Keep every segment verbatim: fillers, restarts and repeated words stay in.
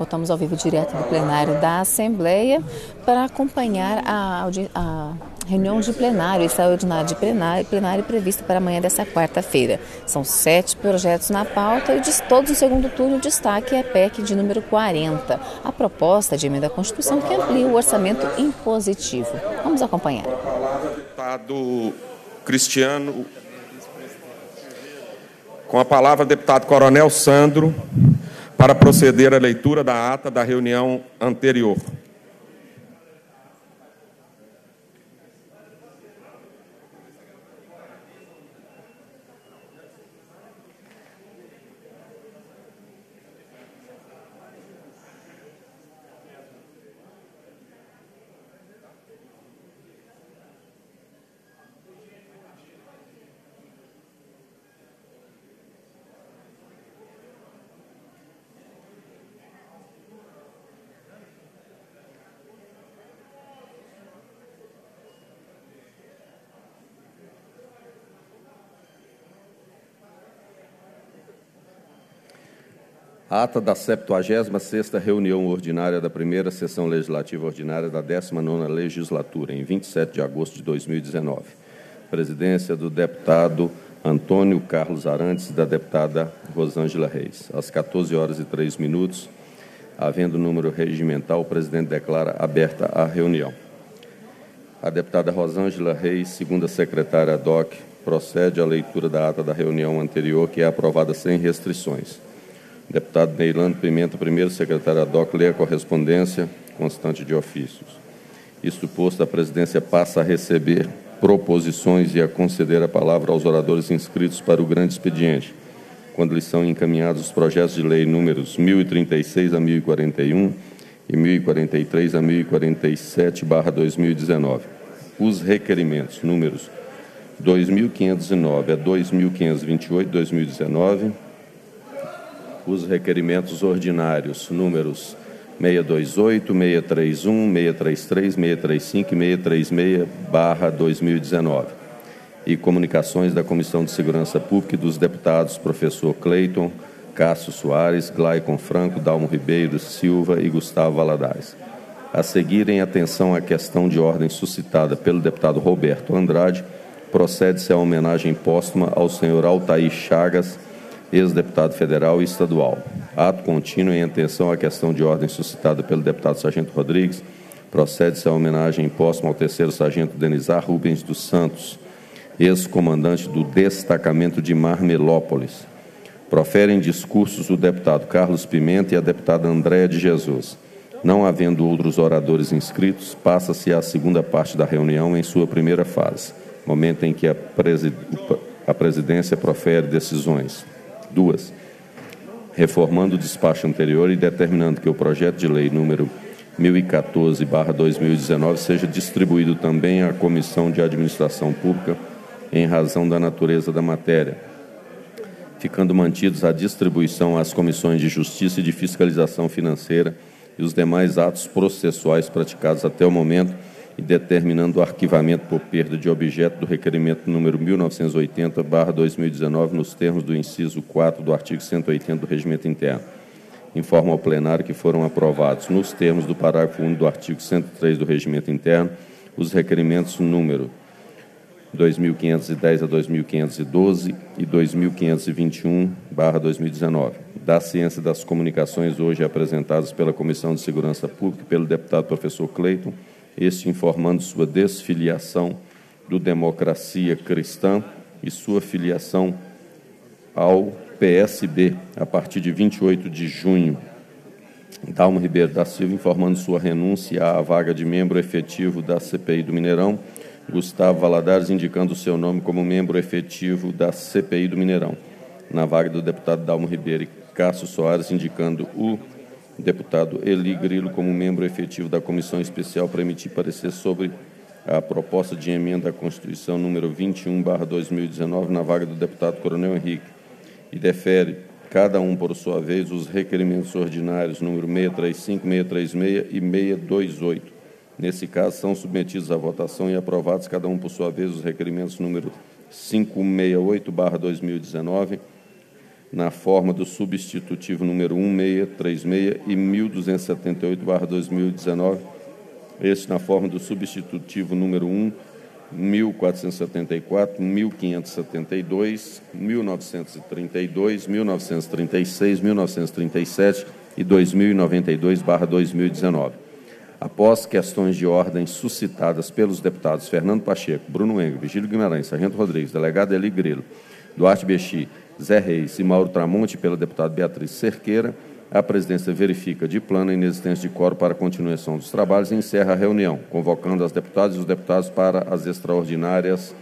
Voltamos ao vivo direto do plenário da Assembleia para acompanhar a, a reunião de plenário, extraordinária de plenário, plenário prevista para amanhã dessa quarta-feira. São sete projetos na pauta e de todos no segundo turno o destaque é a P E C de número quarenta, a proposta de emenda à Constituição que amplia o orçamento impositivo. Vamos acompanhar. Deputado Cristiano, com a palavra, deputado Coronel Sandro, para proceder à leitura da ata da reunião anterior. Ata da septuagésima sexta reunião ordinária da primeira sessão legislativa ordinária da décima nona legislatura, em vinte e sete de agosto de dois mil e dezenove. Presidência do deputado Antônio Carlos Arantes e da deputada Rosângela Reis. Às quatorze horas e três minutos, havendo número regimental, o presidente declara aberta a reunião. A deputada Rosângela Reis, segunda secretária ad hoc, procede à leitura da ata da reunião anterior, que é aprovada sem restrições. Deputado Neilando Pimenta, primeiro secretário ad hoc, lê a correspondência constante de ofícios. Isto posto, a presidência passa a receber proposições e a conceder a palavra aos oradores inscritos para o grande expediente, quando lhes são encaminhados os projetos de lei números mil e trinta e seis a mil e quarenta e um e mil e quarenta e três a mil e quarenta e sete barra dois mil e dezenove. Os requerimentos números dois mil quinhentos e nove a dois mil quinhentos e vinte e oito barra dois mil e dezenove, os requerimentos ordinários números seiscentos e vinte e oito, seiscentos e trinta e um, seiscentos e trinta e três, seiscentos e trinta e cinco e seiscentos e trinta e seis barra dois mil e dezenove e comunicações da Comissão de Segurança Pública e dos deputados professor Cleiton, Cássio Soares, Glaycon Franco, Dalmo Ribeiro Silva e Gustavo Valadares. A seguir, em atenção à questão de ordem suscitada pelo deputado Roberto Andrade, procede-se à homenagem póstuma ao senhor Altair Chagas, ex-deputado federal e estadual. Ato contínuo em atenção à questão de ordem suscitada pelo deputado Sargento Rodrigues, procede-se à homenagem póstuma ao terceiro sargento Denizar Rubens dos Santos, ex-comandante do destacamento de Marmelópolis. Proferem discursos o deputado Carlos Pimenta e a deputada Andréa de Jesus. Não havendo outros oradores inscritos, passa-se à segunda parte da reunião em sua primeira fase, momento em que a, presid... a presidência profere decisões. Duas, reformando o despacho anterior e determinando que o projeto de lei número mil e quatorze barra dois mil e dezenove seja distribuído também à Comissão de Administração Pública em razão da natureza da matéria, ficando mantidos a distribuição às Comissões de Justiça e de Fiscalização Financeira e os demais atos processuais praticados até o momento e determinando o arquivamento por perda de objeto do requerimento número mil novecentos e oitenta barra dois mil e dezenove, nos termos do inciso quatro do artigo cento e oitenta do Regimento Interno. Informo ao plenário que foram aprovados, nos termos do parágrafo único do artigo cento e três do Regimento Interno, os requerimentos número dois mil quinhentos e dez a dois mil quinhentos e doze e dois mil quinhentos e vinte e um barra dois mil e dezenove. Da ciência das comunicações hoje apresentadas pela Comissão de Segurança Pública e pelo deputado professor Cleiton, este informando sua desfiliação do Democracia Cristã e sua filiação ao P S B a partir de vinte e oito de junho. Dalmo Ribeiro da Silva informando sua renúncia à vaga de membro efetivo da C P I do Mineirão. Gustavo Valadares indicando seu nome como membro efetivo da C P I do Mineirão, na vaga do deputado Dalmo Ribeiro, e Cássio Soares indicando o deputado Eli Grilo como membro efetivo da Comissão Especial para emitir parecer sobre a proposta de emenda à Constituição número vinte e um barra dois mil e dezenove, na vaga do deputado Coronel Henrique, e defere, cada um por sua vez, os requerimentos ordinários número seiscentos e trinta e cinco, seiscentos e trinta e seis e seiscentos e vinte e oito. Nesse caso, são submetidos à votação e aprovados, cada um por sua vez, os requerimentos número quinhentos e sessenta e oito barra dois mil e dezenove, na forma do substitutivo número mil seiscentos e trinta e seis e mil duzentos e setenta e oito barra dois mil e dezenove, este na forma do substitutivo número um, mil quatrocentos e setenta e quatro, mil quinhentos e setenta e dois, mil novecentos e trinta e dois, mil novecentos e trinta e seis, mil novecentos e trinta e sete e dois mil e noventa e dois barra dois mil e dezenove. Após questões de ordem suscitadas pelos deputados Fernando Pacheco, Bruno Engel, Virgílio Guimarães, Sargento Rodrigues, delegado Eli Grilo, Duarte Bexi, Zé Reis e Mauro Tramonte, pela deputada Beatriz Cerqueira, a presidência verifica de plano a inexistência de quórum para a continuação dos trabalhos e encerra a reunião, convocando as deputadas e os deputados para as extraordinárias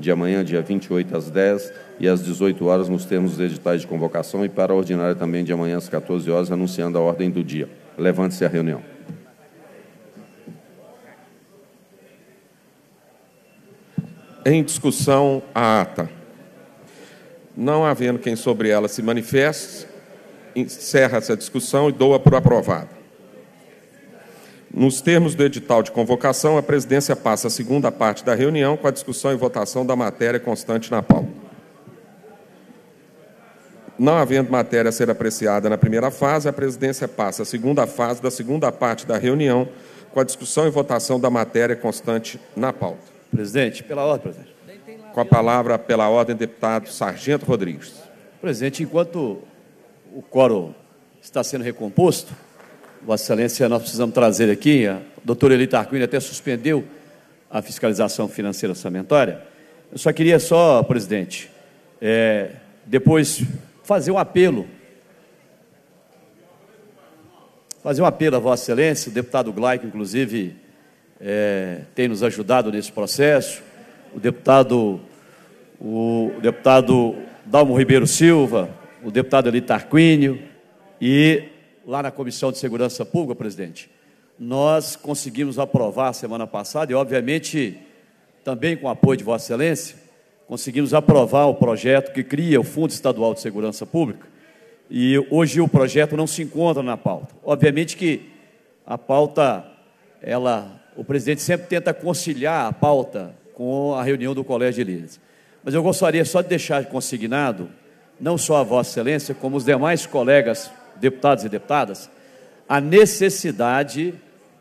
de amanhã, dia vinte e oito, às dez e às dezoito horas, nos termos dos editais de convocação, e para a ordinária também de amanhã, às quatorze horas, anunciando a ordem do dia. Levante-se a reunião. Em discussão, a ata. Não havendo quem sobre ela se manifeste, encerra essa discussão e dou-a por aprovada. Nos termos do edital de convocação, a presidência passa a segunda parte da reunião com a discussão e votação da matéria constante na pauta. Não havendo matéria a ser apreciada na primeira fase, a presidência passa a segunda fase da segunda parte da reunião com a discussão e votação da matéria constante na pauta. Presidente, pela ordem, presidente. Com a palavra, pela ordem, deputado Sargento Rodrigues. Presidente, enquanto o quórum está sendo recomposto, Vossa Excelência, nós precisamos trazer aqui, a doutora Guilherme da Cunha até suspendeu a fiscalização financeira orçamentária. Eu só queria só, presidente, é, depois fazer um apelo, fazer um apelo a Vossa Excelência, o deputado Glaycon, inclusive, é, tem nos ajudado nesse processo, o deputado, o deputado Dalmo Ribeiro Silva, o deputado Eli Tarquínio, e lá na Comissão de Segurança Pública, presidente, nós conseguimos aprovar semana passada, e obviamente também com o apoio de Vossa Excelência, conseguimos aprovar o projeto que cria o Fundo Estadual de Segurança Pública, e hoje o projeto não se encontra na pauta. Obviamente que a pauta, ela, o presidente sempre tenta conciliar a pauta com a reunião do Colégio de Líderes. Mas eu gostaria só de deixar consignado, não só a Vossa Excelência, como os demais colegas deputados e deputadas, a necessidade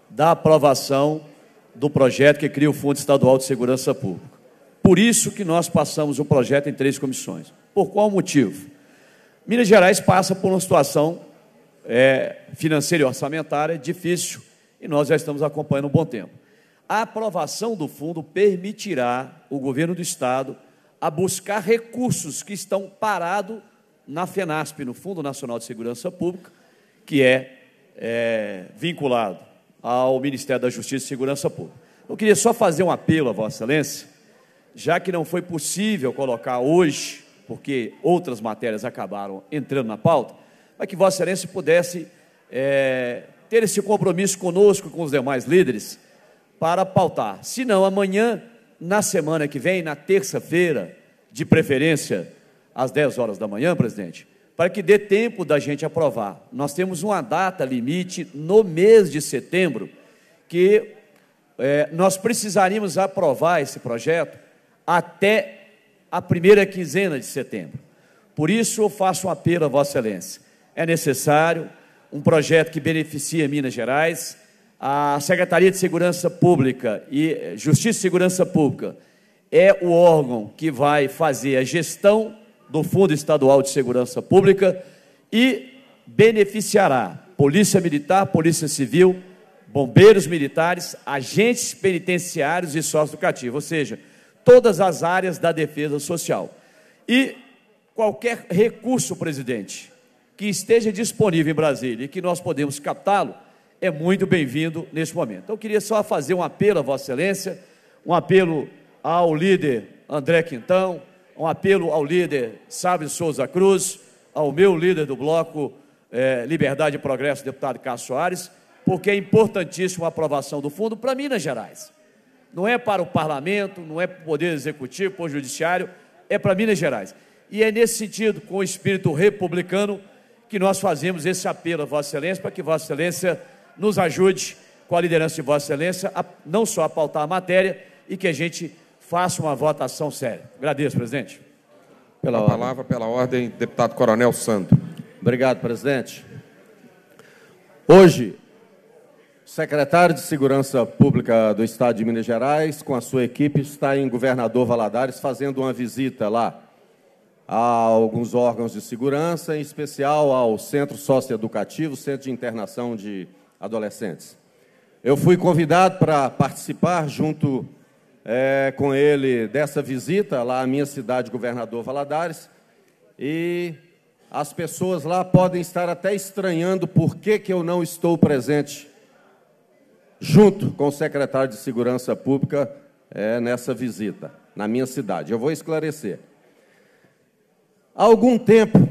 da aprovação do projeto que cria o Fundo Estadual de Segurança Pública. Por isso que nós passamos o projeto em três comissões. Por qual motivo? Minas Gerais passa por uma situação é, financeira e orçamentária difícil, e nós já estamos acompanhando um bom tempo. A aprovação do fundo permitirá o governo do Estado a buscar recursos que estão parados na FENASP, no Fundo Nacional de Segurança Pública, que é, é vinculado ao Ministério da Justiça e Segurança Pública. Eu queria só fazer um apelo a Vossa Excelência, já que não foi possível colocar hoje, porque outras matérias acabaram entrando na pauta, para que Vossa Excelência pudesse é, ter esse compromisso conosco e com os demais líderes, para pautar. Se não, amanhã, na semana que vem, na terça-feira, de preferência, às dez horas da manhã, presidente, para que dê tempo da gente aprovar. Nós temos uma data limite no mês de setembro que é, nós precisaríamos aprovar esse projeto até a primeira quinzena de setembro. Por isso, eu faço um apelo a Vossa Excelência. É necessário um projeto que beneficie Minas Gerais. A Secretaria de Segurança Pública e Justiça e Segurança Pública é o órgão que vai fazer a gestão do Fundo Estadual de Segurança Pública e beneficiará Polícia Militar, Polícia Civil, bombeiros militares, agentes penitenciários e socioeducativos, ou seja, todas as áreas da defesa social. E qualquer recurso, presidente, que esteja disponível em Brasília e que nós podemos captá-lo, é muito bem-vindo neste momento. Eu queria só fazer um apelo a Vossa Excelência, um apelo ao líder André Quintão, um apelo ao líder Sábio Souza Cruz, ao meu líder do Bloco eh, Liberdade e Progresso, deputado Cássio Soares, porque é importantíssimo a aprovação do fundo para Minas Gerais. Não é para o parlamento, não é para o poder executivo, para o judiciário, é para Minas Gerais. E é nesse sentido, com o espírito republicano, que nós fazemos esse apelo a Vossa Excelência, para que Vossa Excelência nos ajude, com a liderança de Vossa Excelência, a, não só a pautar a matéria, e que a gente faça uma votação séria. Agradeço, presidente. Pela a ordem. Palavra, pela ordem, deputado Coronel Sandro. Obrigado, presidente. Hoje, o secretário de Segurança Pública do Estado de Minas Gerais, com a sua equipe, está em Governador Valadares fazendo uma visita lá a alguns órgãos de segurança, em especial ao Centro Socioeducativo, Centro de Internação de Adolescentes. Eu fui convidado para participar junto é, com ele dessa visita lá à minha cidade, Governador Valadares, e as pessoas lá podem estar até estranhando por que, que eu não estou presente junto com o secretário de Segurança Pública é, nessa visita, na minha cidade. Eu vou esclarecer. Há algum tempo,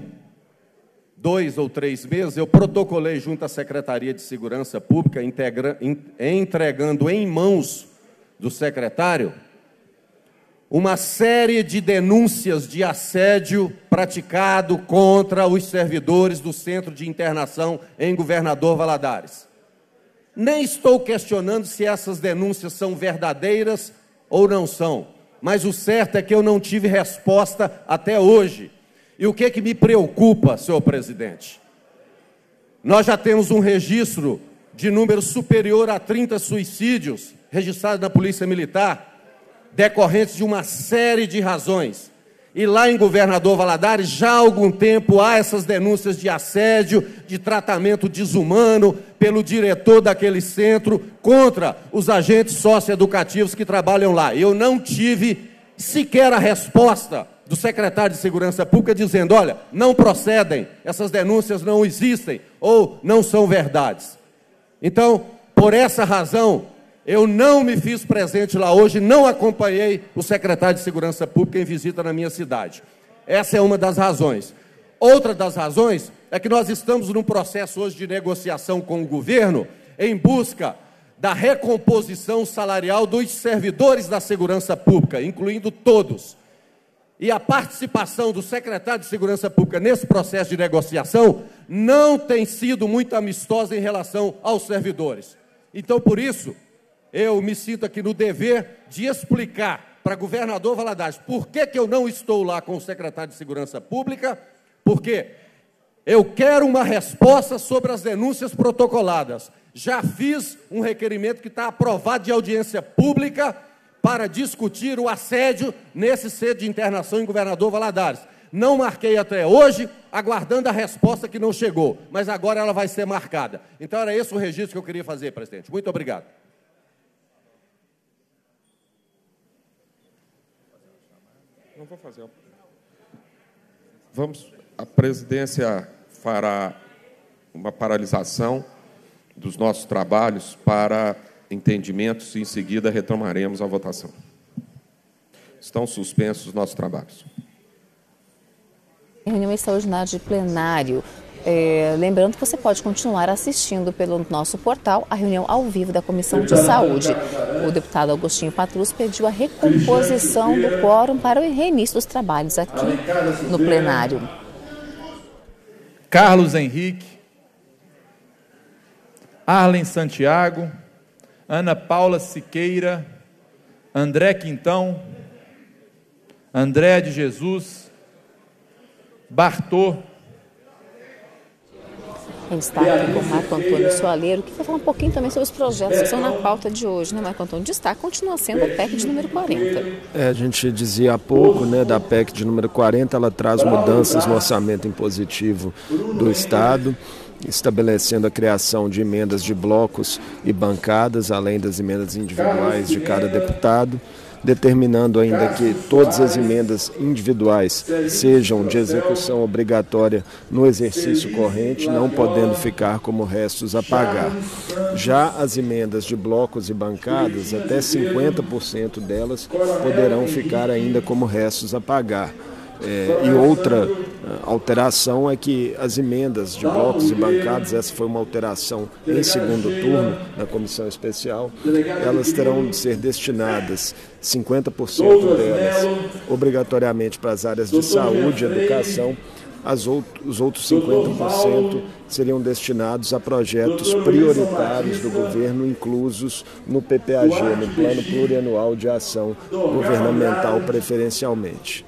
dois ou três meses, eu protocolei junto à Secretaria de Segurança Pública, integra, entregando em mãos do secretário uma série de denúncias de assédio praticado contra os servidores do Centro de Internação em Governador Valadares. Nem estou questionando se essas denúncias são verdadeiras ou não são, mas o certo é que eu não tive resposta até hoje. E o que que me preocupa, senhor presidente? Nós já temos um registro de número superior a trinta suicídios registrados na Polícia Militar, decorrentes de uma série de razões. E lá em Governador Valadares, já há algum tempo, há essas denúncias de assédio, de tratamento desumano pelo diretor daquele centro contra os agentes socioeducativos que trabalham lá. Eu não tive sequer a resposta do secretário de Segurança Pública dizendo, olha, não procedem, essas denúncias não existem ou não são verdades. Então, por essa razão, eu não me fiz presente lá hoje, não acompanhei o secretário de Segurança Pública em visita na minha cidade. Essa é uma das razões. Outra das razões é que nós estamos num processo hoje de negociação com o governo em busca da recomposição salarial dos servidores da Segurança Pública, incluindo todos. E a participação do secretário de Segurança Pública nesse processo de negociação não tem sido muito amistosa em relação aos servidores. Então, por isso, eu me sinto aqui no dever de explicar para o governador Valadares por que que eu não estou lá com o secretário de Segurança Pública, porque eu quero uma resposta sobre as denúncias protocoladas. Já fiz um requerimento que está aprovado de audiência pública para discutir o assédio nesse centro de internação em Governador Valadares. Não marquei até hoje, aguardando a resposta que não chegou, mas agora ela vai ser marcada. Então, era esse o registro que eu queria fazer, presidente. Muito obrigado. Não vou fazer. Vamos, a presidência fará uma paralisação dos nossos trabalhos para entendimentos e, em seguida, retomaremos a votação. Estão suspensos os nossos trabalhos. Reunião extraordinária de plenário. É, lembrando que você pode continuar assistindo pelo nosso portal a reunião ao vivo da Comissão de Saúde. O deputado Agostinho Patrus pediu a recomposição do quórum para o reinício dos trabalhos aqui no plenário. Carlos Henrique, Arlen Santiago, Ana Paula Siqueira, André Quintão, André de Jesus, Bartô. Em destaque com o Marco Antônio Soaleiro, que vai falar um pouquinho também sobre os projetos que estão na pauta de hoje, né, Marco Antônio? Destaque continua sendo a P E C de número quarenta. É, a gente dizia há pouco, né, da P E C de número quarenta, ela traz mudanças no orçamento impositivo do Estado, estabelecendo a criação de emendas de blocos e bancadas, além das emendas individuais de cada deputado, determinando ainda que todas as emendas individuais sejam de execução obrigatória no exercício corrente, não podendo ficar como restos a pagar. Já as emendas de blocos e bancadas, até cinquenta por cento delas poderão ficar ainda como restos a pagar. É, e outra alteração é que as emendas de blocos e bancadas, essa foi uma alteração em segundo turno na comissão especial, elas terão de ser destinadas, cinquenta por cento delas, obrigatoriamente para as áreas de saúde e educação. As outro, os outros cinquenta por cento seriam destinados a projetos prioritários do governo, inclusos no P P A G, no Plano Plurianual de Ação Governamental, preferencialmente.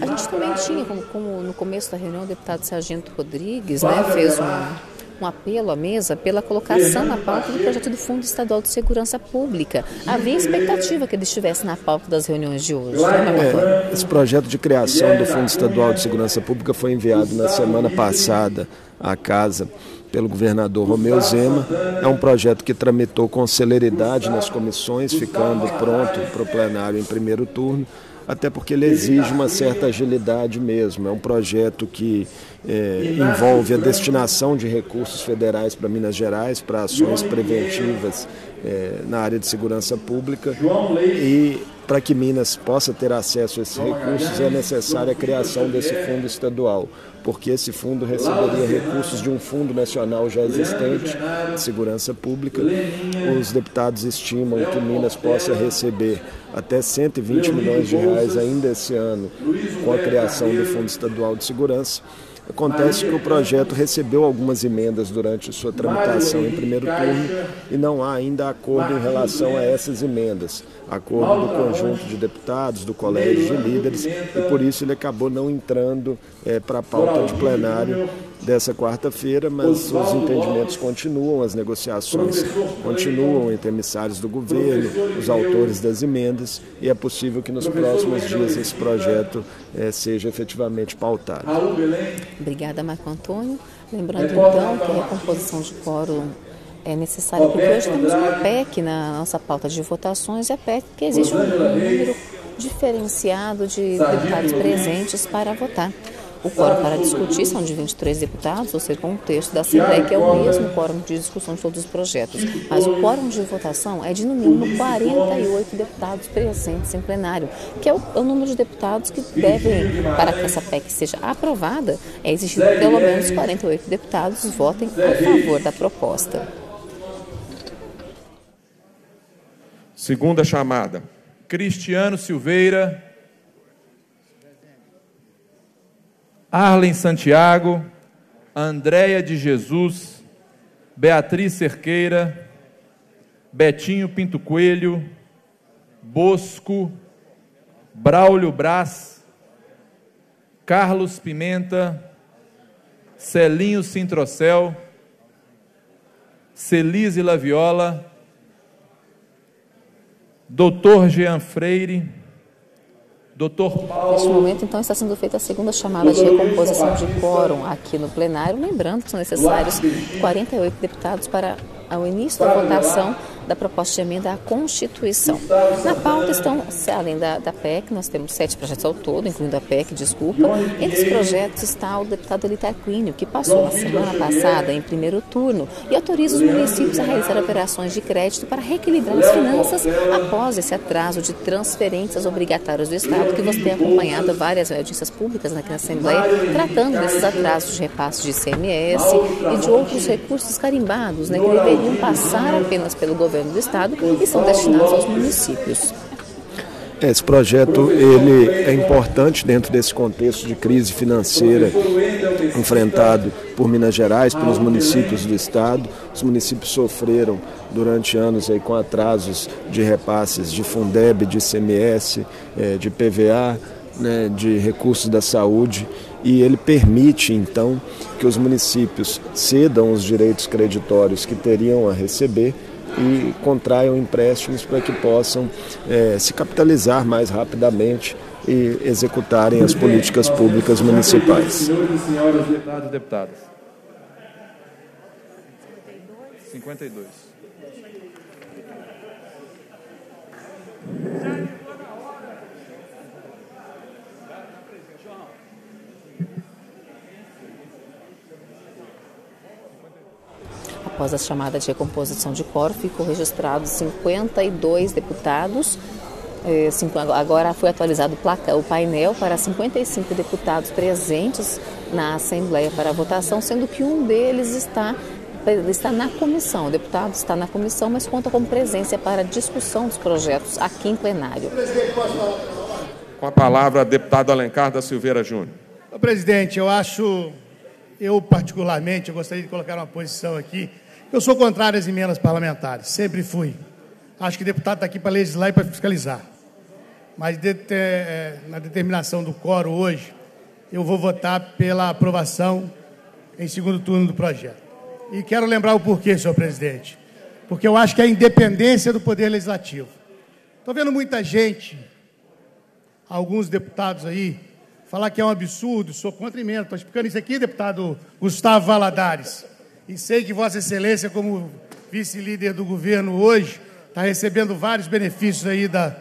A gente também tinha, como, como no começo da reunião, o deputado Sargento Rodrigues, né, fez um, um apelo à mesa pela colocação na pauta do projeto do Fundo Estadual de Segurança Pública. Havia expectativa que ele estivesse na pauta das reuniões de hoje. Né, é, esse projeto de criação do Fundo Estadual de Segurança Pública foi enviado na semana passada à Casa pelo governador Romeu Zema. É um projeto que tramitou com celeridade nas comissões, ficando pronto para o plenário em primeiro turno, até porque ele exige uma certa agilidade mesmo. É um projeto que é, envolve a destinação de recursos federais para Minas Gerais, para ações preventivas é, na área de segurança pública, e para que Minas possa ter acesso a esses recursos é necessária a criação desse fundo estadual, porque esse fundo receberia recursos de um fundo nacional já existente de segurança pública. Os deputados estimam que Minas possa receber até cento e vinte milhões de reais ainda esse ano com a criação do Fundo Estadual de Segurança. Acontece que o projeto recebeu algumas emendas durante sua tramitação em primeiro turno e não há ainda acordo em relação a essas emendas. Acordo do conjunto de deputados, do colégio de líderes, e por isso ele acabou não entrando é, para a pauta de plenário dessa quarta-feira, mas os entendimentos continuam, as negociações continuam entre emissários do governo, os autores das emendas, e é possível que nos próximos dias esse projeto é, seja efetivamente pautado. Obrigada, Marco Antônio. Lembrando, então, que a composição de quórum é necessário, porque hoje temos uma P E C na nossa pauta de votações, e a P E C que existe um número diferenciado de deputados presentes para votar. O quórum para discutir são de vinte e três deputados, ou seja, com o texto da Assembleia, que é o mesmo quórum de discussão de todos os projetos. Mas o quórum de votação é de, no mínimo, quarenta e oito deputados presentes em plenário, que é o, é o número de deputados que devem, para que essa P E C seja aprovada, é exigido que pelo menos quarenta e oito deputados votem a favor da proposta. Segunda chamada, Cristiano Silveira, Arlen Santiago, Andréia de Jesus, Beatriz Cerqueira, Betinho Pinto Coelho, Bosco, Braulio Braz, Carlos Pimenta, Celinho Sintrocel, Celise Laviola, doutor Jean Freire, doutor Paulo... Neste momento, então, está sendo feita a segunda chamada de recomposição de quórum aqui no plenário, lembrando que são necessários quarenta e oito deputados para o início da votação da proposta de emenda à Constituição. Na pauta estão, além da, da P E C, nós temos sete projetos ao todo, incluindo a P E C, desculpa. Entre os projetos está o deputado Eli Tarquínio, que passou na semana passada em primeiro turno e autoriza os municípios a realizar operações de crédito para reequilibrar as finanças após esse atraso de transferências obrigatórias do Estado, que nós temos acompanhado várias audiências públicas aqui na Assembleia, tratando desses atrasos de repasse de I C M S e de outros recursos carimbados, né, que deveriam passar apenas pelo governo do Estado e são destinados aos municípios. Esse projeto ele é importante dentro desse contexto de crise financeira enfrentado por Minas Gerais, pelos municípios do Estado. Os municípios sofreram durante anos aí com atrasos de repasses de Fundeb, de I C M S, de P V A, né, de recursos da saúde, e ele permite, então, que os municípios cedam os direitos creditórios que teriam a receber e contraiam empréstimos para que possam é, se capitalizar mais rapidamente e executarem as políticas públicas municipais. Senhoras deputadas e deputados. cinquenta e dois. Após a chamada de recomposição de quórum, ficou registrado cinquenta e dois deputados. Agora foi atualizado o painel para cinquenta e cinco deputados presentes na Assembleia para a votação, sendo que um deles está, está na comissão. O deputado está na comissão, mas conta com presença para discussão dos projetos aqui em plenário. Com a palavra, deputado Alencar da Silveira Júnior. Presidente, eu acho... Eu, particularmente, eu gostaria de colocar uma posição aqui. Eu sou contrário às emendas parlamentares, sempre fui. Acho que o deputado está aqui para legislar e para fiscalizar. mas de, é, na determinação do quórum hoje, eu vou votar pela aprovação em segundo turno do projeto. E quero lembrar o porquê, senhor presidente, porque eu acho que é a independência do Poder Legislativo. Estou vendo muita gente, alguns deputados aí, falar que é um absurdo, sou contra emenda. Estou explicando isso aqui, deputado Gustavo Valadares. E sei que Vossa Excelência, como vice-líder do governo hoje, está recebendo vários benefícios aí da,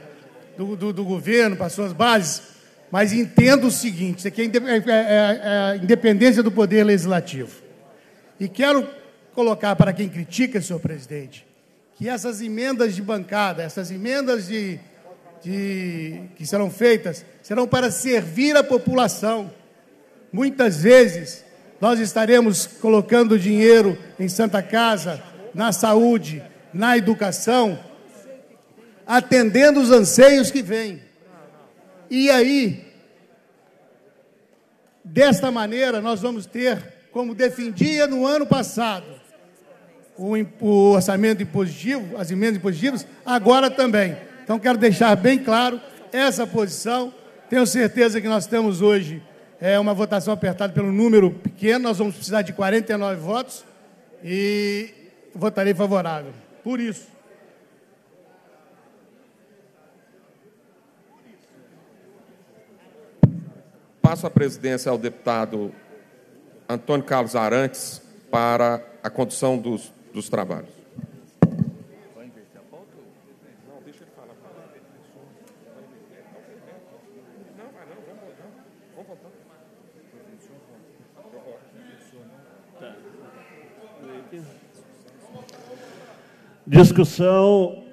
do, do, do governo para suas bases, mas entendo o seguinte, isso aqui é a independência do Poder Legislativo. E quero colocar para quem critica, senhor presidente, que essas emendas de bancada, essas emendas de, de, que serão feitas, serão para servir a população. Muitas vezes nós estaremos colocando dinheiro em Santa Casa, na saúde, na educação, atendendo os anseios que vêm. E aí, desta maneira, nós vamos ter, como defendia no ano passado, o, o orçamento impositivo, as emendas impositivas, agora também. Então, quero deixar bem claro essa posição. Tenho certeza que nós temos hoje é, uma votação apertada pelo número pequeno, nós vamos precisar de quarenta e nove votos e votarei favorável. Por isso. Passo a presidência ao deputado Antônio Carlos Arantes para a condução dos, dos trabalhos. Discussão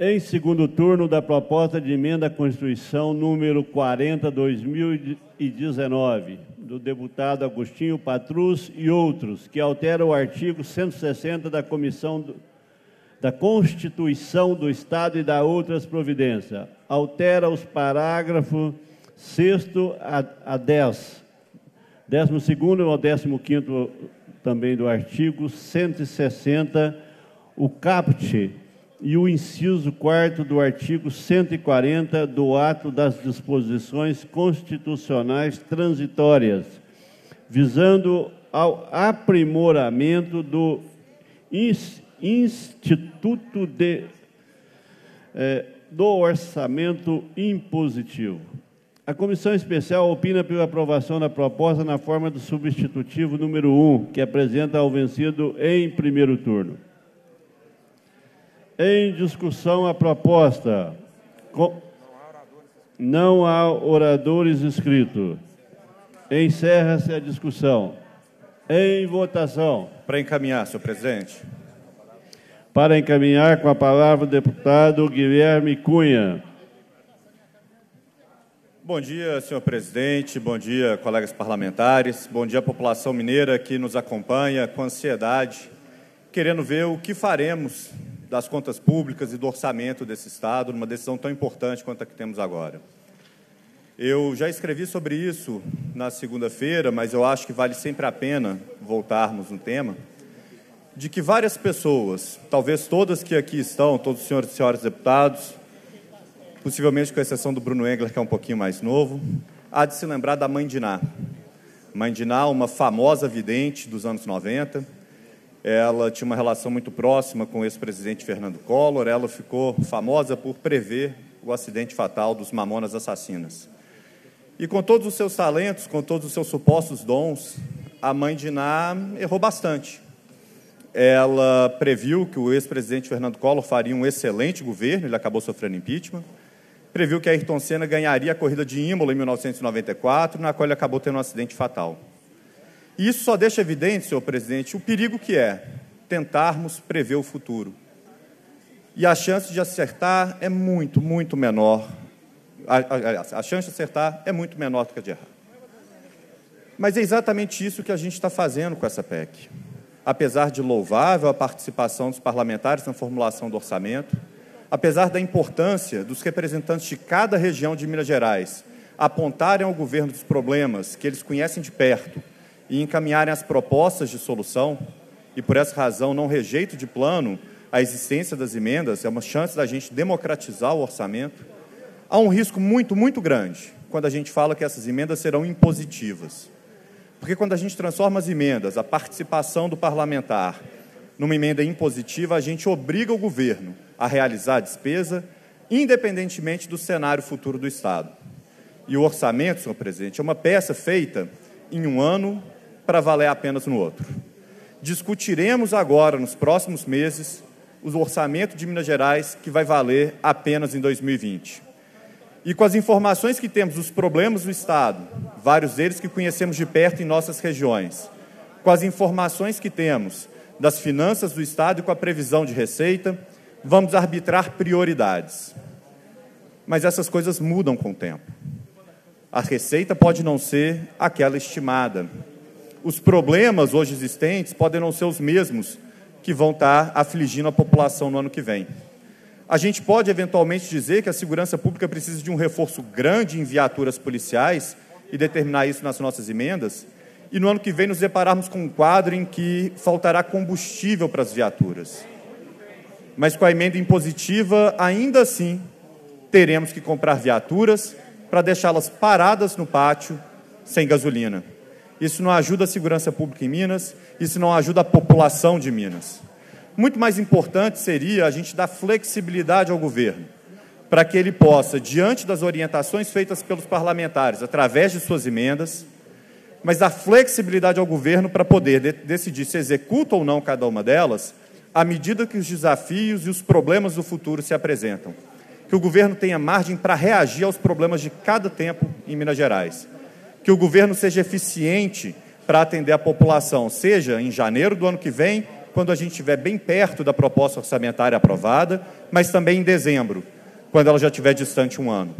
em segundo turno da proposta de emenda à Constituição número quarenta barra dois mil e dezenove, do deputado Agostinho Patrus e outros, que altera o artigo cento e sessenta da Comissão do, da Constituição do Estado e da outras providências. Altera os parágrafos sexto a, a dez, décimo segundo ao décimo quinto também do artigo cento e sessenta, o caput e o inciso quarto do artigo cento e quarenta do ato das disposições constitucionais transitórias, visando ao aprimoramento do Instituto de, eh, do Orçamento Impositivo. A Comissão Especial opina pela aprovação da proposta na forma do substitutivo número um, que apresenta ao vencido em primeiro turno. Em discussão a proposta. Com... Não há oradores inscritos. Encerra-se a discussão. Em votação. Para encaminhar, senhor presidente. Para encaminhar, com a palavra o deputado Guilherme Cunha. Bom dia, senhor presidente. Bom dia, colegas parlamentares. Bom dia, população mineira que nos acompanha com ansiedade, querendo ver o que faremos das contas públicas e do orçamento desse Estado, numa decisão tão importante quanto a que temos agora. Eu já escrevi sobre isso na segunda-feira, mas eu acho que vale sempre a pena voltarmos no tema, de que várias pessoas, talvez todas que aqui estão, todos os senhores e senhoras deputados, possivelmente com exceção do Bruno Engler, que é um pouquinho mais novo, há de se lembrar da mãe Diná. Mãe Diná, uma famosa vidente dos anos noventa, ela tinha uma relação muito próxima com o ex-presidente Fernando Collor, ela ficou famosa por prever o acidente fatal dos mamonas assassinas. E com todos os seus talentos, com todos os seus supostos dons, a mãe Diná errou bastante. Ela previu que o ex-presidente Fernando Collor faria um excelente governo, ele acabou sofrendo impeachment, previu que Ayrton Senna ganharia a corrida de Imola em mil novecentos e noventa e quatro, na qual ele acabou tendo um acidente fatal. E isso só deixa evidente, senhor presidente, o perigo que é tentarmos prever o futuro. E a chance de acertar é muito, muito menor. A, a, a chance de acertar é muito menor do que a de errar. Mas é exatamente isso que a gente está fazendo com essa P E C. Apesar de louvável a participação dos parlamentares na formulação do orçamento, apesar da importância dos representantes de cada região de Minas Gerais apontarem ao governo dos problemas que eles conhecem de perto, e encaminharem as propostas de solução, e por essa razão não rejeito de plano a existência das emendas, é uma chance da gente democratizar o orçamento. Há um risco muito, muito grande quando a gente fala que essas emendas serão impositivas. Porque quando a gente transforma as emendas, a participação do parlamentar, numa emenda impositiva, a gente obriga o governo a realizar a despesa, independentemente do cenário futuro do Estado. E o orçamento, senhor presidente, é uma peça feita em um ano para valer apenas no outro. Discutiremos agora, nos próximos meses, o orçamento de Minas Gerais, que vai valer apenas em dois mil e vinte. E com as informações que temos dos problemas do Estado, vários deles que conhecemos de perto em nossas regiões, com as informações que temos das finanças do Estado e com a previsão de receita, vamos arbitrar prioridades. Mas essas coisas mudam com o tempo. A receita pode não ser aquela estimada. Os problemas hoje existentes podem não ser os mesmos que vão estar afligindo a população no ano que vem. A gente pode, eventualmente, dizer que a segurança pública precisa de um reforço grande em viaturas policiais e determinar isso nas nossas emendas, e no ano que vem nos depararmos com um quadro em que faltará combustível para as viaturas. Mas com a emenda impositiva, ainda assim, teremos que comprar viaturas para deixá-las paradas no pátio sem gasolina. Isso não ajuda a segurança pública em Minas, isso não ajuda a população de Minas. Muito mais importante seria a gente dar flexibilidade ao governo para que ele possa, diante das orientações feitas pelos parlamentares, através de suas emendas, mas dar flexibilidade ao governo para poder de decidir se executa ou não cada uma delas, à medida que os desafios e os problemas do futuro se apresentam. Que o governo tenha margem para reagir aos problemas de cada tempo em Minas Gerais. Que o governo seja eficiente para atender a população, seja em janeiro do ano que vem, quando a gente estiver bem perto da proposta orçamentária aprovada, mas também em dezembro, quando ela já estiver distante um ano.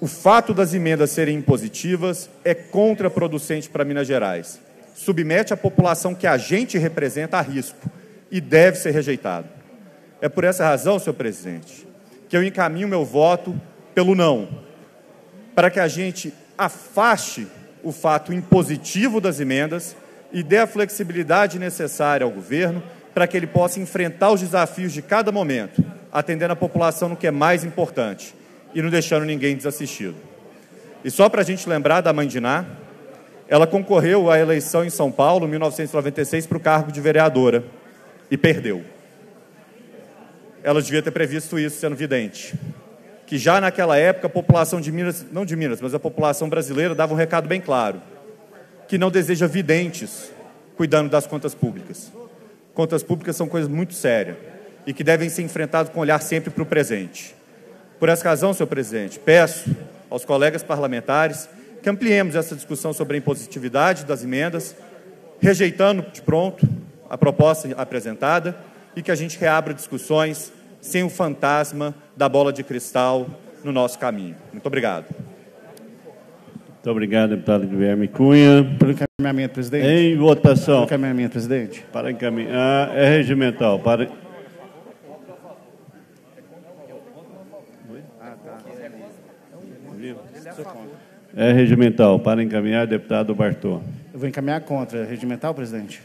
O fato das emendas serem impositivas é contraproducente para Minas Gerais. Submete a população que a gente representa a risco e deve ser rejeitado. É por essa razão, senhor presidente, que eu encaminho meu voto pelo não, para que a gente afaste o fato impositivo das emendas e dê a flexibilidade necessária ao governo para que ele possa enfrentar os desafios de cada momento, atendendo a população no que é mais importante e não deixando ninguém desassistido. E só para a gente lembrar da mãe Diná, ela concorreu à eleição em São Paulo, em mil novecentos e noventa e seis, para o cargo de vereadora e perdeu. Ela devia ter previsto isso, sendo vidente, que já naquela época a população de Minas, não de Minas, mas a população brasileira dava um recado bem claro, que não deseja videntes cuidando das contas públicas. Contas públicas são coisas muito sérias e que devem ser enfrentadas com olhar sempre para o presente. Por essa razão, senhor presidente, peço aos colegas parlamentares que ampliemos essa discussão sobre a impositividade das emendas, rejeitando de pronto a proposta apresentada e que a gente reabra discussões sem o fantasma da bola de cristal no nosso caminho. Muito obrigado. Muito obrigado, deputado Guilherme Cunha. Pelo encaminhamento, presidente. Em votação. Pelo encaminhamento, presidente. Para encaminhar, é regimental. Para... É regimental. Para encaminhar, deputado Bartô. Eu vou encaminhar contra. Regimental, presidente?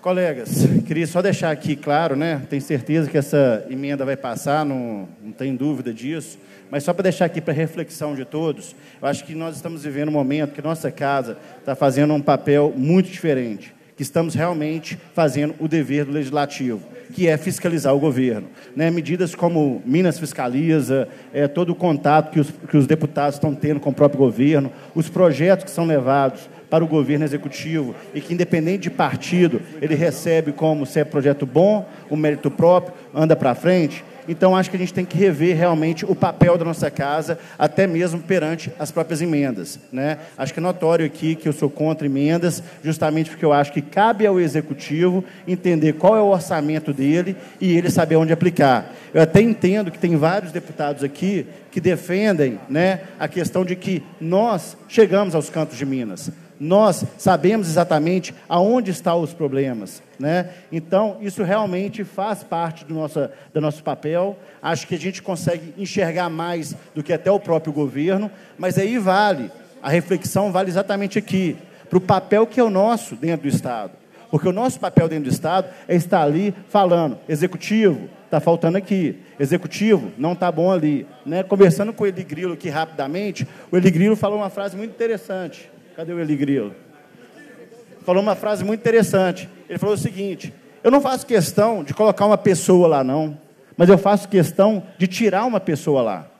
Colegas, queria só deixar aqui claro, né? Tenho certeza que essa emenda vai passar, não, não tem dúvida disso, mas só para deixar aqui para reflexão de todos, eu acho que nós estamos vivendo um momento que nossa casa está fazendo um papel muito diferente, que estamos realmente fazendo o dever do legislativo, que é fiscalizar o governo. Né? Medidas como Minas Fiscaliza, é, todo o contato que os, que os deputados estão tendo com o próprio governo, os projetos que são levados para o governo executivo e que, independente de partido, ele recebe como se é projeto bom, o mérito próprio, anda para frente. Então, acho que a gente tem que rever realmente o papel da nossa casa, até mesmo perante as próprias emendas. Né? Acho que é notório aqui que eu sou contra emendas, justamente porque eu acho que cabe ao Executivo entender qual é o orçamento dele e ele saber onde aplicar. Eu até entendo que tem vários deputados aqui que defendem, né, a questão de que nós chegamos aos cantos de Minas. Nós sabemos exatamente aonde estão os problemas, né? Então, isso realmente faz parte do nosso, do nosso papel. Acho que a gente consegue enxergar mais do que até o próprio governo, mas aí vale, a reflexão vale exatamente aqui, para o papel que é o nosso dentro do Estado. Porque o nosso papel dentro do Estado é estar ali falando, executivo, está faltando aqui, executivo, não está bom ali. Né? Conversando com o Eli Grilo aqui rapidamente, o Eli Grilo falou uma frase muito interessante. Cadê o Eli Grilo? Falou uma frase muito interessante. Ele falou o seguinte: eu não faço questão de colocar uma pessoa lá, não, mas eu faço questão de tirar uma pessoa lá.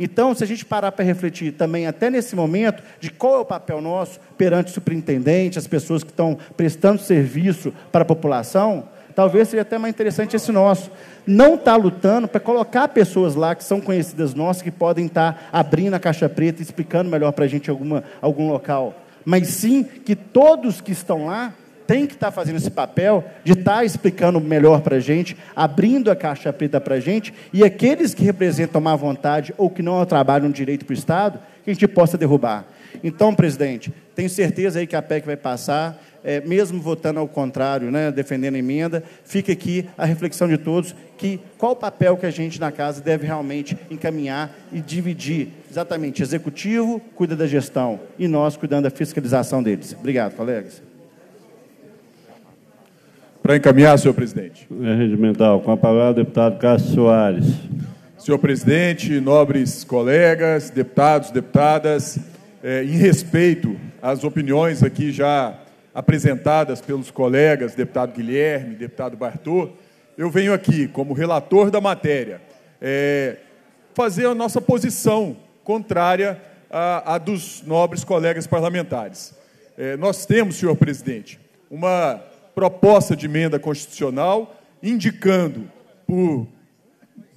Então, se a gente parar para refletir também, até nesse momento, de qual é o papel nosso perante o superintendente, as pessoas que estão prestando serviço para a população, talvez seja até mais interessante esse nosso. Não estar lutando para colocar pessoas lá que são conhecidas nossas, que podem estar abrindo a caixa preta e explicando melhor para a gente alguma, algum local. Mas sim que todos que estão lá tem que estar fazendo esse papel de estar explicando melhor para a gente, abrindo a caixa preta para a gente, e aqueles que representam má vontade ou que não trabalham direito para o Estado, que a gente possa derrubar. Então, presidente, tenho certeza aí que a P E C vai passar, é, mesmo votando ao contrário, né, defendendo a emenda, fica aqui a reflexão de todos, que qual o papel que a gente na casa deve realmente encaminhar e dividir exatamente. Executivo cuida da gestão e nós cuidando da fiscalização deles. Obrigado, colegas. Para encaminhar, senhor presidente. É regimental. Com a palavra, o deputado Cássio Soares. Senhor presidente, nobres colegas, deputados, deputadas, é, em respeito às opiniões aqui já apresentadas pelos colegas, deputado Guilherme, deputado Bartô, eu venho aqui, como relator da matéria, é, fazer a nossa posição contrária à, à dos nobres colegas parlamentares. É, nós temos, senhor presidente, uma proposta de emenda constitucional, indicando por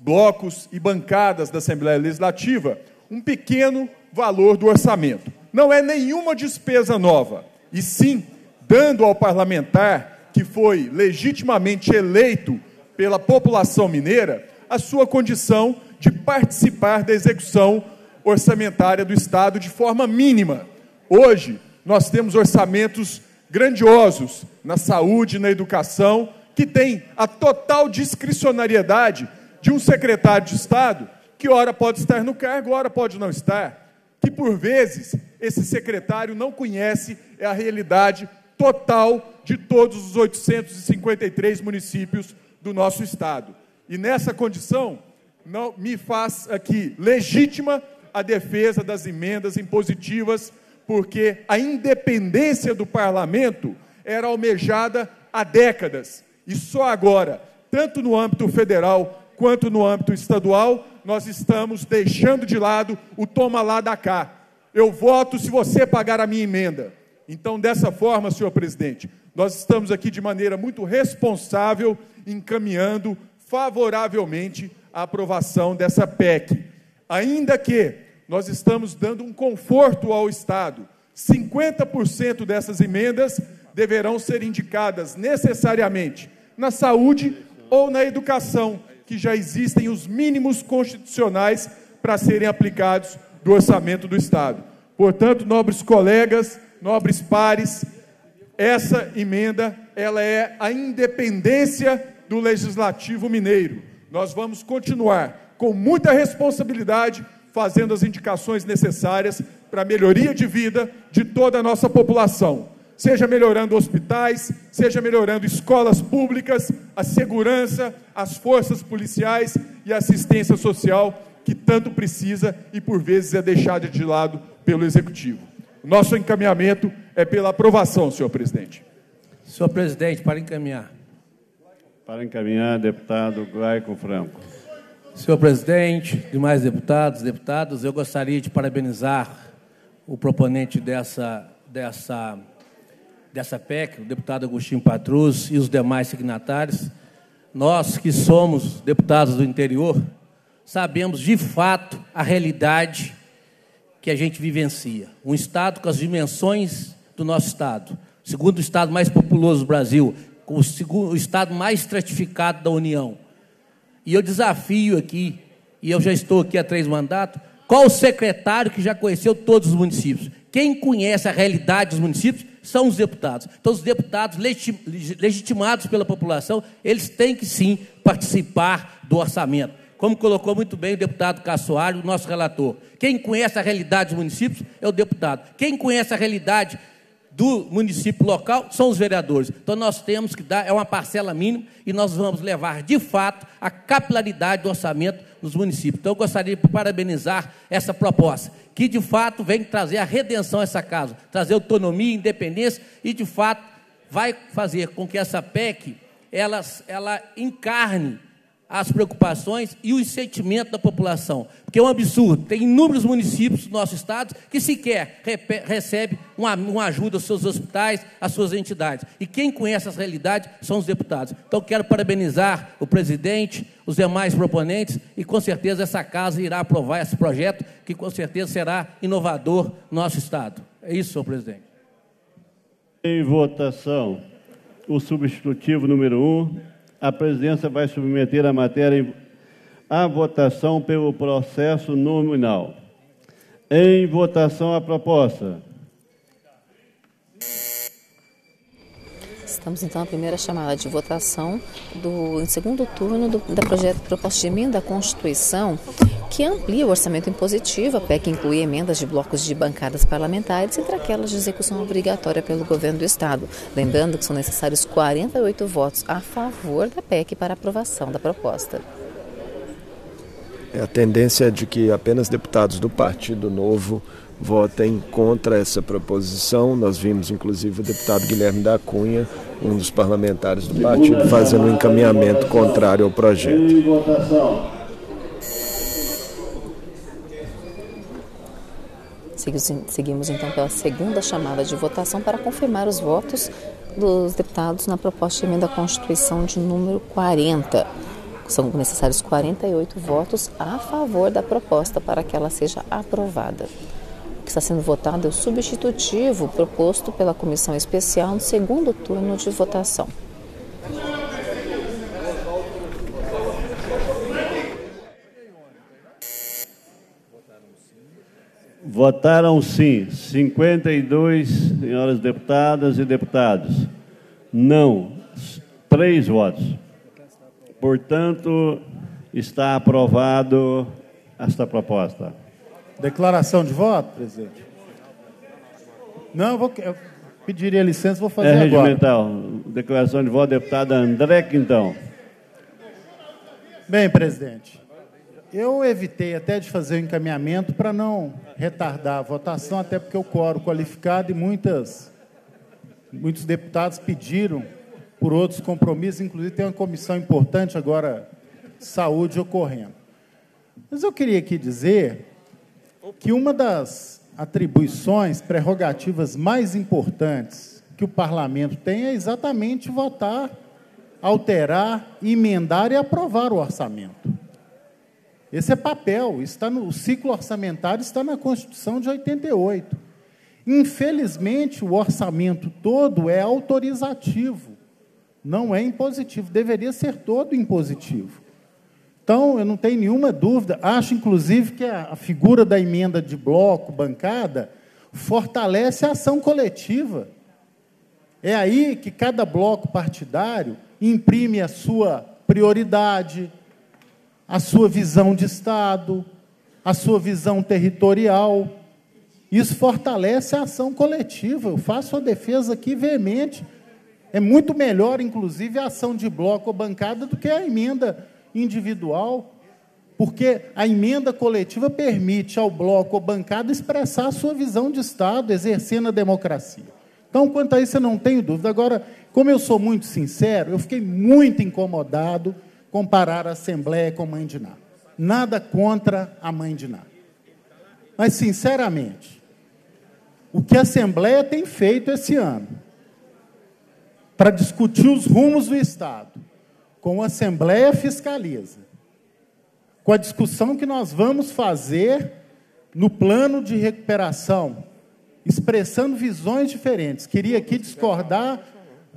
blocos e bancadas da Assembleia Legislativa um pequeno valor do orçamento. Não é nenhuma despesa nova, e sim dando ao parlamentar que foi legitimamente eleito pela população mineira a sua condição de participar da execução orçamentária do Estado de forma mínima. Hoje, nós temos orçamentos grandiosos na saúde, na educação, que tem a total discricionariedade de um secretário de Estado que ora pode estar no cargo, ora pode não estar, que por vezes esse secretário não conhece a realidade total de todos os oitocentos e cinquenta e três municípios do nosso Estado. E nessa condição, não me faz aqui legítima a defesa das emendas impositivas, porque a independência do parlamento era almejada há décadas. E só agora, tanto no âmbito federal quanto no âmbito estadual, nós estamos deixando de lado o toma lá dá cá. Eu voto se você pagar a minha emenda. Então, dessa forma, senhor presidente, nós estamos aqui de maneira muito responsável, encaminhando favoravelmente a aprovação dessa P E C. Ainda que nós estamos dando um conforto ao Estado. cinquenta por cento dessas emendas deverão ser indicadas necessariamente na saúde ou na educação, que já existem os mínimos constitucionais para serem aplicados do orçamento do Estado. Portanto, nobres colegas, nobres pares, essa emenda ela é a independência do Legislativo mineiro. Nós vamos continuar com muita responsabilidade fazendo as indicações necessárias para a melhoria de vida de toda a nossa população, seja melhorando hospitais, seja melhorando escolas públicas, a segurança, as forças policiais e a assistência social que tanto precisa e, por vezes, é deixada de lado pelo Executivo. Nosso encaminhamento é pela aprovação, senhor presidente. Senhor presidente, para encaminhar. Para encaminhar, deputado Glaycon Franco. Senhor presidente, demais deputados, deputadas, eu gostaria de parabenizar o proponente dessa, dessa, dessa P E C, o deputado Agostinho Patrus e os demais signatários. Nós que somos deputados do interior, sabemos de fato a realidade que a gente vivencia. Um Estado com as dimensões do nosso Estado, o segundo Estado mais populoso do Brasil, o, segundo, o Estado mais estratificado da União. E eu desafio aqui, e eu já estou aqui há três mandatos, qual o secretário que já conheceu todos os municípios? Quem conhece a realidade dos municípios são os deputados. Então, os deputados legitimados pela população, eles têm que, sim, participar do orçamento. Como colocou muito bem o deputado Cássio Soares, o nosso relator. Quem conhece a realidade dos municípios é o deputado. Quem conhece a realidade do município local são os vereadores. Então, nós temos que dar, é uma parcela mínima, e nós vamos levar, de fato, a capilaridade do orçamento nos municípios. Então, eu gostaria de parabenizar essa proposta, que, de fato, vem trazer a redenção a essa casa, trazer autonomia, independência, e, de fato, vai fazer com que essa P E C ela, ela encarne as preocupações e o sentimento da população, porque é um absurdo. Tem inúmeros municípios do nosso estado que sequer recebe uma, uma ajuda aos seus hospitais, às suas entidades. E quem conhece as realidades são os deputados. Então, quero parabenizar o presidente, os demais proponentes, e, com certeza, essa casa irá aprovar esse projeto, que, com certeza, será inovador no nosso estado. É isso, senhor presidente. Em votação, o substitutivo número um... A presidência vai submeter a matéria à votação pelo processo nominal. Em votação, a proposta. Estamos, então, à primeira chamada de votação do em segundo turno do da projeto proposta de emenda à Constituição, que amplia o orçamento impositivo. A P E C inclui emendas de blocos de bancadas parlamentares, entre aquelas de execução obrigatória pelo governo do Estado. Lembrando que são necessários quarenta e oito votos a favor da P E C para aprovação da proposta. É a tendência de que apenas deputados do Partido Novo votem contra essa proposição. Nós vimos, inclusive, o deputado Guilherme da Cunha, um dos parlamentares do partido, fazendo um encaminhamento contrário ao projeto. Seguimos, então, pela segunda chamada de votação para confirmar os votos dos deputados na proposta de emenda à Constituição de número quarenta. São necessários quarenta e oito votos a favor da proposta para que ela seja aprovada. O que está sendo votado é o substitutivo proposto pela Comissão Especial no segundo turno de votação. Votaram sim cinquenta e dois senhoras deputadas e deputados, não três votos. Portanto, está aprovado esta proposta. Declaração de voto, presidente? Não, eu, vou, eu pediria licença, vou fazer é agora. É regimental. Declaração de voto, deputada André Quintão. Bem, presidente, eu evitei até de fazer o encaminhamento para não retardar a votação, até porque o quórum qualificado e muitas, muitos deputados pediram por outros compromissos, inclusive tem uma comissão importante agora, saúde, ocorrendo. Mas eu queria aqui dizer que uma das atribuições, prerrogativas mais importantes que o parlamento tem é exatamente votar, alterar, emendar e aprovar o orçamento. Esse é papel, está no, o ciclo orçamentário está na Constituição de oitenta e oito. Infelizmente, o orçamento todo é autorizativo, não é impositivo, deveria ser todo impositivo. Então, eu não tenho nenhuma dúvida, acho, inclusive, que a, a figura da emenda de bloco, bancada, fortalece a ação coletiva. É aí que cada bloco partidário imprime a sua prioridade, a sua visão de Estado, a sua visão territorial. Isso fortalece a ação coletiva. Eu faço a defesa aqui veemente. É muito melhor, inclusive, a ação de bloco ou bancada do que a emenda individual, porque a emenda coletiva permite ao bloco ou bancada expressar a sua visão de Estado, exercendo a democracia. Então, quanto a isso, eu não tenho dúvida. Agora, como eu sou muito sincero, eu fiquei muito incomodado comparar a Assembleia com a Mãe de Ná. Nada contra a Mãe de Ná. Mas, sinceramente, o que a Assembleia tem feito esse ano para discutir os rumos do Estado, com a Assembleia Fiscaliza, com a discussão que nós vamos fazer no plano de recuperação, expressando visões diferentes. Queria aqui discordar,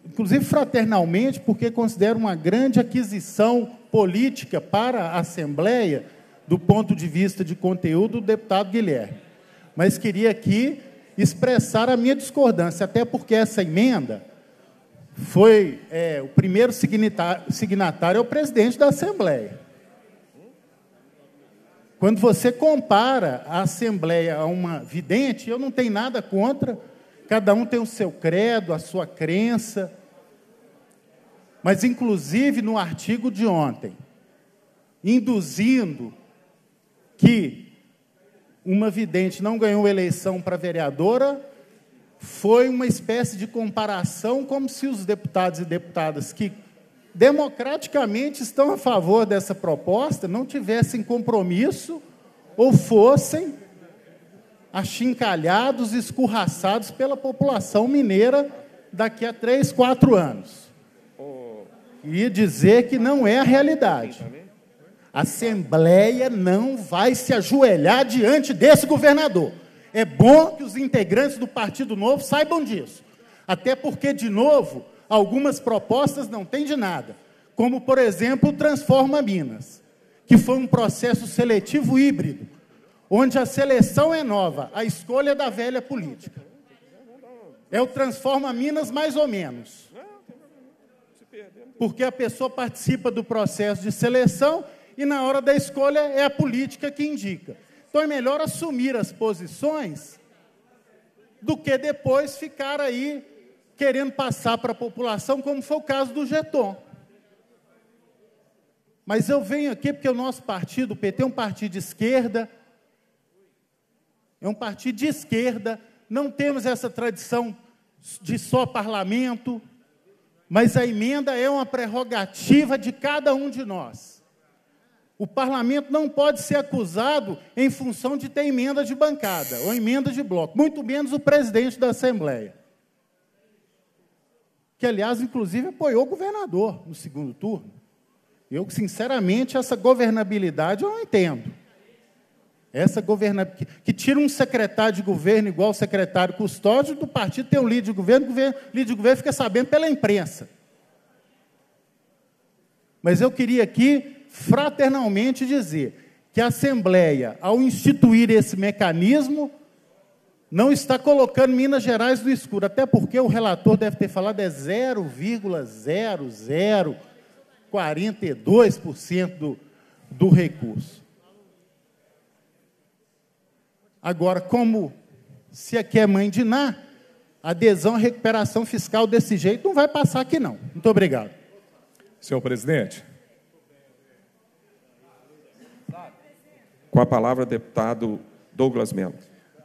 inclusive fraternalmente, porque considero uma grande aquisição política para a Assembleia, do ponto de vista de conteúdo, do deputado Guilherme. Mas queria aqui expressar a minha discordância, até porque essa emenda foi é, o primeiro signatário, signatário é o presidente da Assembleia. Quando você compara a Assembleia a uma vidente, eu não tenho nada contra, Cada um tem o seu credo, a sua crença. Mas, inclusive, no artigo de ontem, induzindo que uma vidente não ganhou eleição para vereadora, foi uma espécie de comparação como se os deputados e deputadas que democraticamente estão a favor dessa proposta não tivessem compromisso ou fossem achincalhados, escorraçados pela população mineira daqui a três, quatro anos. E dizer que não é a realidade. A Assembleia não vai se ajoelhar diante desse governador. É bom que os integrantes do Partido Novo saibam disso. Até porque, de novo, algumas propostas não têm de nada. Como, por exemplo, o Transforma Minas, que foi um processo seletivo híbrido, onde a seleção é nova, a escolha é da velha política. É o Transforma Minas mais ou menos. Porque a pessoa participa do processo de seleção e, na hora da escolha, é a política que indica. Então, é melhor assumir as posições do que depois ficar aí querendo passar para a população, como foi o caso do Geton. Mas eu venho aqui porque o nosso partido, o P T, é um partido de esquerda, é um partido de esquerda, não temos essa tradição de só parlamento, mas a emenda é uma prerrogativa de cada um de nós. O parlamento não pode ser acusado em função de ter emenda de bancada ou emenda de bloco, muito menos o presidente da Assembleia, que, aliás, inclusive, apoiou o governador no segundo turno. Eu, sinceramente, essa governabilidade eu não entendo. Essa governabilidade, que tira um secretário de governo igual o secretário custódio do partido, tem um líder de governo, o líder de governo fica sabendo pela imprensa. Mas eu queria aqui fraternalmente dizer que a Assembleia, ao instituir esse mecanismo, não está colocando Minas Gerais no escuro, até porque o relator deve ter falado é zero vírgula zero zero quarenta e dois por cento do, do recurso. Agora, como se aqui é mãe de Ná, adesão à recuperação fiscal desse jeito não vai passar aqui, não. Muito obrigado. Senhor presidente. Com a palavra, deputado Douglas Melo.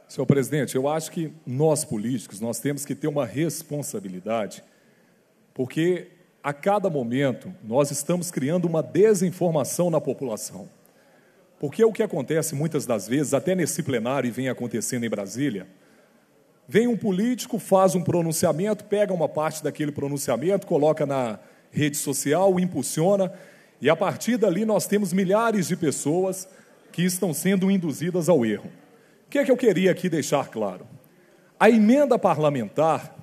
Senhor presidente, eu acho que nós, políticos, nós temos que ter uma responsabilidade, porque a cada momento nós estamos criando uma desinformação na população. Porque o que acontece muitas das vezes, até nesse plenário, e vem acontecendo em Brasília, vem um político, faz um pronunciamento, pega uma parte daquele pronunciamento, coloca na rede social, impulsiona, e a partir dali nós temos milhares de pessoas que estão sendo induzidas ao erro. O que é que eu queria aqui deixar claro? A emenda parlamentar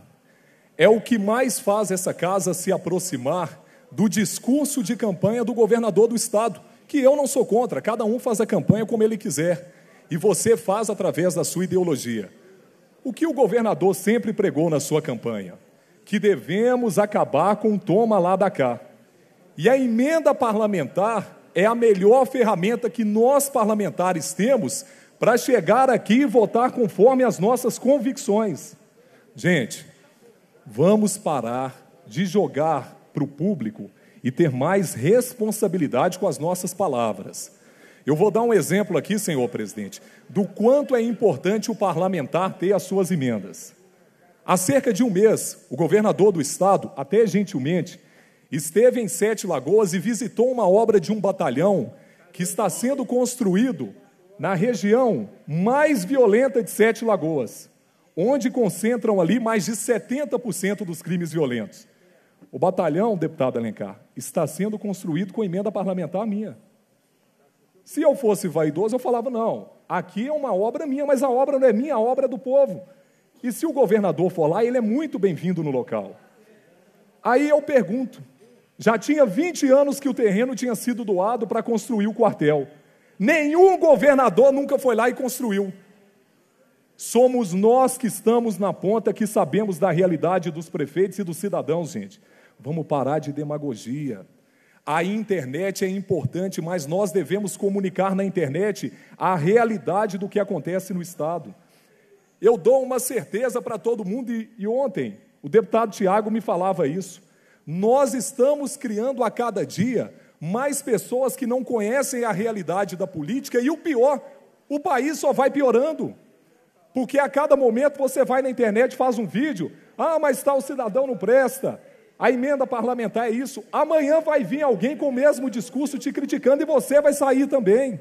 é o que mais faz essa casa se aproximar do discurso de campanha do governador do Estado, que eu não sou contra, cada um faz a campanha como ele quiser, e você faz através da sua ideologia. O que o governador sempre pregou na sua campanha? Que devemos acabar com o toma lá da cá. E a emenda parlamentar é a melhor ferramenta que nós parlamentares temos para chegar aqui e votar conforme as nossas convicções. Gente, vamos parar de jogar para o público e ter mais responsabilidade com as nossas palavras. Eu vou dar um exemplo aqui, senhor presidente, do quanto é importante o parlamentar ter as suas emendas. Há cerca de um mês, o governador do Estado, até gentilmente, esteve em Sete Lagoas e visitou uma obra de um batalhão que está sendo construído na região mais violenta de Sete Lagoas, onde concentram ali mais de setenta por cento dos crimes violentos. O batalhão, deputado Alencar, está sendo construído com emenda parlamentar minha. Se eu fosse vaidoso, eu falava, não, aqui é uma obra minha, mas a obra não é minha, a obra é do povo. E se o governador for lá, ele é muito bem-vindo no local. Aí eu pergunto, já tinha vinte anos que o terreno tinha sido doado para construir o quartel. Nenhum governador nunca foi lá e construiu. Somos nós que estamos na ponta, que sabemos da realidade dos prefeitos e dos cidadãos, gente. Vamos parar de demagogia. A internet é importante, mas nós devemos comunicar na internet a realidade do que acontece no Estado. Eu dou uma certeza para todo mundo, e, e ontem o deputado Tiago me falava isso. Nós estamos criando a cada dia mais pessoas que não conhecem a realidade da política, e o pior, o país só vai piorando, porque a cada momento você vai na internet, faz um vídeo, ah, mas tal cidadão não presta, a emenda parlamentar é isso, amanhã vai vir alguém com o mesmo discurso te criticando e você vai sair também.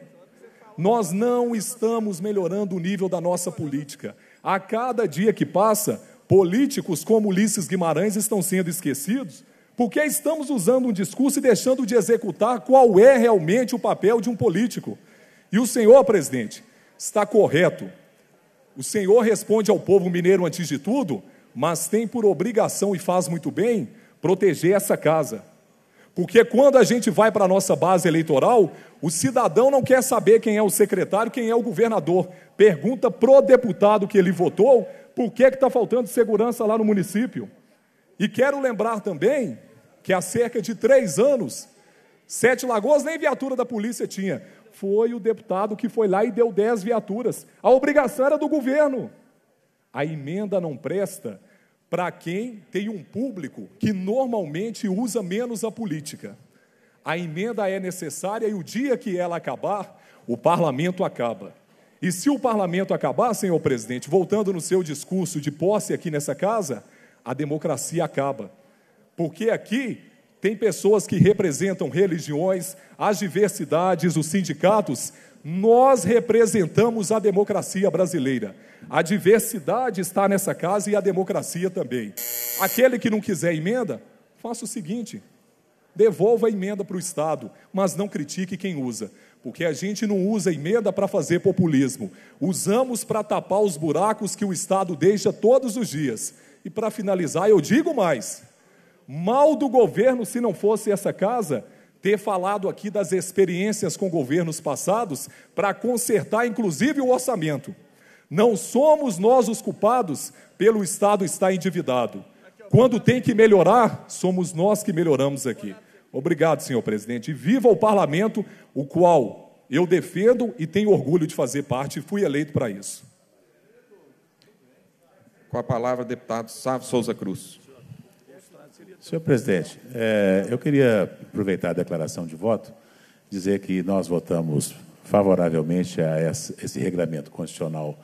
Nós não estamos melhorando o nível da nossa política. A cada dia que passa, políticos como Ulisses Guimarães estão sendo esquecidos, porque estamos usando um discurso e deixando de executar qual é realmente o papel de um político. E o senhor, presidente, está correto. O senhor responde ao povo mineiro antes de tudo, mas tem por obrigação, e faz muito bem, proteger essa casa. Porque quando a gente vai para a nossa base eleitoral, o cidadão não quer saber quem é o secretário, quem é o governador. Pergunta pro deputado que ele votou por que está faltando segurança lá no município. E quero lembrar também que há cerca de três anos, Sete Lagoas nem viatura da polícia tinha. Foi o deputado que foi lá e deu dez viaturas. A obrigação era do governo. A emenda não presta para quem tem um público que normalmente usa menos a política. A emenda é necessária e o dia que ela acabar, o parlamento acaba. E se o parlamento acabar, senhor presidente, voltando no seu discurso de posse aqui nessa casa, a democracia acaba. Porque aqui tem pessoas que representam religiões, as diversidades, os sindicatos. Nós representamos a democracia brasileira. A diversidade está nessa casa e a democracia também. Aquele que não quiser emenda, faça o seguinte, devolva a emenda para o Estado, mas não critique quem usa, porque a gente não usa emenda para fazer populismo. Usamos para tapar os buracos que o Estado deixa todos os dias. E para finalizar, eu digo mais, mal do governo se não fosse essa casa ter falado aqui das experiências com governos passados para consertar, inclusive, o orçamento. Não somos nós os culpados pelo Estado estar endividado. Quando tem que melhorar, somos nós que melhoramos aqui. Obrigado, senhor presidente. E viva o parlamento, o qual eu defendo e tenho orgulho de fazer parte, e fui eleito para isso. Com a palavra, deputado Sávio Souza Cruz. Senhor presidente, é, eu queria aproveitar a declaração de voto, dizer que nós votamos favoravelmente a essa, esse regramento constitucional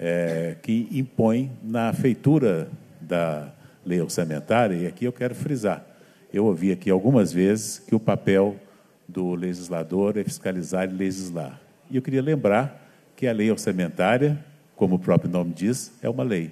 é, que impõe na feitura da lei orçamentária, e aqui eu quero frisar, eu ouvi aqui algumas vezes que o papel do legislador é fiscalizar e legislar. E eu queria lembrar que a lei orçamentária, como o próprio nome diz, é uma lei.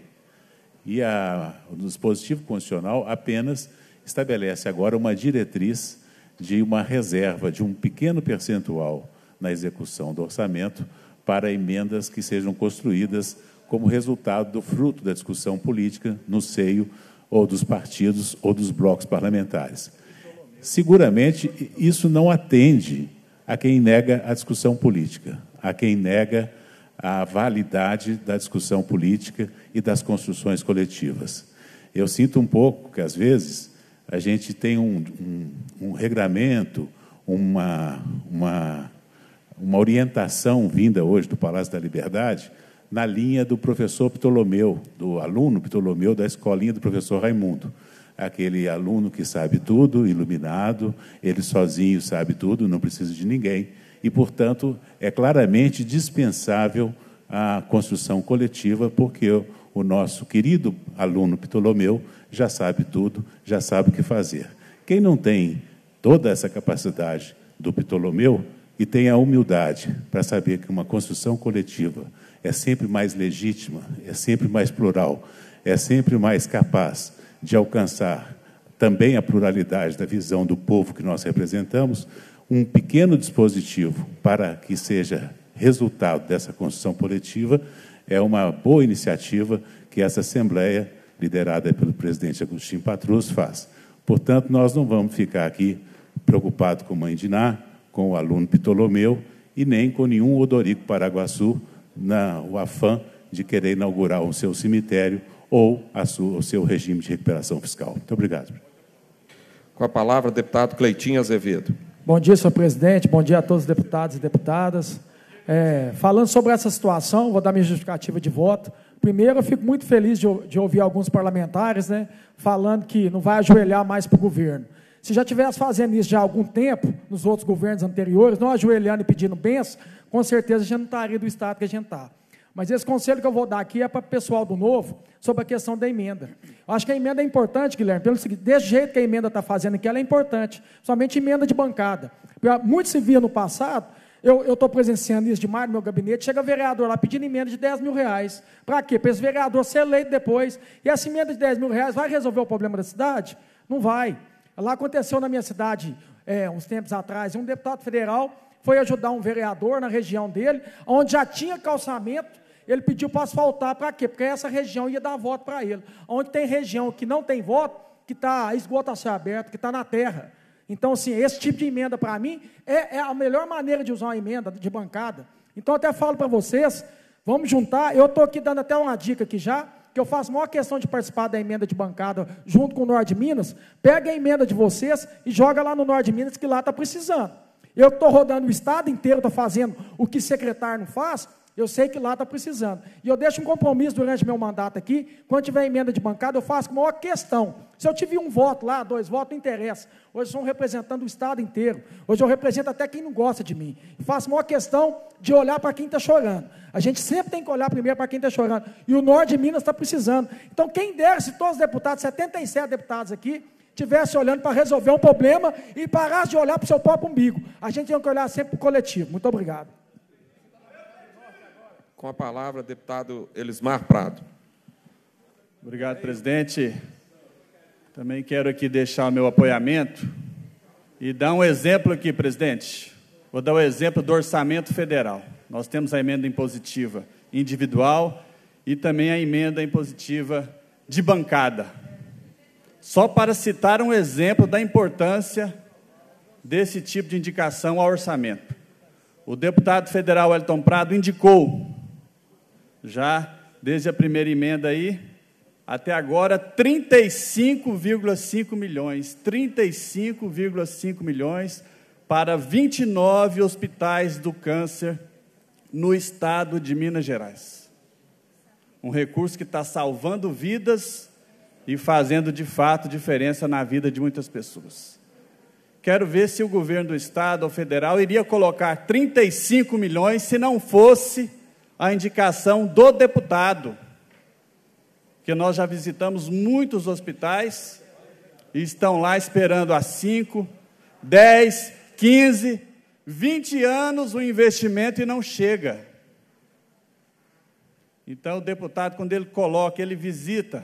E a, o dispositivo constitucional apenas estabelece agora uma diretriz de uma reserva de um pequeno percentual na execução do orçamento para emendas que sejam construídas como resultado do fruto da discussão política no seio ou dos partidos ou dos blocos parlamentares. Seguramente, isso não atende a quem nega a discussão política, a quem nega a validade da discussão política e das construções coletivas. Eu sinto um pouco que, às vezes, a gente tem um, um, um regramento, uma, uma, uma orientação vinda hoje do Palácio da Liberdade na linha do professor Ptolomeu, do aluno Ptolomeu da escolinha do professor Raimundo. Aquele aluno que sabe tudo, iluminado, ele sozinho sabe tudo, não precisa de ninguém. E, portanto, é claramente dispensável a construção coletiva, porque o nosso querido aluno Ptolomeu já sabe tudo, já sabe o que fazer. Quem não tem toda essa capacidade do Ptolomeu e tem a humildade para saber que uma construção coletiva é sempre mais legítima, é sempre mais plural, é sempre mais capaz de alcançar também a pluralidade da visão do povo que nós representamos, um pequeno dispositivo para que seja resultado dessa construção coletiva é uma boa iniciativa que essa Assembleia, liderada pelo presidente Agostinho Patrus, faz. Portanto, nós não vamos ficar aqui preocupados com o Mãe Diná, com o aluno Ptolomeu e nem com nenhum Odorico Paraguaçu na o afã de querer inaugurar o seu cemitério ou a sua, o seu regime de recuperação fiscal. Muito obrigado. Com a palavra, deputado Cleitinho Azevedo. Bom dia, senhor presidente, bom dia a todos os deputados e deputadas. É, falando sobre essa situação, vou dar minha justificativa de voto. Primeiro, eu fico muito feliz de, de ouvir alguns parlamentares, né, falando que não vai ajoelhar mais para o governo. Se já estivesse fazendo isso já há algum tempo, nos outros governos anteriores, não ajoelhando e pedindo bênção, com certeza a gente não estaria do estado que a gente está. Mas esse conselho que eu vou dar aqui é para o pessoal do Novo, sobre a questão da emenda. Eu acho que a emenda é importante, Guilherme, pelo seguinte, desse jeito que a emenda está fazendo aqui, ela é importante, somente emenda de bancada. Muito se via no passado, eu estou presenciando isso demais no meu gabinete, chega vereador lá pedindo emenda de dez mil reais. Para quê? Para esse vereador ser eleito depois. E essa emenda de dez mil reais vai resolver o problema da cidade? Não vai. Lá aconteceu na minha cidade, é, uns tempos atrás, um deputado federal foi ajudar um vereador na região dele, onde já tinha calçamento, ele pediu para asfaltar, para quê? Porque essa região ia dar voto para ele. Onde tem região que não tem voto, que está esgoto a céu aberto, que está na terra. Então, assim, esse tipo de emenda, para mim, é, é a melhor maneira de usar uma emenda de bancada. Então, eu até falo para vocês, vamos juntar, eu estou aqui dando até uma dica aqui já, que eu faço maior questão de participar da emenda de bancada junto com o Norte de Minas, pega a emenda de vocês e joga lá no Norte de Minas, que lá está precisando. Eu estou rodando o estado inteiro, estou fazendo o que secretário não faz, eu sei que lá está precisando. E eu deixo um compromisso durante meu mandato aqui, quando tiver emenda de bancada, eu faço com maior questão. Se eu tiver um voto lá, dois votos, não interessa. Hoje eu sou um representante do estado inteiro. Hoje eu represento até quem não gosta de mim. E faço maior questão de olhar para quem está chorando. A gente sempre tem que olhar primeiro para quem está chorando. E o Norte de Minas está precisando. Então, quem dera se todos os deputados, setenta e sete deputados aqui, estivesse olhando para resolver um problema e parasse de olhar para o seu próprio umbigo. A gente tem que olhar sempre para o coletivo. Muito obrigado. Com a palavra, deputado Elismar Prado. Obrigado, presidente. Também quero aqui deixar o meu apoiamento e dar um exemplo aqui, presidente. Vou dar o exemplo do orçamento federal. Nós temos a emenda impositiva individual e também a emenda impositiva de bancada. Só para citar um exemplo da importância desse tipo de indicação ao orçamento. O deputado federal Elton Prado indicou, já desde a primeira emenda aí, até agora, trinta e cinco vírgula cinco milhões, trinta e cinco vírgula cinco milhões para vinte e nove hospitais do câncer no estado de Minas Gerais. Um recurso que está salvando vidas e fazendo, de fato, diferença na vida de muitas pessoas. Quero ver se o governo do estado ou federal iria colocar trinta e cinco milhões se não fosse a indicação do deputado, que nós já visitamos muitos hospitais e estão lá esperando há cinco, dez, quinze, vinte anos o investimento e não chega. Então, o deputado, quando ele coloca, ele visita,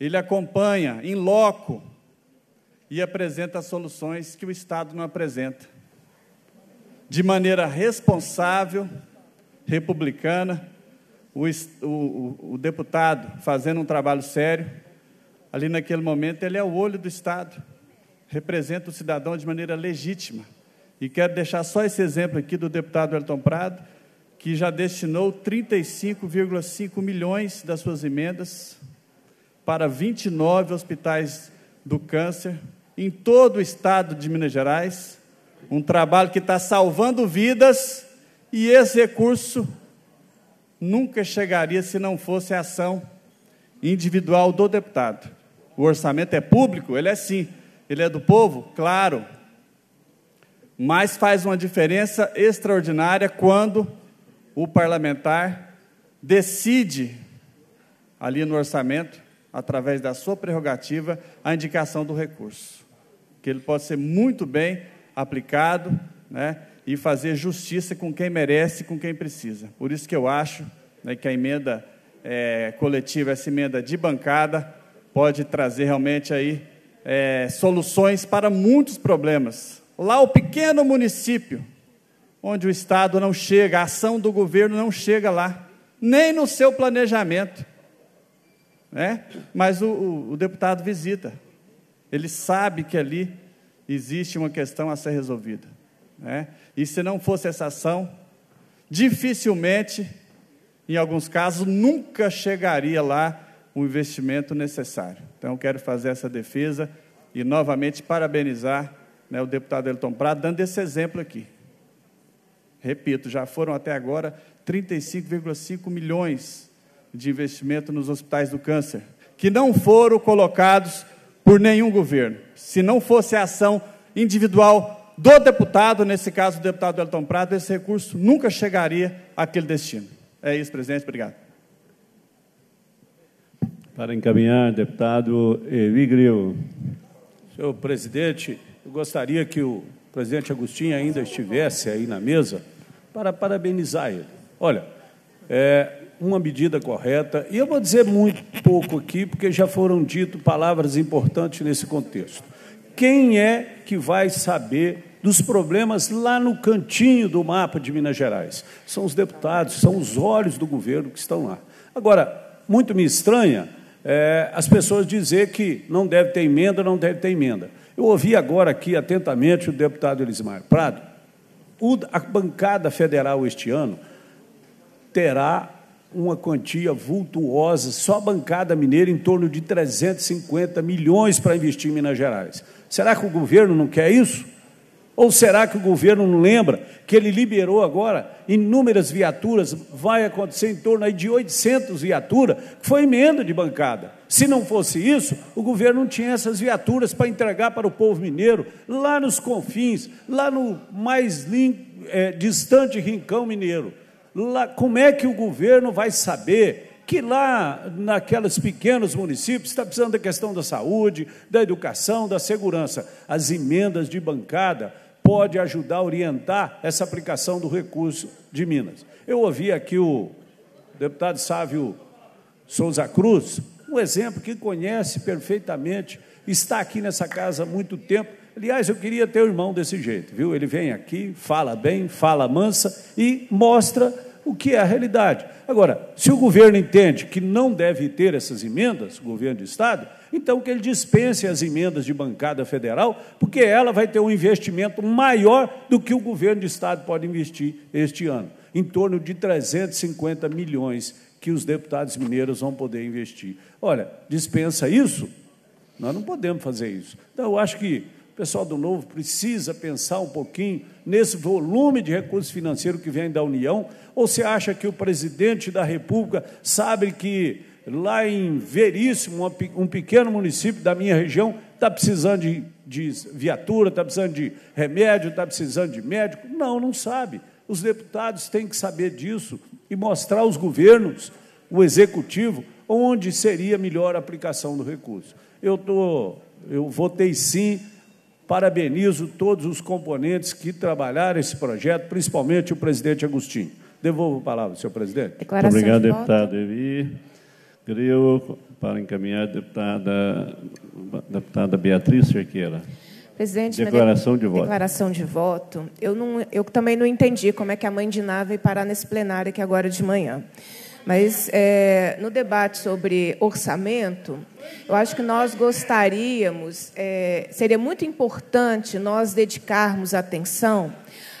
ele acompanha in loco e apresenta soluções que o estado não apresenta. De maneira responsável, republicana, o, o, o deputado fazendo um trabalho sério, ali naquele momento ele é o olho do estado, representa o cidadão de maneira legítima. E quero deixar só esse exemplo aqui do deputado Elton Prado, que já destinou trinta e cinco vírgula cinco milhões das suas emendas para vinte e nove hospitais do câncer em todo o estado de Minas Gerais, um trabalho que está salvando vidas. E esse recurso nunca chegaria se não fosse a ação individual do deputado. O orçamento é público? Ele é sim. Ele é do povo? Claro. Mas faz uma diferença extraordinária quando o parlamentar decide, ali no orçamento, através da sua prerrogativa, a indicação do recurso, que ele pode ser muito bem aplicado, né? E fazer justiça com quem merece, com quem precisa. Por isso que eu acho, né, que a emenda é, coletiva, essa emenda de bancada, pode trazer realmente aí, é, soluções para muitos problemas. Lá o pequeno município, onde o estado não chega, a ação do governo não chega lá, nem no seu planejamento, né? Mas o, o, o deputado visita, ele sabe que ali existe uma questão a ser resolvida. Né? E se não fosse essa ação, dificilmente, em alguns casos, nunca chegaria lá o investimento necessário. Então, eu quero fazer essa defesa e, novamente, parabenizar, né, o deputado Elton Prado, dando esse exemplo aqui. Repito, já foram até agora trinta e cinco vírgula cinco milhões de investimento nos hospitais do câncer, que não foram colocados por nenhum governo. Se não fosse a ação individual do deputado, nesse caso o deputado Elton Prado, esse recurso nunca chegaria àquele destino. É isso, presidente. Obrigado. Para encaminhar, deputado Evigril. Senhor presidente, eu gostaria que o presidente Agostinho ainda estivesse aí na mesa para parabenizar ele. Olha, é uma medida correta, e eu vou dizer muito pouco aqui, porque já foram ditas palavras importantes nesse contexto. Quem é que vai saber dos problemas lá no cantinho do mapa de Minas Gerais? São os deputados, são os olhos do governo que estão lá. Agora, muito me estranha é, as pessoas dizer que não deve ter emenda, não deve ter emenda. Eu ouvi agora aqui atentamente o deputado Elismar Prado. O, a bancada federal este ano terá uma quantia vultuosa, só a bancada mineira, em torno de trezentos e cinquenta milhões para investir em Minas Gerais. Será que o governo não quer isso? Ou será que o governo não lembra que ele liberou agora inúmeras viaturas, vai acontecer em torno aí de oitocentas viaturas, que foi emenda de bancada? Se não fosse isso, o governo não tinha essas viaturas para entregar para o povo mineiro, lá nos confins, lá no mais é, distante rincão mineiro. Lá, como é que o governo vai saber que lá, naqueles pequenos municípios, está precisando da questão da saúde, da educação, da segurança? As emendas de bancada podem ajudar a orientar essa aplicação do recurso de Minas. Eu ouvi aqui o deputado Sávio Souza Cruz, um exemplo que conhece perfeitamente, está aqui nessa casa há muito tempo. Aliás, eu queria ter o irmão desse jeito, viu? Ele vem aqui, fala bem, fala mansa e mostra o que é a realidade. Agora, se o governo entende que não deve ter essas emendas, o governo do Estado, então que ele dispense as emendas de bancada federal, porque ela vai ter um investimento maior do que o governo do Estado pode investir este ano, em torno de trezentos e cinquenta milhões que os deputados mineiros vão poder investir. Olha, dispensa isso? Nós não podemos fazer isso. Então, eu acho que o pessoal do Novo precisa pensar um pouquinho nesse volume de recursos financeiros que vem da União. Ou você acha que o presidente da República sabe que lá em Veríssimo, um pequeno município da minha região, está precisando de, de viatura, está precisando de remédio, está precisando de médico? Não, não sabe. Os deputados têm que saber disso e mostrar aos governos, o executivo, onde seria a melhor aplicação do recurso. Eu, tô, eu votei sim. Parabenizo todos os componentes que trabalharam esse projeto, principalmente o presidente Agostinho. Devolvo a palavra, senhor presidente. Muito obrigado, de deputado Evi. Para encaminhar, deputada, deputada Beatriz Cerqueira. Presidente, declaração de, de voto. Declaração de voto. Eu, não, eu também não entendi como é que a mãe de Ná veio parar nesse plenário aqui agora de manhã. Mas, é, no debate sobre orçamento, eu acho que nós gostaríamos, é, seria muito importante nós dedicarmos atenção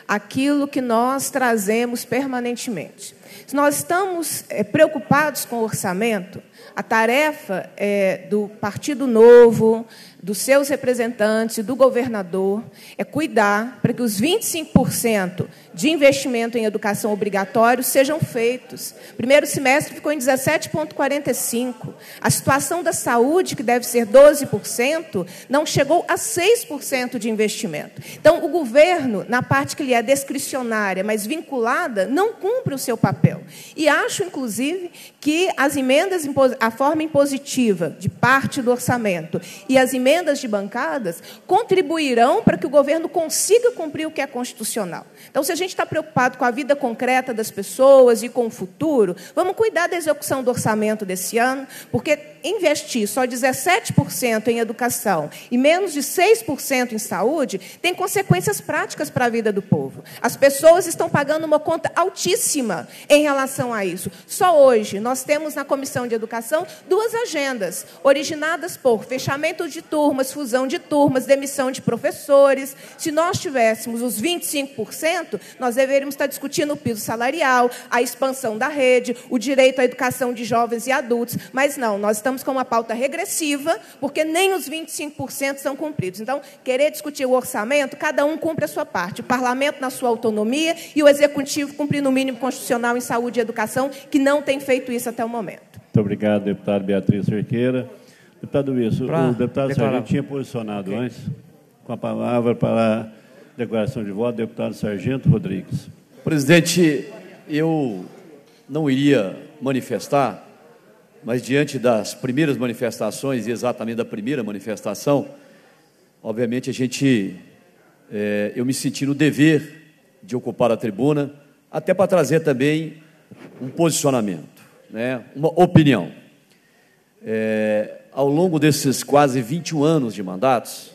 àquilo que nós trazemos permanentemente. Se nós estamos é, preocupados com o orçamento, a tarefa é, do Partido Novo, dos seus representantes, do governador, é cuidar para que os vinte e cinco por cento de investimento em educação obrigatório sejam feitos. Primeiro semestre ficou em dezessete vírgula quarenta e cinco por cento. A situação da saúde, que deve ser doze por cento, não chegou a seis por cento de investimento. Então, o governo, na parte que lhe é discricionária, mas vinculada, não cumpre o seu papel. E acho, inclusive, que as emendas, a forma impositiva de parte do orçamento e as emendas emendas de bancadas contribuirão para que o governo consiga cumprir o que é constitucional. Então, se a gente está preocupado com a vida concreta das pessoas e com o futuro, vamos cuidar da execução do orçamento desse ano, porque investir só dezessete por cento em educação e menos de seis por cento em saúde tem consequências práticas para a vida do povo. As pessoas estão pagando uma conta altíssima em relação a isso. Só hoje nós temos na Comissão de Educação duas agendas originadas por fechamento de turmas, fusão de turmas, demissão de professores. Se nós tivéssemos os vinte e cinco por cento, nós deveríamos estar discutindo o piso salarial, a expansão da rede, o direito à educação de jovens e adultos, mas não, nós estamos estamos com uma pauta regressiva, porque nem os vinte e cinco por cento são cumpridos. Então, querer discutir o orçamento, cada um cumpre a sua parte. O parlamento na sua autonomia e o executivo cumprindo o mínimo constitucional em saúde e educação, que não tem feito isso até o momento. Muito obrigado, deputado Beatriz Cerqueira. Deputado Wilson, pra o deputado Sargento tinha posicionado okay. antes, com a palavra para a declaração de voto, deputado Sargento Rodrigues. Presidente, eu não iria manifestar, mas diante das primeiras manifestações, e exatamente da primeira manifestação, obviamente a gente, é, eu me senti no dever de ocupar a tribuna, até para trazer também um posicionamento, né, uma opinião. É, ao longo desses quase vinte e um anos de mandatos,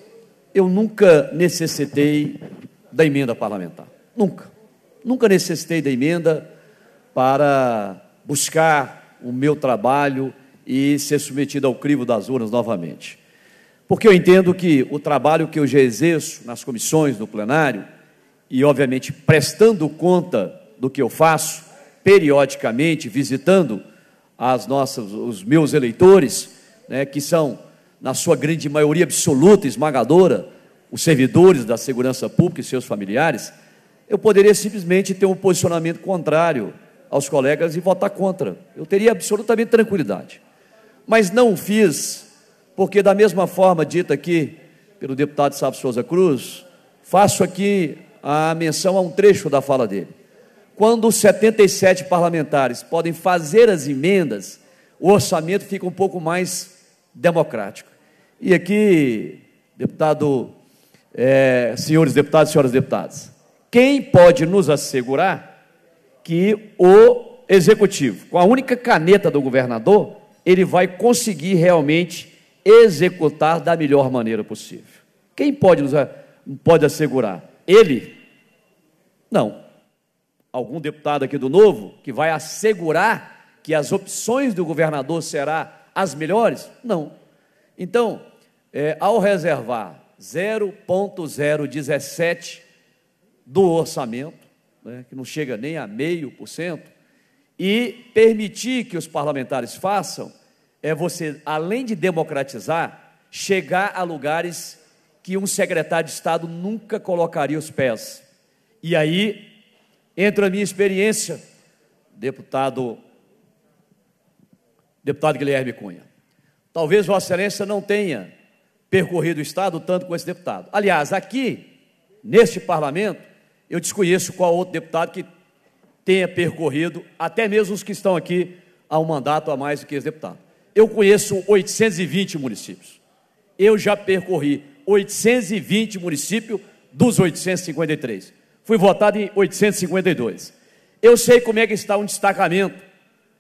eu nunca necessitei da emenda parlamentar. Nunca. Nunca necessitei da emenda para buscar o meu trabalho e ser submetido ao crivo das urnas novamente. Porque eu entendo que o trabalho que eu já exerço nas comissões, no plenário, e, obviamente, prestando conta do que eu faço, periodicamente, visitando as nossas, os meus eleitores, né, que são, na sua grande maioria absoluta, esmagadora, os servidores da segurança pública e seus familiares, eu poderia simplesmente ter um posicionamento contrário aos colegas e votar contra. Eu teria absolutamente tranquilidade. Mas não o fiz, porque da mesma forma dita aqui pelo deputado Sávio Souza Cruz, faço aqui a menção a um trecho da fala dele. Quando os setenta e sete parlamentares podem fazer as emendas, o orçamento fica um pouco mais democrático. E aqui, deputado, é, senhores deputados, senhoras deputadas, quem pode nos assegurar que o executivo, com a única caneta do governador, ele vai conseguir realmente executar da melhor maneira possível? Quem pode nos pode assegurar? Ele? Não. Algum deputado aqui do Novo que vai assegurar que as opções do governador serão as melhores? Não. Então, é, ao reservar zero vírgula zero dezessete por cento do orçamento, né, que não chega nem a meio por cento, e permitir que os parlamentares façam, é você, além de democratizar, chegar a lugares que um secretário de Estado nunca colocaria os pés. E aí entra a minha experiência, deputado... Deputado Guilherme Cunha, talvez Vossa Excelência não tenha percorrido o Estado tanto com esse deputado. Aliás, aqui, neste parlamento, eu desconheço qual outro deputado que tenha percorrido, até mesmo os que estão aqui, há um mandato a mais do que esse deputado. Eu conheço oitocentos e vinte municípios. Eu já percorri oitocentos e vinte municípios dos oitocentos e cinquenta e três. Fui votado em oitocentos e cinquenta e dois. Eu sei como é que está um destacamento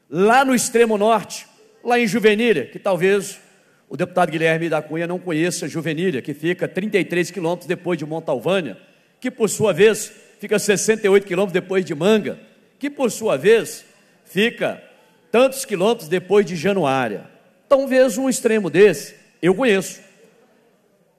lá no extremo norte, lá em Juvenília, que talvez o deputado Guilherme da Cunha não conheça Juvenília, que fica trinta e três quilômetros depois de Montalvânia, que por sua vez fica sessenta e oito quilômetros depois de Manga, que por sua vez fica tantos quilômetros depois de Januária. Talvez um extremo desse, eu conheço.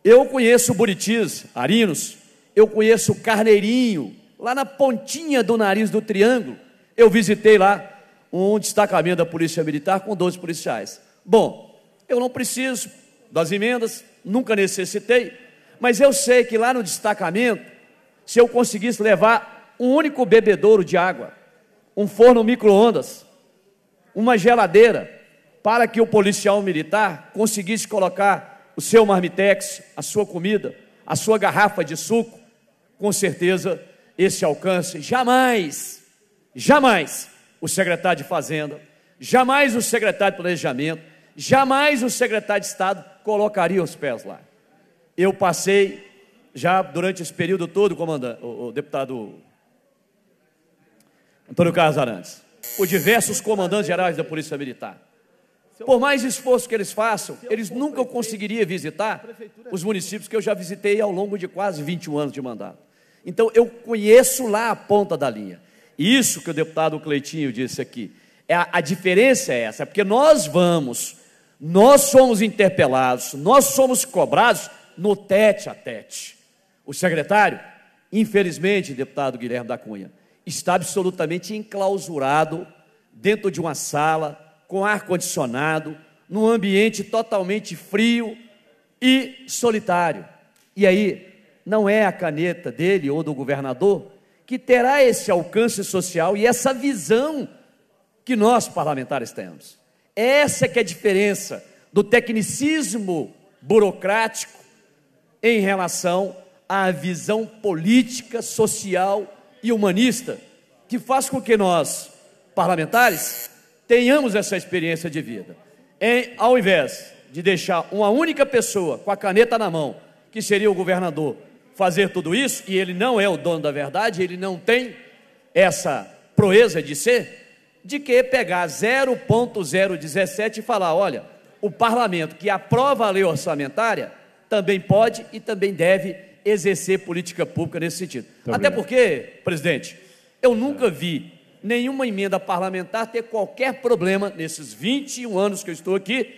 Eu conheço Buritis, Arinos, eu conheço Carneirinho, lá na pontinha do nariz do triângulo, eu visitei lá um destacamento da Polícia Militar com doze policiais. Bom, eu não preciso das emendas, nunca necessitei, mas eu sei que lá no destacamento, se eu conseguisse levar um único bebedouro de água, um forno micro-ondas, uma geladeira, para que o policial militar conseguisse colocar o seu marmitex, a sua comida, a sua garrafa de suco, com certeza esse alcance jamais, jamais... o secretário de Fazenda, jamais o secretário de Planejamento, jamais o secretário de Estado colocaria os pés lá. Eu passei, já durante esse período todo, comandante, o, o deputado Antônio Carlos Arantes, por diversos comandantes gerais da Polícia Militar. Por mais esforço que eles façam, eles nunca conseguiriam visitar os municípios que eu já visitei ao longo de quase vinte e um anos de mandato. Então, eu conheço lá a ponta da linha. Isso que o deputado Cleitinho disse aqui, é a, a diferença é essa, porque nós vamos, nós somos interpelados, nós somos cobrados no tete-a-tete. O secretário, infelizmente, deputado Guilherme da Cunha, está absolutamente enclausurado dentro de uma sala, com ar-condicionado, num ambiente totalmente frio e solitário. E aí, não é a caneta dele ou do governador que terá esse alcance social e essa visão que nós parlamentares temos. Essa que é a diferença do tecnicismo burocrático em relação à visão política, social e humanista, que faz com que nós, parlamentares, tenhamos essa experiência de vida. Em, ao invés de deixar uma única pessoa com a caneta na mão, que seria o governador, fazer tudo isso, e ele não é o dono da verdade, ele não tem essa proeza de ser, de que pegar zero ponto zero dezessete e falar, olha, o parlamento que aprova a lei orçamentária também pode e também deve exercer política pública nesse sentido. Muito Até obrigado. Porque, presidente, eu nunca vi nenhuma emenda parlamentar ter qualquer problema nesses vinte e um anos que eu estou aqui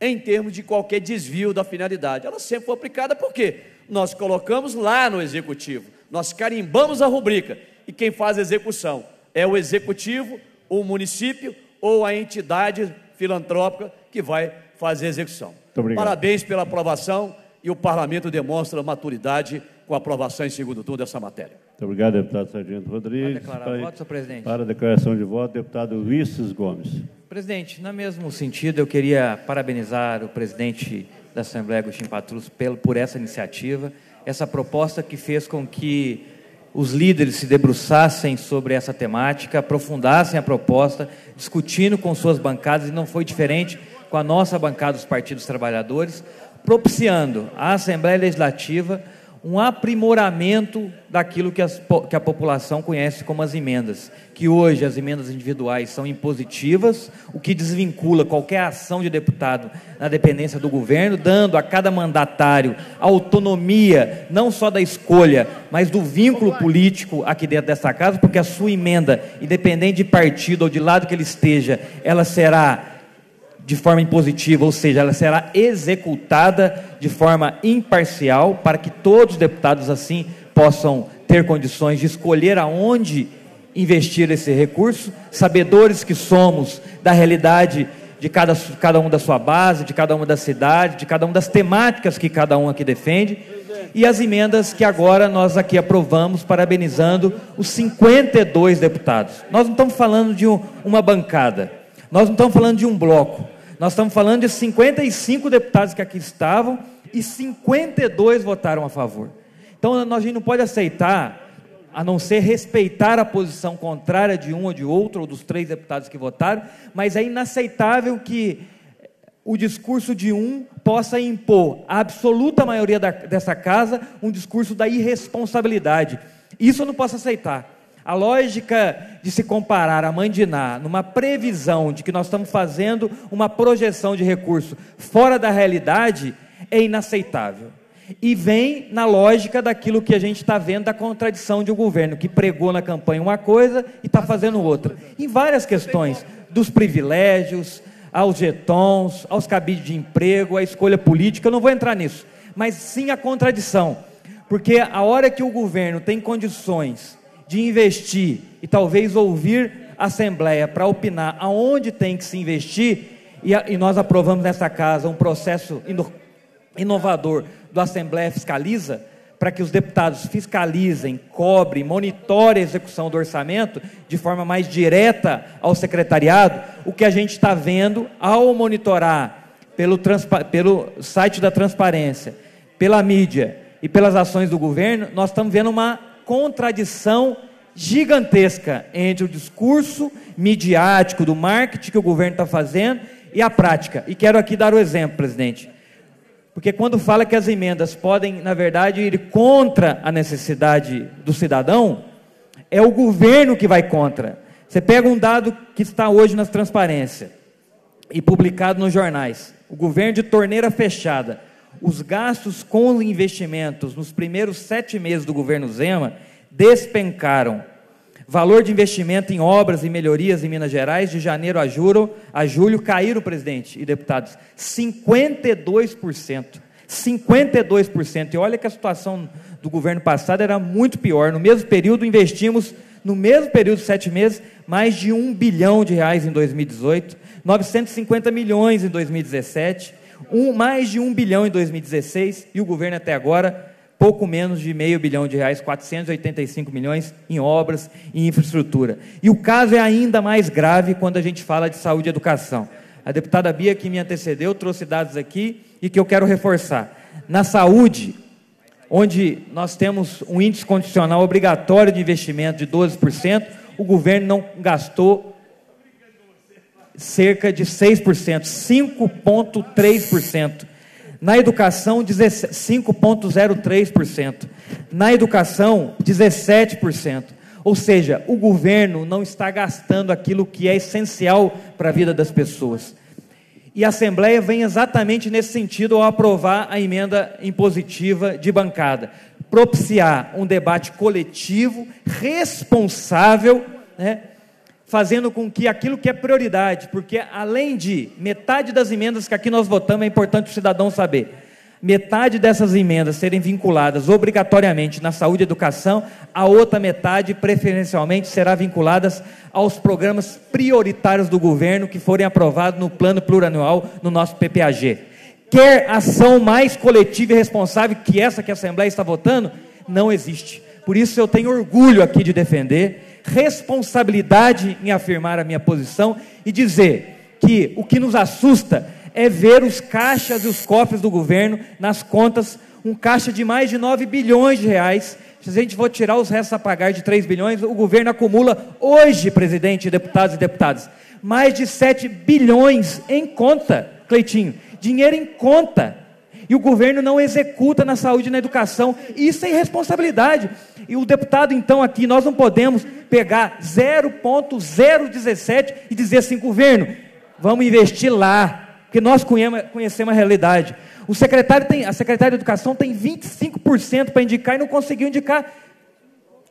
em termos de qualquer desvio da finalidade. Ela sempre foi aplicada porque nós colocamos lá no executivo, nós carimbamos a rubrica e quem faz a execução é o executivo, o município ou a entidade filantrópica que vai fazer a execução. Parabéns pela aprovação e o parlamento demonstra maturidade com a aprovação em segundo turno dessa matéria. Muito obrigado, deputado Sargento Rodrigues. Para declarar o voto, senhor presidente. Para a declaração de voto, deputado Ulisses Gomes. Presidente, no mesmo sentido, eu queria parabenizar o presidente da Assembleia, Agostinho Patrus, por essa iniciativa, essa proposta que fez com que os líderes se debruçassem sobre essa temática, aprofundassem a proposta, discutindo com suas bancadas, e não foi diferente com a nossa bancada dos partidos trabalhadores, propiciando à Assembleia Legislativa um aprimoramento daquilo que, as, que a população conhece como as emendas, que hoje as emendas individuais são impositivas, o que desvincula qualquer ação de deputado na dependência do governo, dando a cada mandatário autonomia, não só da escolha, mas do vínculo político aqui dentro dessa casa, porque a sua emenda, independente de partido ou de lado que ele esteja, ela será de forma impositiva, ou seja, ela será executada de forma imparcial para que todos os deputados assim possam ter condições de escolher aonde investir esse recurso, sabedores que somos da realidade de cada, cada um da sua base, de cada uma da cidade, de cada uma das temáticas que cada um aqui defende, e as emendas que agora nós aqui aprovamos, parabenizando os cinquenta e dois deputados. Nós não estamos falando de um, uma bancada, nós não estamos falando de um bloco, nós estamos falando de cinquenta e cinco deputados que aqui estavam e cinquenta e dois votaram a favor. Então, a gente não pode aceitar, a não ser respeitar a posição contrária de um ou de outro, ou dos três deputados que votaram, mas é inaceitável que o discurso de um possa impor à absoluta maioria da, dessa casa um discurso da irresponsabilidade. Isso eu não posso aceitar. A lógica de se comparar a mandinar numa previsão de que nós estamos fazendo uma projeção de recurso fora da realidade é inaceitável. E vem na lógica daquilo que a gente está vendo da contradição de um governo que pregou na campanha uma coisa e está fazendo outra. Em várias questões, dos privilégios, aos getons, aos cabides de emprego, à escolha política, eu não vou entrar nisso, mas sim a contradição. Porque a hora que o governo tem condições de investir e talvez ouvir a Assembleia para opinar aonde tem que se investir, e, a, e nós aprovamos nessa casa um processo ino, inovador do Assembleia Fiscaliza, para que os deputados fiscalizem, cobrem, monitorem a execução do orçamento de forma mais direta ao secretariado, o que a gente está vendo ao monitorar pelo, transpa, pelo site da transparência, pela mídia e pelas ações do governo, nós estamos vendo uma contradição gigantesca entre o discurso midiático do marketing que o governo está fazendo e a prática. E quero aqui dar o exemplo, presidente, porque quando fala que as emendas podem, na verdade, ir contra a necessidade do cidadão, é o governo que vai contra. Você pega um dado que está hoje na transparência e publicado nos jornais, o governo de torneira fechada, os gastos com investimentos nos primeiros sete meses do governo Zema despencaram. Valor de investimento em obras e melhorias em Minas Gerais, de janeiro a julho, a julho caíram, presidente e deputados, cinquenta e dois por cento. cinquenta e dois por cento. E olha que a situação do governo passado era muito pior. No mesmo período, investimos no mesmo período de sete meses, mais de um bilhão de reais em dois mil e dezoito, novecentos e cinquenta milhões em dois mil e dezessete, um, mais de um bilhão em dois mil e dezesseis, e o governo até agora, pouco menos de meio bilhão de reais, quatrocentos e oitenta e cinco milhões em obras e infraestrutura. E o caso é ainda mais grave quando a gente fala de saúde e educação. A deputada Bia, que me antecedeu, trouxe dados aqui e que eu quero reforçar. Na saúde, onde nós temos um índice condicional obrigatório de investimento de doze por cento, o governo não gastou cerca de seis por cento, cinco vírgula três por cento. Na educação, cinco vírgula zero três por cento. Na educação, dezessete por cento. Ou seja, o governo não está gastando aquilo que é essencial para a vida das pessoas. E a Assembleia vem exatamente nesse sentido ao aprovar a emenda impositiva de bancada. Propiciar um debate coletivo, responsável, né, fazendo com que aquilo que é prioridade, porque além de metade das emendas que aqui nós votamos, é importante o cidadão saber, metade dessas emendas serem vinculadas obrigatoriamente na saúde e educação, a outra metade preferencialmente será vinculadas aos programas prioritários do governo que forem aprovados no plano plurianual no nosso P P A G. Quer ação mais coletiva e responsável que essa que a Assembleia está votando? Não existe. Por isso eu tenho orgulho aqui de defender responsabilidade em afirmar a minha posição e dizer que o que nos assusta é ver os caixas e os cofres do governo nas contas, um caixa de mais de nove bilhões de reais. Se a gente for tirar os restos a pagar de três bilhões, o governo acumula hoje, presidente, deputados e deputadas, mais de sete bilhões em conta, Cleitinho, dinheiro em conta. E o governo não executa na saúde e na educação. Isso é irresponsabilidade. E o deputado, então, aqui, nós não podemos pegar zero vírgula zero dezessete e dizer assim, governo, vamos investir lá, porque nós conhecemos a realidade. O secretário tem, a secretária de Educação tem vinte e cinco por cento para indicar e não conseguiu indicar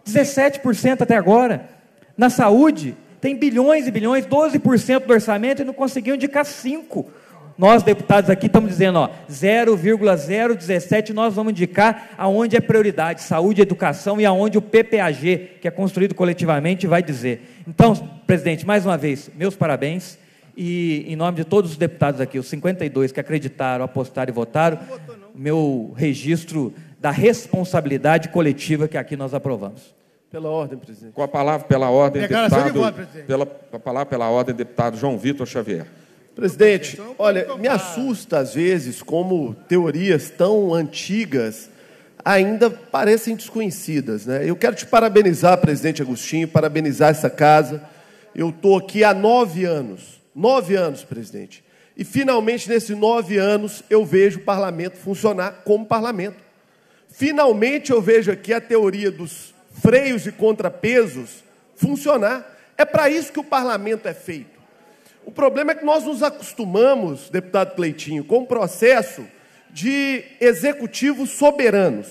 dezessete por cento até agora. Na saúde, tem bilhões e bilhões, doze por cento do orçamento e não conseguiu indicar cinco por cento. Nós, deputados, aqui estamos dizendo zero vírgula zero dezessete, nós vamos indicar aonde é prioridade, saúde, educação, e aonde o P P A G, que é construído coletivamente, vai dizer. Então, presidente, mais uma vez, meus parabéns, e em nome de todos os deputados aqui, os cinquenta e dois que acreditaram, apostaram e votaram, meu registro da responsabilidade coletiva que aqui nós aprovamos. Pela ordem, presidente. Com a palavra pela ordem, declaração deputado, de voto, presidente. Pela, a palavra pela ordem, deputado João Vitor Xavier. Presidente, olha, me assusta às vezes como teorias tão antigas ainda parecem desconhecidas, né? Eu quero te parabenizar, presidente Agostinho, parabenizar essa casa. Eu estou aqui há nove anos, nove anos, presidente, e finalmente nesses nove anos eu vejo o parlamento funcionar como parlamento. Finalmente eu vejo aqui a teoria dos freios e contrapesos funcionar. É para isso que o parlamento é feito. O problema é que nós nos acostumamos, deputado Cleitinho, com o processo de executivos soberanos,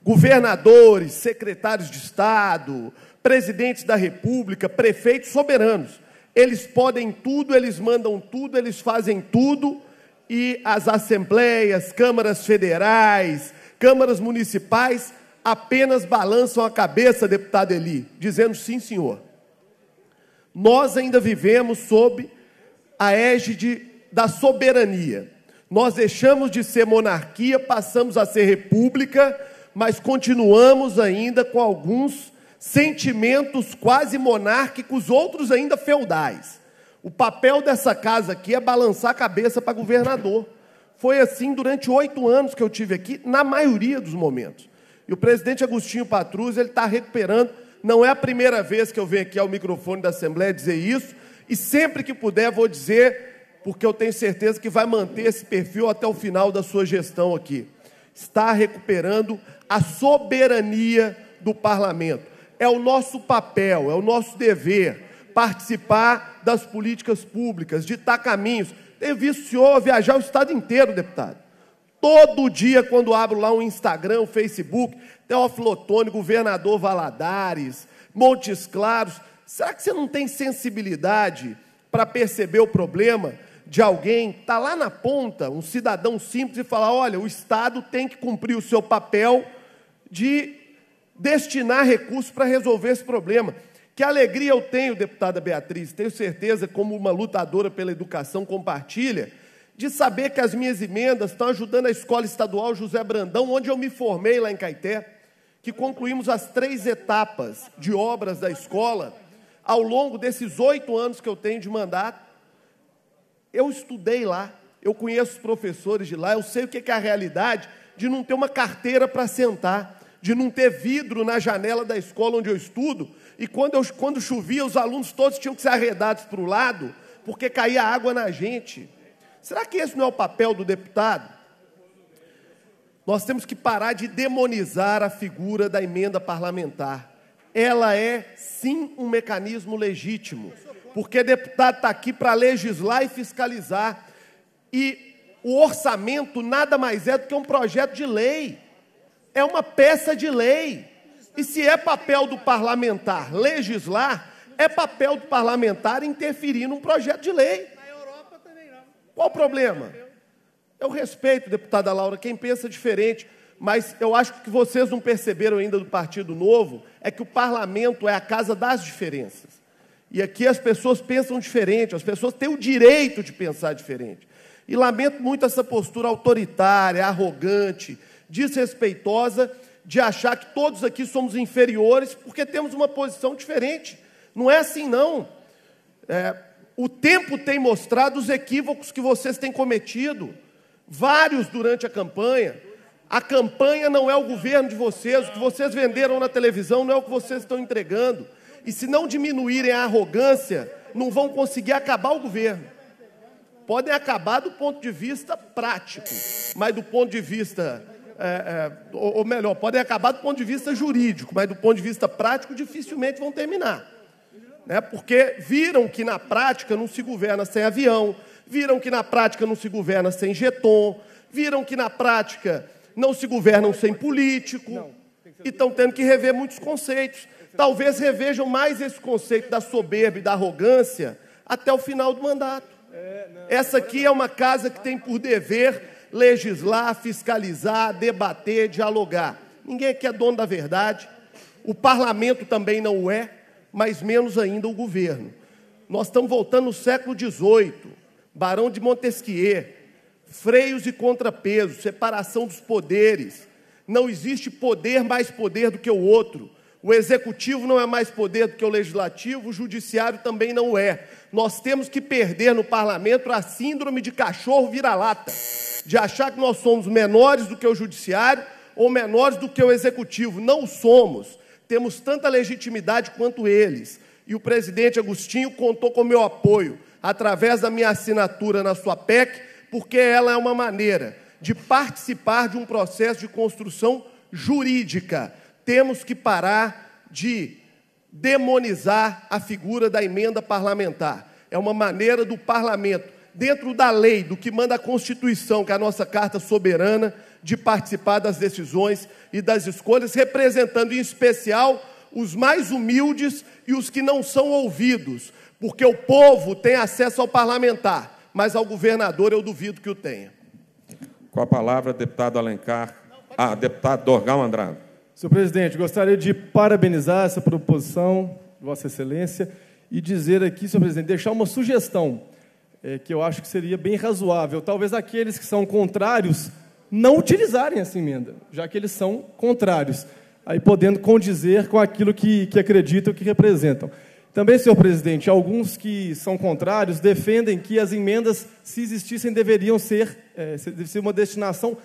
governadores, secretários de Estado, presidentes da República, prefeitos soberanos. Eles podem tudo, eles mandam tudo, eles fazem tudo, e as assembleias, câmaras federais, câmaras municipais apenas balançam a cabeça, deputado Eli, dizendo sim, senhor. Nós ainda vivemos sob a égide da soberania. Nós deixamos de ser monarquia, passamos a ser república, mas continuamos ainda com alguns sentimentos quase monárquicos, outros ainda feudais. O papel dessa casa aqui é balançar a cabeça para governador. Foi assim durante oito anos que eu tive aqui, na maioria dos momentos. E o presidente Agostinho Patrus, ele está recuperando. Não é a primeira vez que eu venho aqui ao microfone da Assembleia dizer isso, e sempre que puder vou dizer, porque eu tenho certeza que vai manter esse perfil até o final da sua gestão aqui. Está recuperando a soberania do parlamento. É o nosso papel, é o nosso dever participar das políticas públicas, ditar caminhos. Tenho visto o senhor viajar o estado inteiro, deputado. Todo dia, quando abro lá um Instagram, um Facebook, Teófilo Otoni, governador Valadares, Montes Claros. Será que você não tem sensibilidade para perceber o problema de alguém que está lá na ponta, um cidadão simples, e falar, olha, o Estado tem que cumprir o seu papel de destinar recursos para resolver esse problema. Que alegria eu tenho, deputada Beatriz, tenho certeza, como uma lutadora pela educação compartilha, de saber que as minhas emendas estão ajudando a Escola Estadual José Brandão, onde eu me formei lá em Caeté, que concluímos as três etapas de obras da escola ao longo desses oito anos que eu tenho de mandato. Eu estudei lá, eu conheço os professores de lá, eu sei o que é a realidade de não ter uma carteira para sentar, de não ter vidro na janela da escola onde eu estudo, e quando, eu, quando chovia, os alunos todos tinham que ser arredados para o lado, porque caía água na gente. Será que esse não é o papel do deputado? Nós temos que parar de demonizar a figura da emenda parlamentar. Ela é, sim, um mecanismo legítimo, porque deputado está aqui para legislar e fiscalizar, e o orçamento nada mais é do que um projeto de lei, é uma peça de lei. E se é papel do parlamentar legislar, é papel do parlamentar interferir num projeto de lei. Na Europa também não. Qual o problema? Eu respeito, deputada Laura, quem pensa diferente, mas eu acho que o que vocês não perceberam ainda do Partido Novo é que o parlamento é a casa das diferenças. E aqui as pessoas pensam diferente, as pessoas têm o direito de pensar diferente. E lamento muito essa postura autoritária, arrogante, desrespeitosa, de achar que todos aqui somos inferiores porque temos uma posição diferente. Não é assim, não. É, o tempo tem mostrado os equívocos que vocês têm cometido, vários durante a campanha. A campanha não é o governo de vocês, o que vocês venderam na televisão não é o que vocês estão entregando. E se não diminuírem a arrogância, não vão conseguir acabar o governo. Podem acabar do ponto de vista prático, mas do ponto de vista... É, é, ou, ou melhor, podem acabar do ponto de vista jurídico, mas do ponto de vista prático dificilmente vão terminar, né? Porque viram que na prática não se governa sem avião, viram que na prática não se governa sem jeton, viram que na prática não se governam sem político, e estão tendo que rever muitos conceitos. Talvez revejam mais esse conceito da soberba e da arrogância até o final do mandato. Essa aqui é uma casa que tem por dever legislar, fiscalizar, debater, dialogar. Ninguém aqui é dono da verdade. O parlamento também não o é, mas menos ainda o governo. Nós estamos voltando no século dezoito, Barão de Montesquieu, freios e contrapesos, separação dos poderes. Não existe poder mais poder do que o outro. O executivo não é mais poder do que o legislativo, o judiciário também não é. Nós temos que perder no parlamento a síndrome de cachorro vira-lata, de achar que nós somos menores do que o judiciário ou menores do que o executivo. Não somos. Temos tanta legitimidade quanto eles. E o presidente Agostinho contou com o meu apoio, através da minha assinatura na sua P E C, porque ela é uma maneira de participar de um processo de construção jurídica. Temos que parar de demonizar a figura da emenda parlamentar. É uma maneira do parlamento, dentro da lei, do que manda a Constituição, que é a nossa carta soberana, de participar das decisões e das escolhas, representando, em especial, os mais humildes e os que não são ouvidos, porque o povo tem acesso ao parlamentar, mas ao governador eu duvido que o tenha. Com a palavra, deputado Alencar... Ah, deputado Dorgal Andrade. Senhor presidente, gostaria de parabenizar essa proposição, Vossa Excelência, e dizer aqui, senhor presidente, deixar uma sugestão é, que eu acho que seria bem razoável. Talvez aqueles que são contrários não utilizarem essa emenda, já que eles são contrários, aí podendo condizer com aquilo que, que acreditam, que representam. Também, senhor presidente, alguns que são contrários defendem que as emendas, se existissem, deveriam ser, é, ser uma destinação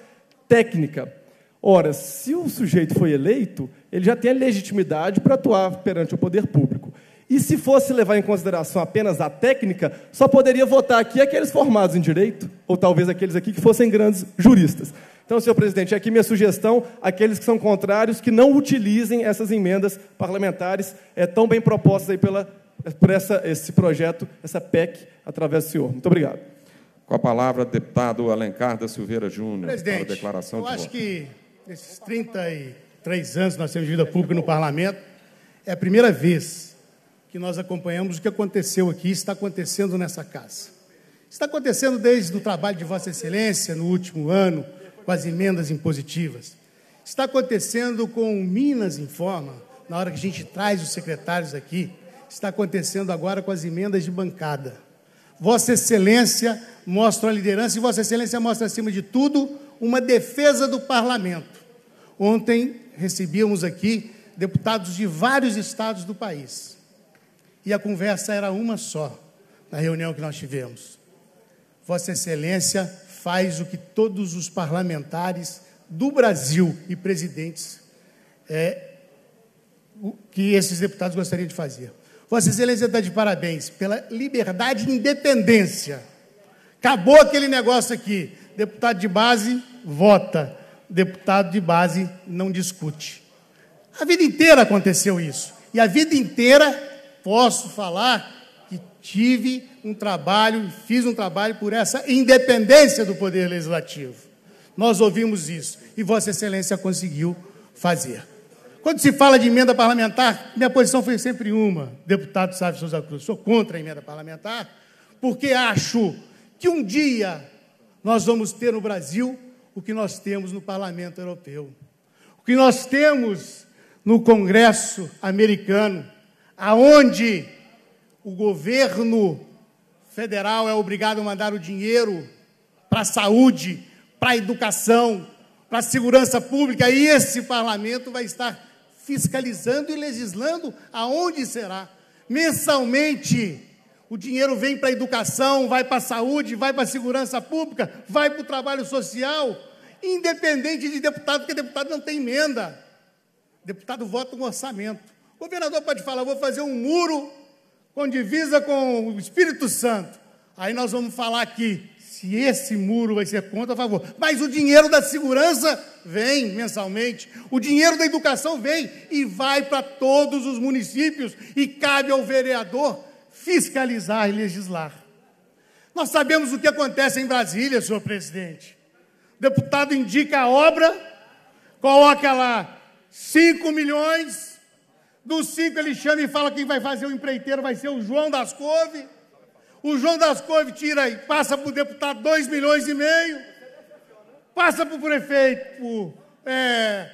técnica. Ora, se o sujeito foi eleito, ele já tem a legitimidade para atuar perante o poder público. E se fosse levar em consideração apenas a técnica, só poderia votar aqui aqueles formados em direito, ou talvez aqueles aqui que fossem grandes juristas. Então, senhor presidente, aqui minha sugestão, aqueles que são contrários, que não utilizem essas emendas parlamentares é, tão bem propostas aí pela, por essa, esse projeto, essa P E C, através do senhor. Muito obrigado. Com a palavra, deputado Alencar da Silveira Júnior, para a declaração de voto. Eu acho que nesses trinta e três anos que nós temos de vida pública no parlamento, é a primeira vez que nós acompanhamos o que aconteceu aqui e está acontecendo nessa casa. Está acontecendo desde o trabalho de Vossa Excelência no último ano, com as emendas impositivas. Está acontecendo com o Minas Informa, na hora que a gente traz os secretários aqui, está acontecendo agora com as emendas de bancada. Vossa Excelência mostra a liderança e Vossa Excelência mostra, acima de tudo, uma defesa do parlamento. Ontem recebíamos aqui deputados de vários estados do país e a conversa era uma só na reunião que nós tivemos. Vossa Excelência faz o que todos os parlamentares do Brasil e presidentes é, o que esses deputados gostariam de fazer. Vossa Excelência está de parabéns pela liberdade e independência. Acabou aquele negócio aqui. Deputado de base, vota. Deputado de base, não discute. A vida inteira aconteceu isso. E a vida inteira, posso falar que tive um trabalho, fiz um trabalho por essa independência do Poder Legislativo. Nós ouvimos isso. E Vossa Excelência conseguiu fazer. Quando se fala de emenda parlamentar, minha posição foi sempre uma, deputado Sávio Souza Cruz, sou contra a emenda parlamentar, porque acho que um dia nós vamos ter no Brasil o que nós temos no Parlamento Europeu, o que nós temos no Congresso americano, aonde o governo federal é obrigado a mandar o dinheiro para a saúde, para a educação, para a segurança pública, e esse parlamento vai estar fiscalizando e legislando aonde será. Mensalmente, o dinheiro vem para a educação, vai para a saúde, vai para a segurança pública, vai para o trabalho social, independente de deputado, porque deputado não tem emenda. Deputado vota um orçamento. O governador pode falar, vou fazer um muro com divisa com o Espírito Santo. Aí nós vamos falar aqui se esse muro vai ser contra ou a favor. Mas o dinheiro da segurança vem mensalmente, o dinheiro da educação vem e vai para todos os municípios e cabe ao vereador fiscalizar e legislar. Nós sabemos o que acontece em Brasília, senhor presidente. O deputado indica a obra, coloca lá cinco milhões, dos cinco ele chama e fala que quem vai fazer o empreiteiro vai ser o João das Couves. O João das Couves tira e passa para o deputado dois milhões e meio, passa para o prefeito por, é,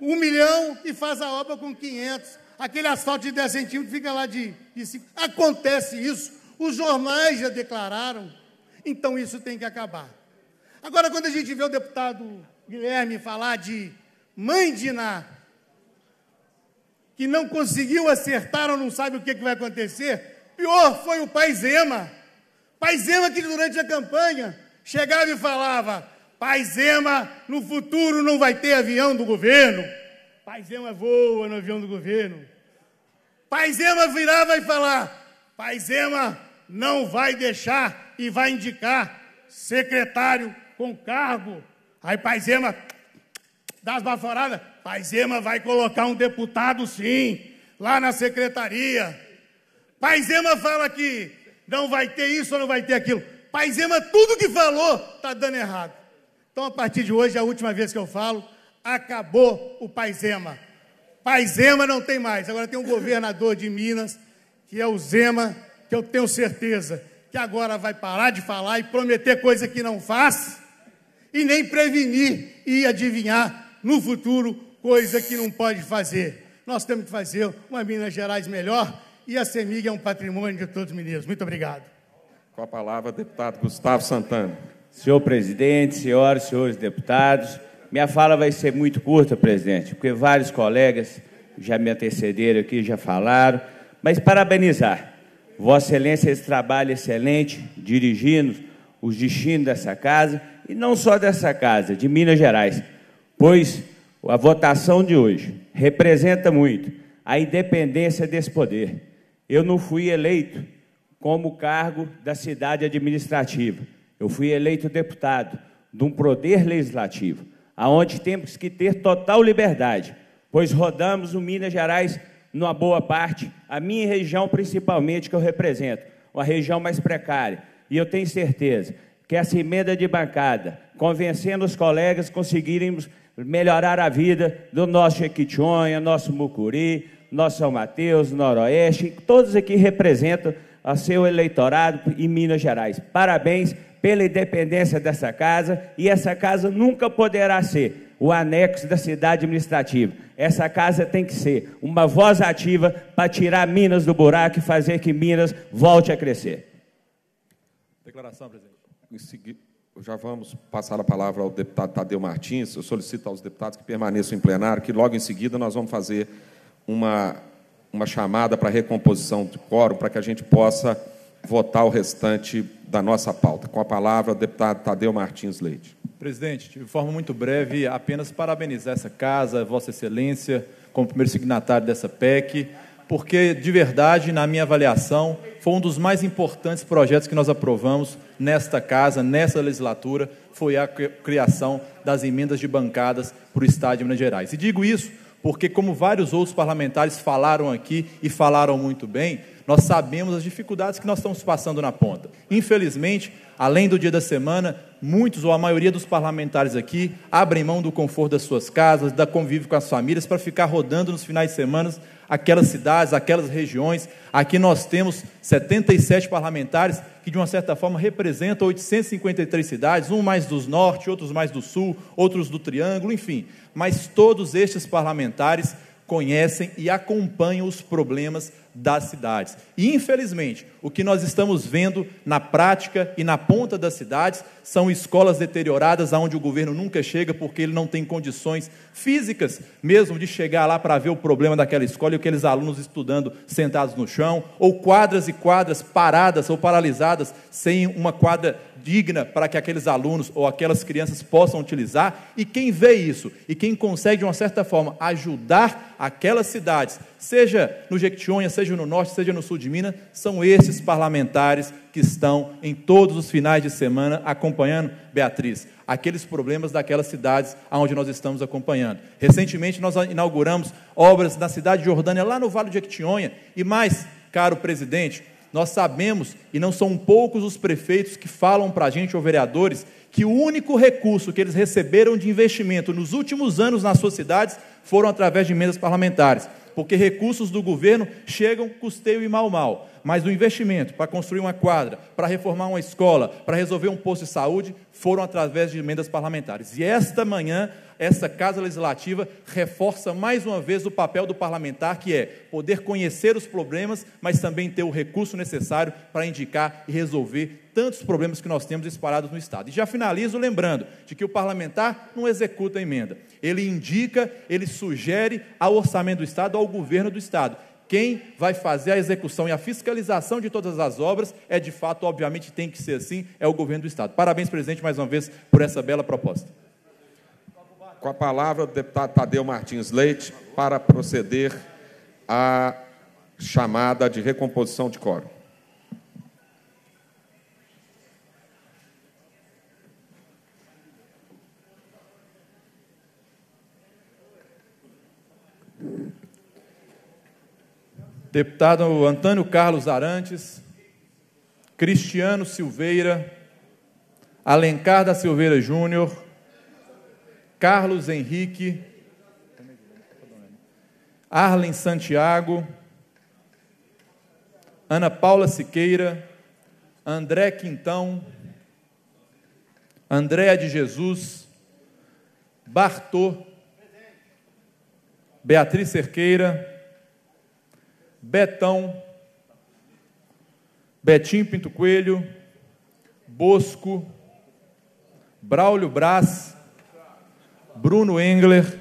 um milhão e faz a obra com quinhentos. Aquele asfalto de dez centímetros fica lá de, de cinco. Acontece isso. Os jornais já declararam. Então, isso tem que acabar. Agora, quando a gente vê o deputado Guilherme falar de mãe de Iná, que não conseguiu acertar ou não sabe o que, que vai acontecer... Pior foi o Paizema. Paizema que durante a campanha chegava e falava: Paizema, no futuro não vai ter avião do governo. Paizema voa no avião do governo. Paizema virava e falava: Paizema não vai deixar e vai indicar secretário com cargo. Aí Paizema dá as baforadas. Paizema vai colocar um deputado, sim, lá na secretaria. Paizema fala que não vai ter isso ou não vai ter aquilo. Paizema, tudo que falou está dando errado. Então, a partir de hoje, é a última vez que eu falo, acabou o Paizema. Paizema não tem mais. Agora tem um governador de Minas, que é o Zema, que eu tenho certeza que agora vai parar de falar e prometer coisa que não faz, e nem prevenir e adivinhar no futuro coisa que não pode fazer. Nós temos que fazer uma Minas Gerais melhor, e a CEMIG é um patrimônio de todos os mineiros. Muito obrigado. Com a palavra, deputado Gustavo Santana. Senhor presidente, senhoras e senhores deputados, minha fala vai ser muito curta, presidente, porque vários colegas já me antecederam aqui, já falaram, mas parabenizar Vossa Excelência esse trabalho excelente, dirigindo os destinos dessa casa, e não só dessa casa, de Minas Gerais, pois a votação de hoje representa muito a independência desse poder. Eu não fui eleito como cargo da cidade administrativa. Eu fui eleito deputado de um poder legislativo, aonde temos que ter total liberdade, pois rodamos o Minas Gerais numa boa parte, a minha região principalmente, que eu represento, uma região mais precária. E eu tenho certeza que essa emenda de bancada, convencendo os colegas, conseguiremos melhorar a vida do nosso Jequitinhonha, nosso Mucuri, nosso São Mateus, Noroeste, todos aqui representam o seu eleitorado em Minas Gerais. Parabéns pela independência dessa casa, e essa casa nunca poderá ser o anexo da cidade administrativa. Essa casa tem que ser uma voz ativa para tirar Minas do buraco e fazer que Minas volte a crescer. Declaração, presidente. Em seguida, já vamos passar a palavra ao deputado Tadeu Martins. Eu solicito aos deputados que permaneçam em plenário, que logo em seguida nós vamos fazer uma, uma chamada para recomposição do quórum, para que a gente possa votar o restante da nossa pauta. Com a palavra, o deputado Tadeu Martins Leite. Presidente, de forma muito breve, apenas parabenizar essa casa, Vossa Excelência, como primeiro signatário dessa P E C, porque, de verdade, na minha avaliação, foi um dos mais importantes projetos que nós aprovamos nesta casa, nessa legislatura, foi a criação das emendas de bancadas para o Estado de Minas Gerais. E digo isso porque, como vários outros parlamentares falaram aqui e falaram muito bem, nós sabemos as dificuldades que nós estamos passando na ponta. Infelizmente, além do dia da semana, muitos ou a maioria dos parlamentares aqui abrem mão do conforto das suas casas, da convívio com as famílias, para ficar rodando nos finais de semana aquelas cidades, aquelas regiões. Aqui nós temos setenta e sete parlamentares que, de uma certa forma, representam oitocentas e cinquenta e três cidades, um mais do norte, outros mais do sul, outros do triângulo, enfim. Mas todos estes parlamentares conhecem e acompanham os problemas das cidades. E, infelizmente, o que nós estamos vendo na prática e na ponta das cidades são escolas deterioradas, onde o governo nunca chega, porque ele não tem condições físicas mesmo de chegar lá para ver o problema daquela escola e aqueles alunos estudando sentados no chão, ou quadras e quadras paradas ou paralisadas, sem uma quadra digna para que aqueles alunos ou aquelas crianças possam utilizar. E quem vê isso e quem consegue, de uma certa forma, ajudar aquelas cidades, seja no Jequitinhonha, seja no norte, seja no sul de Minas, são esses parlamentares que estão em todos os finais de semana acompanhando, Beatriz, aqueles problemas daquelas cidades onde nós estamos acompanhando. Recentemente, nós inauguramos obras na cidade de Jordânia, lá no Vale do Jequitinhonha, e mais, caro presidente, nós sabemos, e não são poucos os prefeitos que falam para a gente, ou vereadores, que o único recurso que eles receberam de investimento nos últimos anos nas suas cidades foram através de emendas parlamentares, porque recursos do governo chegam, custeio e mal, mal. Mas o investimento para construir uma quadra, para reformar uma escola, para resolver um posto de saúde, foram através de emendas parlamentares. E esta manhã, essa Casa Legislativa reforça mais uma vez o papel do parlamentar, que é poder conhecer os problemas, mas também ter o recurso necessário para indicar e resolver tantos problemas que nós temos espalhados no Estado. E já finalizo lembrando de que o parlamentar não executa a emenda. Ele indica, ele sugere ao orçamento do Estado, ao governo do Estado. Quem vai fazer a execução e a fiscalização de todas as obras é, de fato, obviamente, tem que ser assim, é o governo do Estado. Parabéns, presidente, mais uma vez, por essa bela proposta. Com a palavra, o deputado Tadeu Martins Leite, para proceder à chamada de recomposição de quórum. Deputado Antônio Carlos Arantes, Cristiano Silveira, Alencar da Silveira Júnior, Carlos Henrique, Arlen Santiago, Ana Paula Siqueira, André Quintão, Andréa de Jesus, Bartô, Beatriz Cerqueira, Betão, Betinho Pinto Coelho, Bosco, Braulio Braz, Bruno Engler,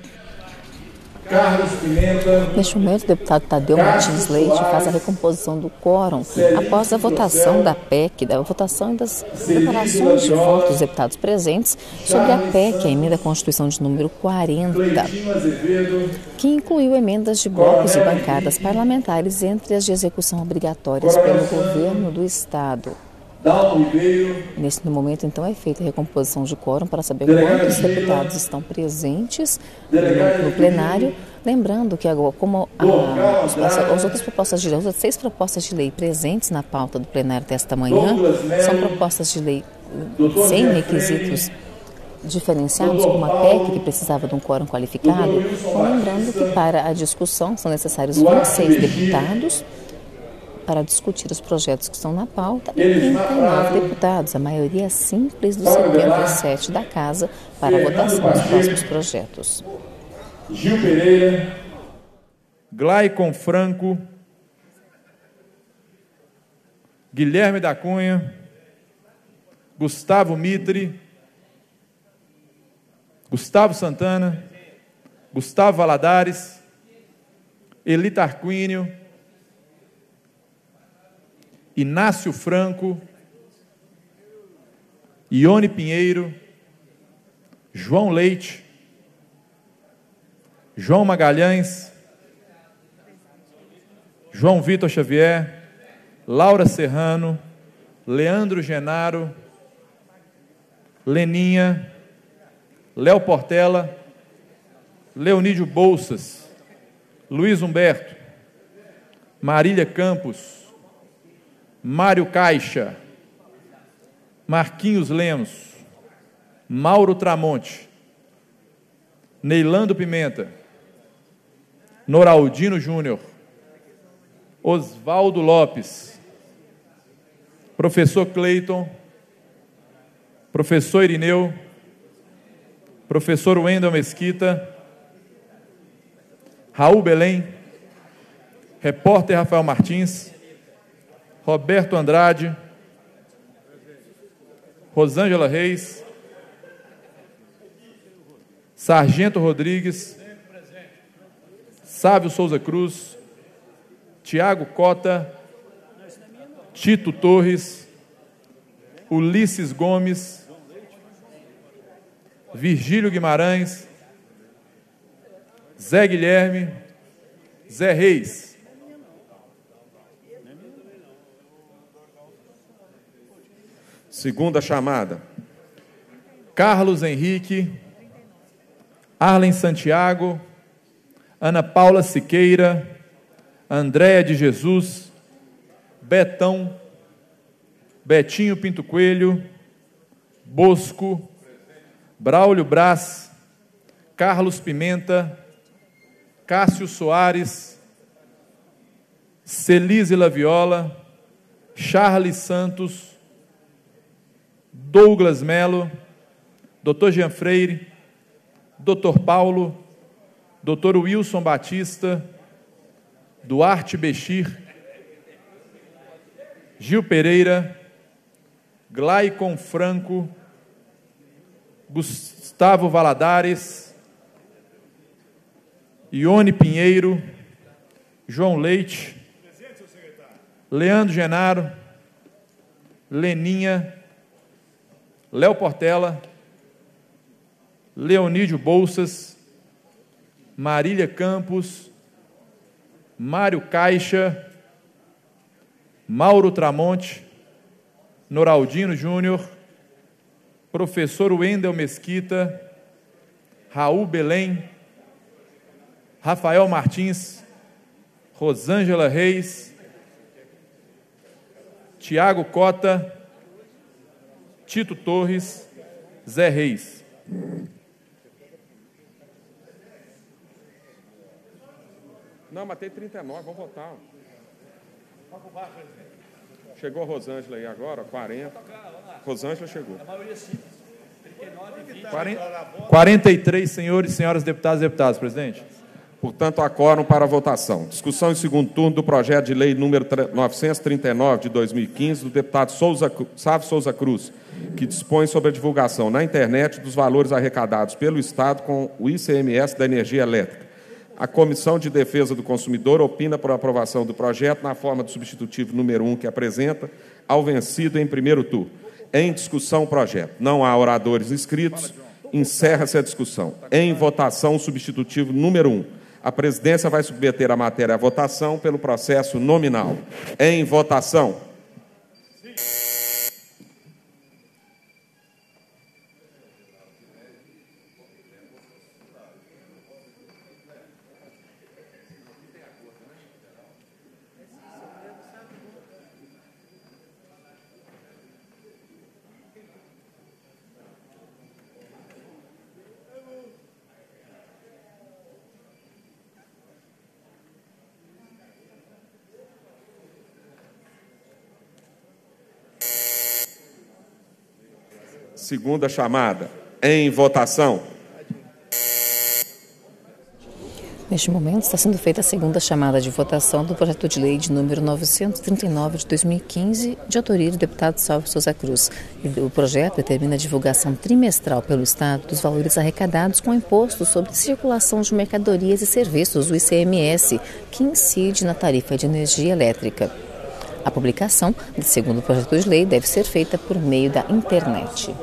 Carlos Pimenta. Neste momento, o deputado Tadeu Martins Leite faz a recomposição do quórum após a votação da P E C, da votação e das declarações de votos dos deputados presentes sobre a P E C, a emenda à Constituição de número quarenta, que incluiu emendas de blocos e bancadas parlamentares entre as de execução obrigatórias pelo governo do Estado. Neste momento, então, é feita a recomposição de quórum para saber quantos deputados estão presentes no plenário. Lembrando que, agora, como a, os, as outras propostas de lei, as seis propostas de lei presentes na pauta do plenário desta manhã são propostas de lei sem requisitos diferenciados, como a P E C, que precisava de um quórum qualificado, lembrando que para a discussão são necessários vinte e seis deputados para discutir os projetos que estão na pauta e trinta e nove deputados, a maioria simples dos setenta e sete da Casa, para a votação dos próximos projetos. Gil Pereira, Glaycon Franco, Guilherme da Cunha, Gustavo Mitre, Gustavo Santana, Gustavo Valadares, Eli Tarquínio, Inácio Franco, Ione Pinheiro, João Leite, João Magalhães, João Vitor Xavier, Laura Serrano, Leandro Genaro, Leninha, Léo Portela, Leonídio Bolsas, Luiz Humberto, Marília Campos, Mário Caixa, Marquinhos Lemos, Mauro Tramonte, Neilando Pimenta, Noraldino Júnior, Osvaldo Lopes, Professor Cleiton, Professor Irineu, Professor Wendel Mesquita, Raul Belém, Repórter Rafael Martins, Roberto Andrade, Rosângela Reis, Sargento Rodrigues, Sávio Souza Cruz, Tiago Cota, Tito Torres, Ulisses Gomes, Virgílio Guimarães, Zé Guilherme, Zé Reis. Segunda chamada. Carlos Henrique, Arlen Santiago, Ana Paula Siqueira, Andréa de Jesus, Betão, Betinho Pinto Coelho, Bosco, Braulio Braz, Carlos Pimenta, Cássio Soares, Celise Laviola, Charles Santos, Douglas Melo, doutor Jean Freire, doutor Paulo, doutor Wilson Batista, Duarte Bechir, Gil Pereira, Glaycon Franco, Gustavo Valadares, Ione Pinheiro, João Leite, Leandro Genaro, Leninha, Léo Portela, Leonídio Bolsas, Marília Campos, Mário Caixa, Mauro Tramonte, Noraldino Júnior, Professor Wendel Mesquita, Raul Belém, Rafael Martins, Rosângela Reis, Tiago Cota, Tito Torres, Zé Reis. Não, mas tem trinta e nove, vamos votar. Chegou a Rosângela aí agora, quarenta. Rosângela chegou. quarenta e três, senhores e senhoras deputadas e deputados, presidente. Portanto, há quórum para a votação. Discussão em segundo turno do projeto de lei número novecentos e trinta e nove, de dois mil e quinze, do deputado Souza, Sávio Souza Cruz, que dispõe sobre a divulgação na internet dos valores arrecadados pelo Estado com o I C M S da energia elétrica. A Comissão de Defesa do Consumidor opina por aprovação do projeto na forma do substitutivo número um que apresenta ao vencido em primeiro turno. Em discussão o projeto. Não há oradores inscritos. Encerra-se a discussão. Em votação o substitutivo número um. A presidência vai submeter a matéria à votação pelo processo nominal. Em votação. Segunda chamada. Em votação. Neste momento está sendo feita a segunda chamada de votação do projeto de lei de número novecentos e trinta e nove de dois mil e quinze, de autoria do deputado Salvo Souza Cruz. O projeto determina a divulgação trimestral pelo Estado dos valores arrecadados com imposto sobre circulação de mercadorias e serviços, o I C M S, que incide na tarifa de energia elétrica. A publicação desse segundo projeto de lei deve ser feita por meio da internet.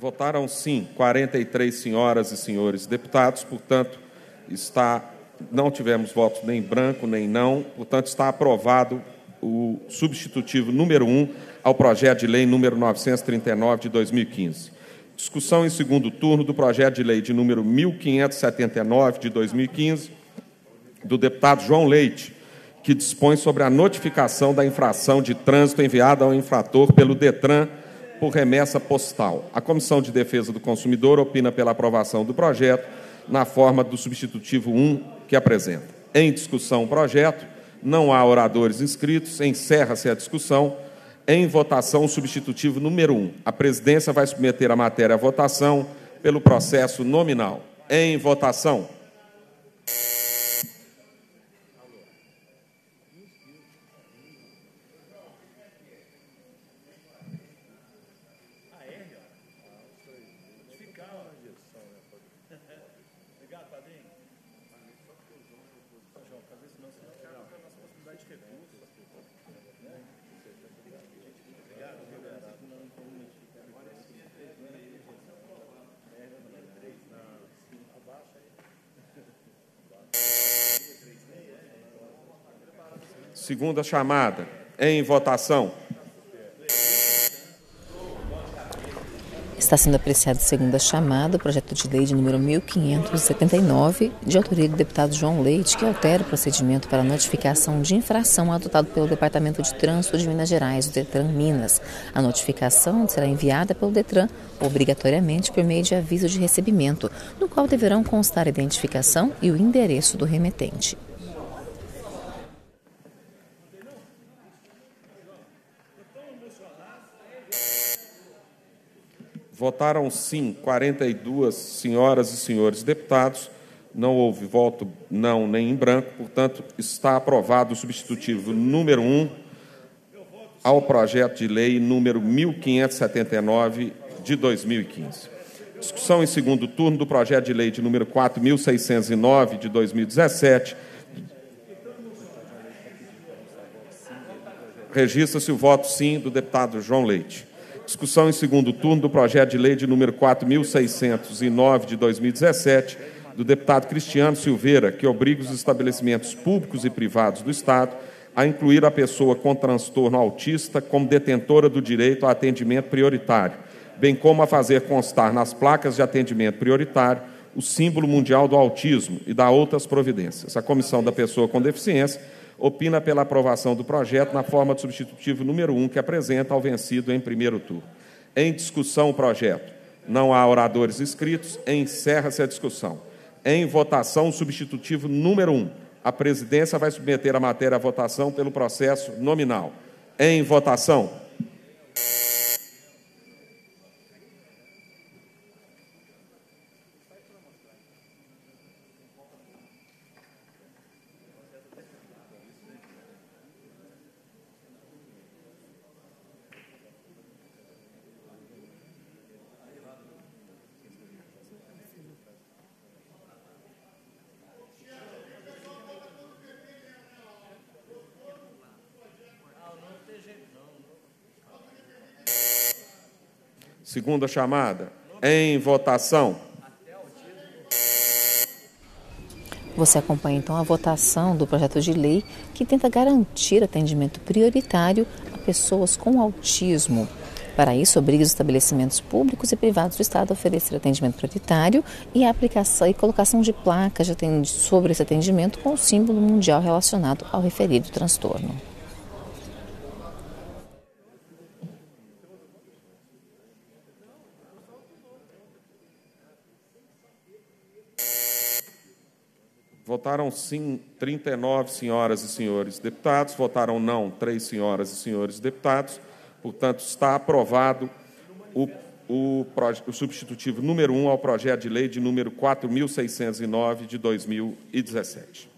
Votaram sim quarenta e três senhoras e senhores deputados, portanto, está, não tivemos votos nem branco nem não, portanto, está aprovado o substitutivo número um ao projeto de lei número novecentos e trinta e nove de dois mil e quinze. Discussão em segundo turno do projeto de lei de número mil quinhentos e setenta e nove de dois mil e quinze, do deputado João Leite, que dispõe sobre a notificação da infração de trânsito enviada ao infrator pelo DETRAN por remessa postal. A Comissão de Defesa do Consumidor opina pela aprovação do projeto na forma do substitutivo um que apresenta. Em discussão o projeto, não há oradores inscritos, encerra-se a discussão. Em votação o substitutivo número um. A presidência vai submeter a matéria à votação pelo processo nominal. Em votação. Segunda chamada. Em votação. Está sendo apreciada a segunda chamada, o projeto de lei de número mil quinhentos e setenta e nove, de autoria do deputado João Leite, que altera o procedimento para notificação de infração adotado pelo Departamento de Trânsito de Minas Gerais, o DETRAN Minas. A notificação será enviada pelo DETRAN, obrigatoriamente por meio de aviso de recebimento, no qual deverão constar a identificação e o endereço do remetente. Votaram sim quarenta e duas senhoras e senhores deputados, não houve voto não nem em branco, portanto, está aprovado o substitutivo número um ao projeto de lei número mil quinhentos e setenta e nove de dois mil e quinze. Discussão em segundo turno do projeto de lei de número quatro mil seiscentos e nove de dois mil e dezessete. Registra-se o voto sim do deputado João Leite. Discussão em segundo turno do projeto de lei de número quatro mil seiscentos e nove de dois mil e dezessete, do deputado Cristiano Silveira, que obriga os estabelecimentos públicos e privados do Estado a incluir a pessoa com transtorno autista como detentora do direito a atendimento prioritário, bem como a fazer constar nas placas de atendimento prioritário o símbolo mundial do autismo e dá outras providências. A Comissão da Pessoa com Deficiência opina pela aprovação do projeto na forma do substitutivo número um que apresenta ao vencido em primeiro turno. Em discussão o projeto. Não há oradores inscritos. Encerra-se a discussão. Em votação o substitutivo número um. A presidência vai submeter a matéria à votação pelo processo nominal. Em votação. Segunda chamada. Em votação. Você acompanha então a votação do projeto de lei que tenta garantir atendimento prioritário a pessoas com autismo. Para isso, obriga os estabelecimentos públicos e privados do Estado a oferecer atendimento prioritário e a aplicação e colocação de placas sobre esse atendimento com o símbolo mundial relacionado ao referido transtorno. Votaram sim trinta e nove senhoras e senhores deputados, votaram não três senhoras e senhores deputados. Portanto, está aprovado o, o, o substitutivo número um ao projeto de lei de número quatro mil seiscentos e nove de dois mil e dezessete.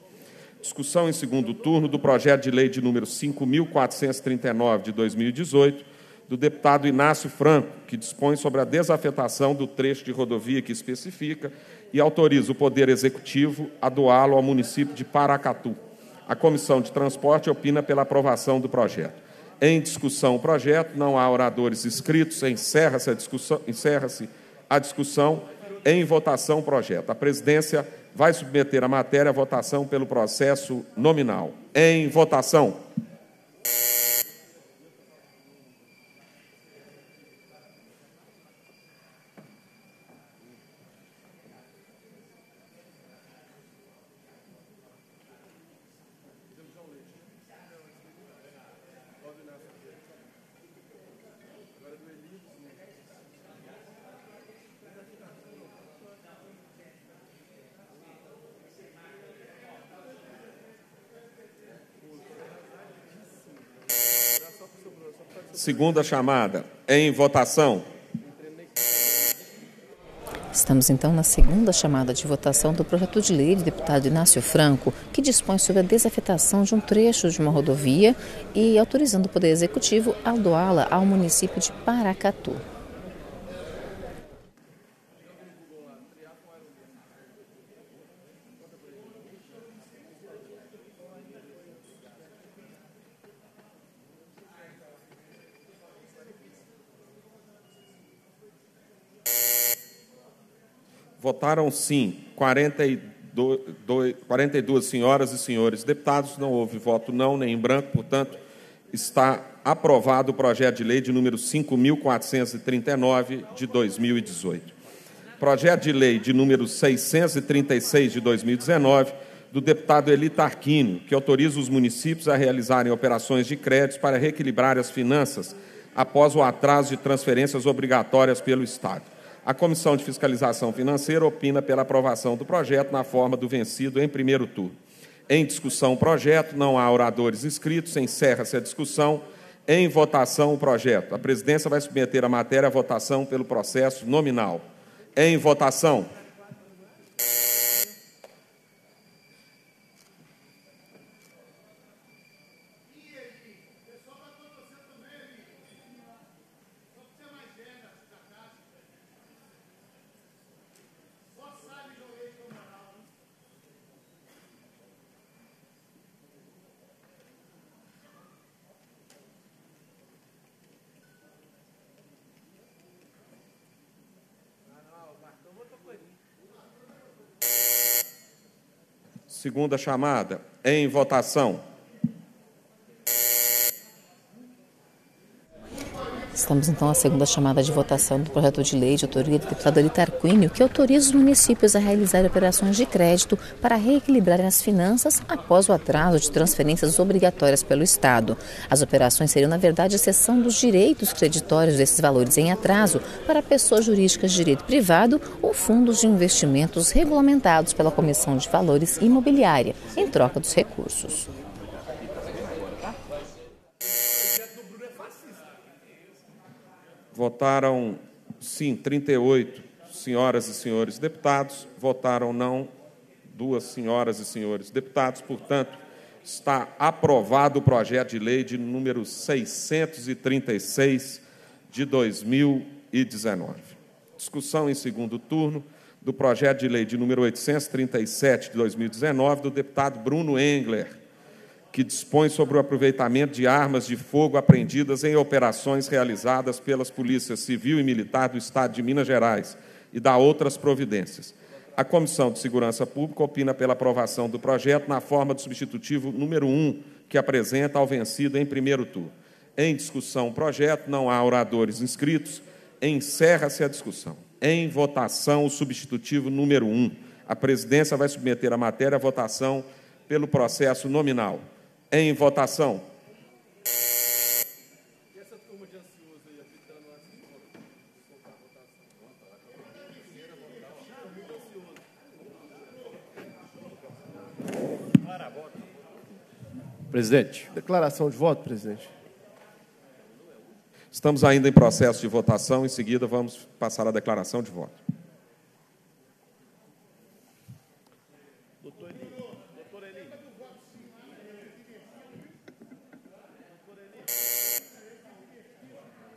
Discussão em segundo turno do projeto de lei de número cinco mil quatrocentos e trinta e nove de dois mil e dezoito, do deputado Inácio Franco, que dispõe sobre a desafetação do trecho de rodovia que especifica e autoriza o Poder Executivo a doá-lo ao município de Paracatu. A Comissão de Transporte opina pela aprovação do projeto. Em discussão o projeto, não há oradores inscritos, encerra-se a discussão, encerra-se a discussão em votação o projeto. A presidência vai submeter a matéria à votação pelo processo nominal. Em votação. Segunda chamada. Em votação. Estamos, então, na segunda chamada de votação do projeto de lei do deputado Inácio Franco, que dispõe sobre a desafetação de um trecho de uma rodovia e autorizando o Poder Executivo a doá-la ao município de Paracatu. Votaram sim quarenta e dois, quarenta e duas senhoras e senhores deputados, não houve voto não, nem em branco, portanto, está aprovado o projeto de lei de número cinco mil quatrocentos e trinta e nove de dois mil e dezoito. Projeto de lei de número seiscentos e trinta e seis de dois mil e dezenove, do deputado Eli Tarquínio, que autoriza os municípios a realizarem operações de créditos para reequilibrar as finanças após o atraso de transferências obrigatórias pelo Estado. A Comissão de Fiscalização Financeira opina pela aprovação do projeto na forma do vencido em primeiro turno. Em discussão o projeto, não há oradores inscritos, encerra-se a discussão. Em votação o projeto. A presidência vai submeter a matéria à votação pelo processo nominal. Em votação. Segunda chamada. Em votação. Estamos, então, à segunda chamada de votação do projeto de lei de autoria do deputado Eli Tarquínio, que autoriza os municípios a realizar operações de crédito para reequilibrar as finanças após o atraso de transferências obrigatórias pelo Estado. As operações seriam, na verdade, a cessão dos direitos creditórios desses valores em atraso para pessoas jurídicas de direito privado ou fundos de investimentos regulamentados pela Comissão de Valores Imobiliária, em troca dos recursos. Votaram sim trinta e oito senhoras e senhores deputados, votaram não duas senhoras e senhores deputados, portanto, está aprovado o projeto de lei de número seiscentos e trinta e seis de dois mil e dezenove. Discussão em segundo turno do projeto de lei de número oitocentos e trinta e sete de dois mil e dezenove do deputado Bruno Engler, que dispõe sobre o aproveitamento de armas de fogo apreendidas em operações realizadas pelas polícias civil e militar do Estado de Minas Gerais e dá outras providências. A Comissão de Segurança Pública opina pela aprovação do projeto na forma do substitutivo número um, que apresenta ao vencido em primeiro turno. Em discussão o projeto, não há oradores inscritos, encerra-se a discussão. Em votação o substitutivo número um. A presidência vai submeter a matéria à votação pelo processo nominal. Em votação. Presidente. Declaração de voto, presidente. Estamos ainda em processo de votação, em seguida vamos passar a declaração de voto.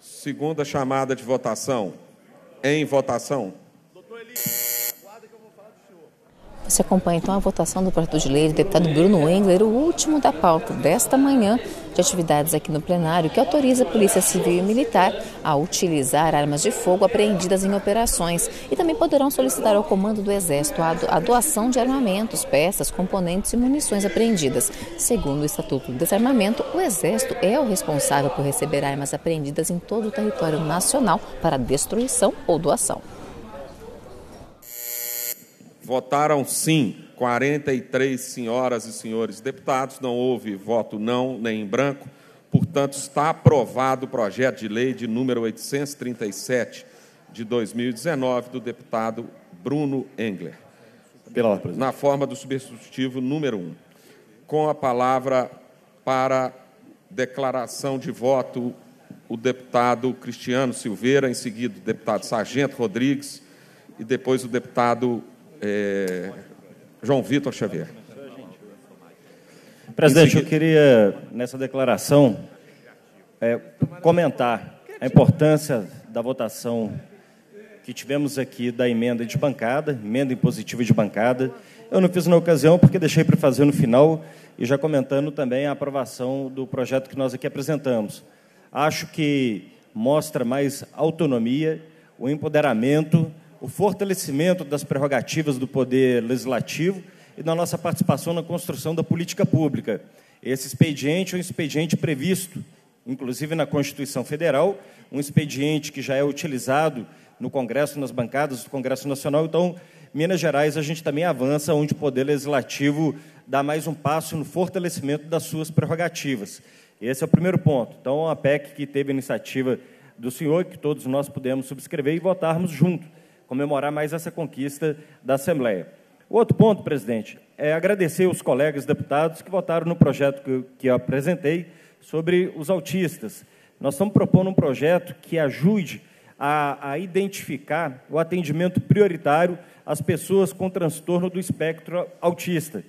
Segunda chamada de votação. Em votação. Você acompanha então a votação do projeto de lei do deputado Bruno Engler, o último da pauta desta manhã de atividades aqui no plenário, que autoriza a Polícia Civil e Militar a utilizar armas de fogo apreendidas em operações e também poderão solicitar ao Comando do Exército a doação de armamentos, peças, componentes e munições apreendidas. Segundo o Estatuto do Desarmamento, o Exército é o responsável por receber armas apreendidas em todo o território nacional para destruição ou doação. Votaram sim quarenta e três senhoras e senhores deputados, não houve voto não nem em branco, portanto está aprovado o projeto de lei de número oitocentos e trinta e sete de dois mil e dezenove do deputado Bruno Engler, pela na forma do substitutivo número um. Com a palavra para declaração de voto o deputado Cristiano Silveira, em seguida o deputado Sargento Rodrigues e depois o deputado É... João Vitor Xavier. Presidente, eu queria, nessa declaração, é, comentar a importância da votação que tivemos aqui da emenda de bancada, emenda impositiva de bancada. Eu não fiz na ocasião porque deixei para fazer no final e já comentando também a aprovação do projeto que nós aqui apresentamos. Acho que mostra mais autonomia, o empoderamento, o fortalecimento das prerrogativas do poder legislativo e da nossa participação na construção da política pública. Esse expediente é um expediente previsto, inclusive na Constituição Federal, um expediente que já é utilizado no Congresso, nas bancadas do Congresso Nacional. Então, Minas Gerais, a gente também avança onde o poder legislativo dá mais um passo no fortalecimento das suas prerrogativas. Esse é o primeiro ponto. Então, a P E C que teve a iniciativa do senhor, que todos nós pudemos subscrever e votarmos juntos, comemorar mais essa conquista da Assembleia. O outro ponto, presidente, é agradecer os colegas deputados que votaram no projeto que eu, que eu apresentei sobre os autistas. Nós estamos propondo um projeto que ajude a, a identificar o atendimento prioritário às pessoas com transtorno do espectro autista.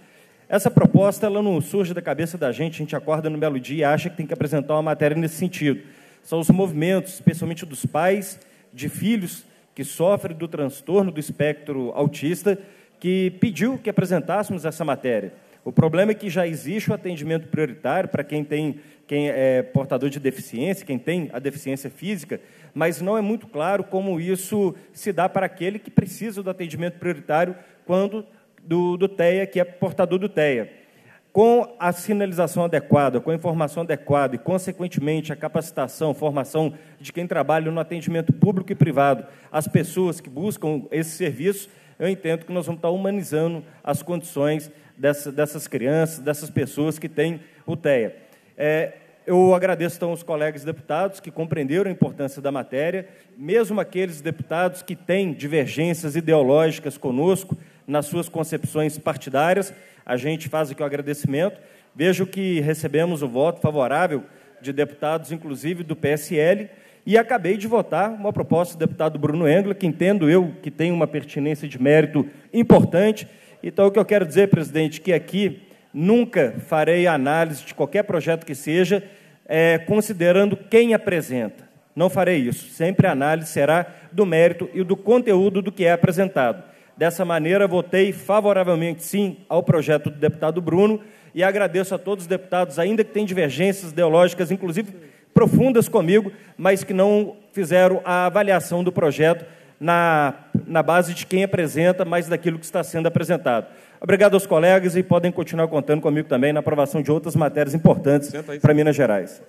Essa proposta ela não surge da cabeça da gente, a gente acorda no belo dia e acha que tem que apresentar uma matéria nesse sentido. São os movimentos, especialmente dos pais, de filhos, que sofre do transtorno do espectro autista, que pediu que apresentássemos essa matéria. O problema é que já existe o atendimento prioritário para quem tem, quem é portador de deficiência, quem tem a deficiência física, mas não é muito claro como isso se dá para aquele que precisa do atendimento prioritário quando do, do T E A, que é portador do T E A. Com a sinalização adequada, com a informação adequada e, consequentemente, a capacitação, formação de quem trabalha no atendimento público e privado, as pessoas que buscam esse serviço, eu entendo que nós vamos estar humanizando as condições dessa, dessas crianças, dessas pessoas que têm o T E A. É, eu agradeço, então, aos colegas deputados que compreenderam a importância da matéria, mesmo aqueles deputados que têm divergências ideológicas conosco nas suas concepções partidárias. A gente faz aqui o agradecimento. Vejo que recebemos o voto favorável de deputados, inclusive do P S L, e acabei de votar uma proposta do deputado Bruno Engler, que entendo eu que tem uma pertinência de mérito importante. Então, o que eu quero dizer, presidente, que aqui nunca farei análise de qualquer projeto que seja, é, considerando quem apresenta. Não farei isso. Sempre a análise será do mérito e do conteúdo do que é apresentado. Dessa maneira, votei favoravelmente, sim, ao projeto do deputado Bruno e agradeço a todos os deputados, ainda que tenham divergências ideológicas, inclusive profundas comigo, mas que não fizeram a avaliação do projeto na, na base de quem apresenta, mas daquilo que está sendo apresentado. Obrigado aos colegas e podem continuar contando comigo também na aprovação de outras matérias importantes para Minas Gerais.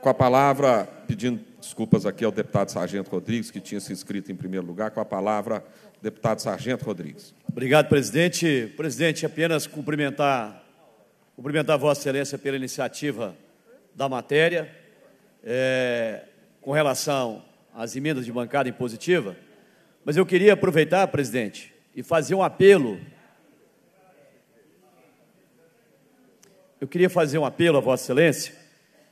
Com a palavra, pedindo desculpas aqui ao deputado Sargento Rodrigues, que tinha se inscrito em primeiro lugar, com a palavra... Deputado Sargento Rodrigues. Obrigado, presidente. Presidente, apenas cumprimentar, cumprimentar Vossa Excelência pela iniciativa da matéria. É, com relação às emendas de bancada impositiva, mas eu queria aproveitar, presidente, e fazer um apelo. Eu queria fazer um apelo a Vossa Excelência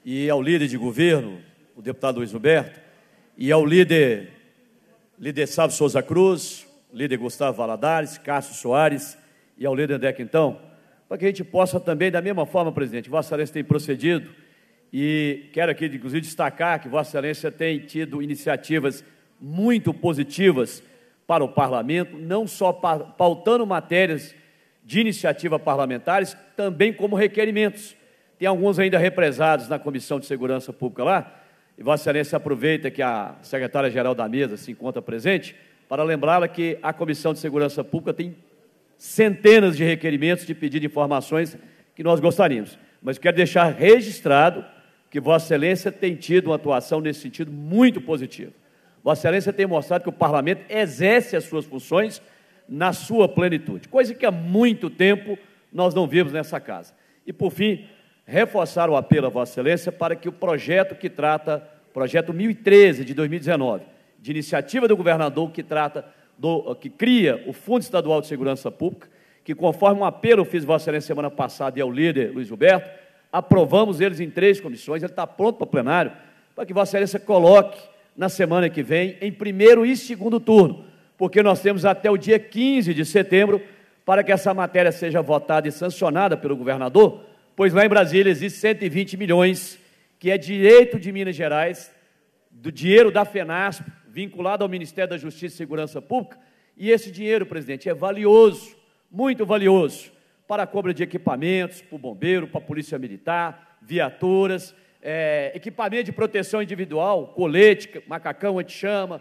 e ao líder de governo, o deputado Luiz Humberto, e ao líder, líder Sávio Souza Cruz, líder Gustavo Valadares, Cássio Soares e ao líder André Quintão, para que a gente possa também, da mesma forma, presidente, Vossa Excelência tem procedido e quero aqui, inclusive, destacar que Vossa Excelência tem tido iniciativas muito positivas para o Parlamento, não só pautando matérias de iniciativa parlamentares, também como requerimentos. Tem alguns ainda represados na Comissão de Segurança Pública lá, e Vossa Excelência aproveita que a secretária-geral da mesa se encontra presente para lembrá-la que a Comissão de Segurança Pública tem centenas de requerimentos de pedido de informações que nós gostaríamos. Mas quero deixar registrado que Vossa Excelência tem tido uma atuação nesse sentido muito positiva. Vossa Excelência tem mostrado que o Parlamento exerce as suas funções na sua plenitude, coisa que há muito tempo nós não vimos nessa casa. E, por fim, reforçar o apelo a Vossa Excelência para que o projeto que trata, projeto mil e treze de dois mil e dezenove, de iniciativa do governador que trata, do, que cria o Fundo Estadual de Segurança Pública, que conforme um apelo eu fiz Vossa Excelência semana passada e ao líder Luiz Humberto, aprovamos eles em três comissões, ele está pronto para o plenário, para que Vossa Excelência coloque na semana que vem em primeiro e segundo turno, porque nós temos até o dia quinze de setembro para que essa matéria seja votada e sancionada pelo governador, pois lá em Brasília existe cento e vinte milhões, que é direito de Minas Gerais, do dinheiro da FENASP, vinculado ao Ministério da Justiça e Segurança Pública, e esse dinheiro, presidente, é valioso, muito valioso, para a compra de equipamentos, para o bombeiro, para a polícia militar, viaturas, é, equipamento de proteção individual, colete, macacão anti-chama,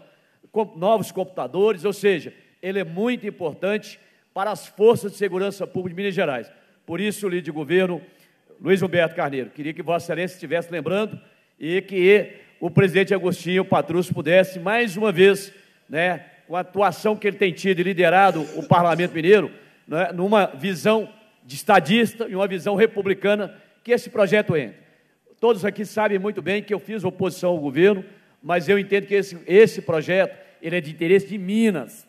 novos computadores, ou seja, ele é muito importante para as forças de segurança pública de Minas Gerais. Por isso, o líder de governo, Luiz Humberto Carneiro, queria que Vossa Excelência estivesse lembrando e que o presidente Agostinho Patrus pudesse, mais uma vez, né, com a atuação que ele tem tido e liderado o Parlamento Mineiro, né, numa visão de estadista e uma visão republicana, que esse projeto entre. Todos aqui sabem muito bem que eu fiz oposição ao governo, mas eu entendo que esse, esse projeto ele é de interesse de Minas.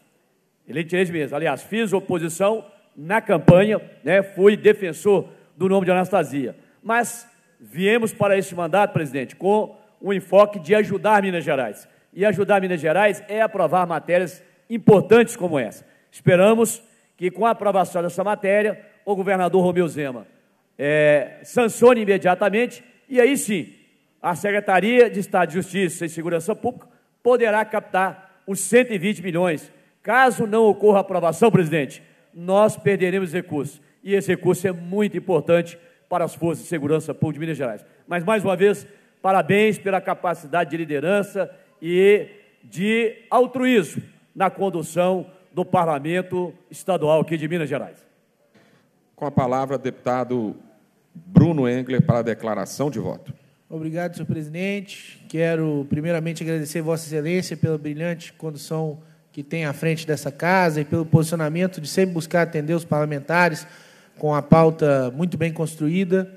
Ele é de interesse de Minas. Aliás, fiz oposição na campanha, né, fui defensor do nome de Anastasia. Mas viemos para este mandato, presidente, com um enfoque de ajudar Minas Gerais. E ajudar Minas Gerais é aprovar matérias importantes como essa. Esperamos que, com a aprovação dessa matéria, o governador Romeu Zema é, sancione imediatamente e aí sim, a Secretaria de Estado de Justiça e Segurança Pública poderá captar os cento e vinte milhões. Caso não ocorra a aprovação, presidente, nós perderemos recursos. E esse recurso é muito importante para as forças de segurança pública de Minas Gerais. Mas, mais uma vez, parabéns pela capacidade de liderança e de altruísmo na condução do Parlamento Estadual aqui de Minas Gerais. Com a palavra, deputado Bruno Engler, para a declaração de voto. Obrigado, senhor presidente. Quero, primeiramente, agradecer Vossa Excelência pela brilhante condução que tem à frente dessa casa e pelo posicionamento de sempre buscar atender os parlamentares com a pauta muito bem construída.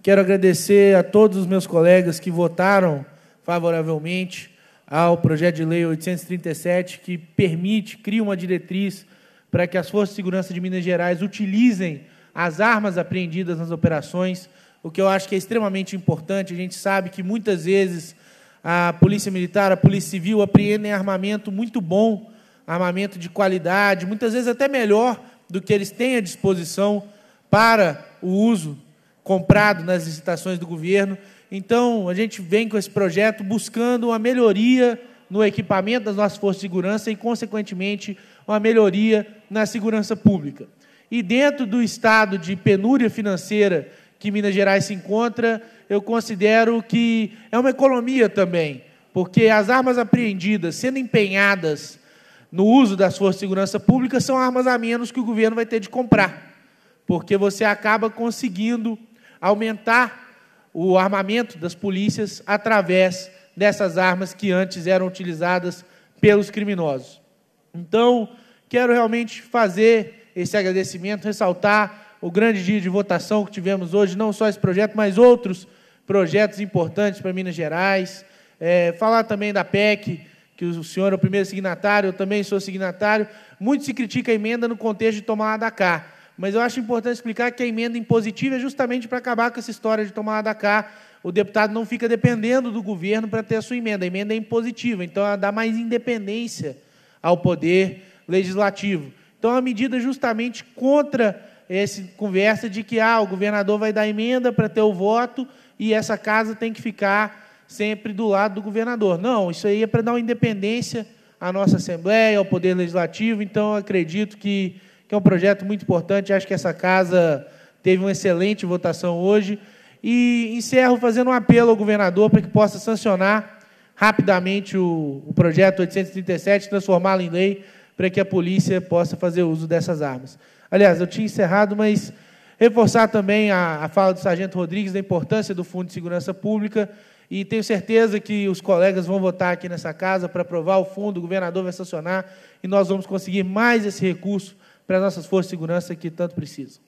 Quero agradecer a todos os meus colegas que votaram favoravelmente ao projeto de lei oitocentos e trinta e sete, que permite, cria uma diretriz para que as Forças de Segurança de Minas Gerais utilizem as armas apreendidas nas operações, o que eu acho que é extremamente importante. A gente sabe que, muitas vezes, a Polícia Militar, a Polícia Civil apreendem armamento muito bom, armamento de qualidade, muitas vezes até melhor do que eles têm à disposição para o uso comprado nas licitações do governo. Então, a gente vem com esse projeto buscando uma melhoria no equipamento das nossas forças de segurança e, consequentemente, uma melhoria na segurança pública. E, dentro do estado de penúria financeira que Minas Gerais se encontra, eu considero que é uma economia também, porque as armas apreendidas, sendo empenhadas no uso das forças de segurança pública, são armas a menos que o governo vai ter de comprar, porque você acaba conseguindo aumentar o armamento das polícias através dessas armas que antes eram utilizadas pelos criminosos. Então, quero realmente fazer esse agradecimento, ressaltar o grande dia de votação que tivemos hoje, não só esse projeto, mas outros projetos importantes para Minas Gerais. É, falar também da P E C, que o senhor é o primeiro signatário, eu também sou signatário. Muito se critica a emenda no contexto de tomar lá da cá, mas eu acho importante explicar que a emenda impositiva é justamente para acabar com essa história de tomar lá da cá. O deputado não fica dependendo do governo para ter a sua emenda. A emenda é impositiva, então ela dá mais independência ao poder legislativo. Então, é uma medida justamente contra essa conversa de que ah, o governador vai dar emenda para ter o voto e essa casa tem que ficar sempre do lado do governador. Não, isso aí é para dar uma independência à nossa Assembleia, ao Poder Legislativo. Então, eu acredito que, que é um projeto muito importante. Acho que essa casa teve uma excelente votação hoje. E encerro fazendo um apelo ao governador para que possa sancionar rapidamente o, o projeto oitocentos e trinta e sete, transformá-lo em lei, para que a polícia possa fazer uso dessas armas. Aliás, eu tinha encerrado, mas reforçar também a, a fala do Sargento Rodrigues da importância do Fundo de Segurança Pública, e tenho certeza que os colegas vão votar aqui nessa casa para aprovar o fundo, o governador vai sancionar, e nós vamos conseguir mais esse recurso para as nossas forças de segurança que tanto precisam.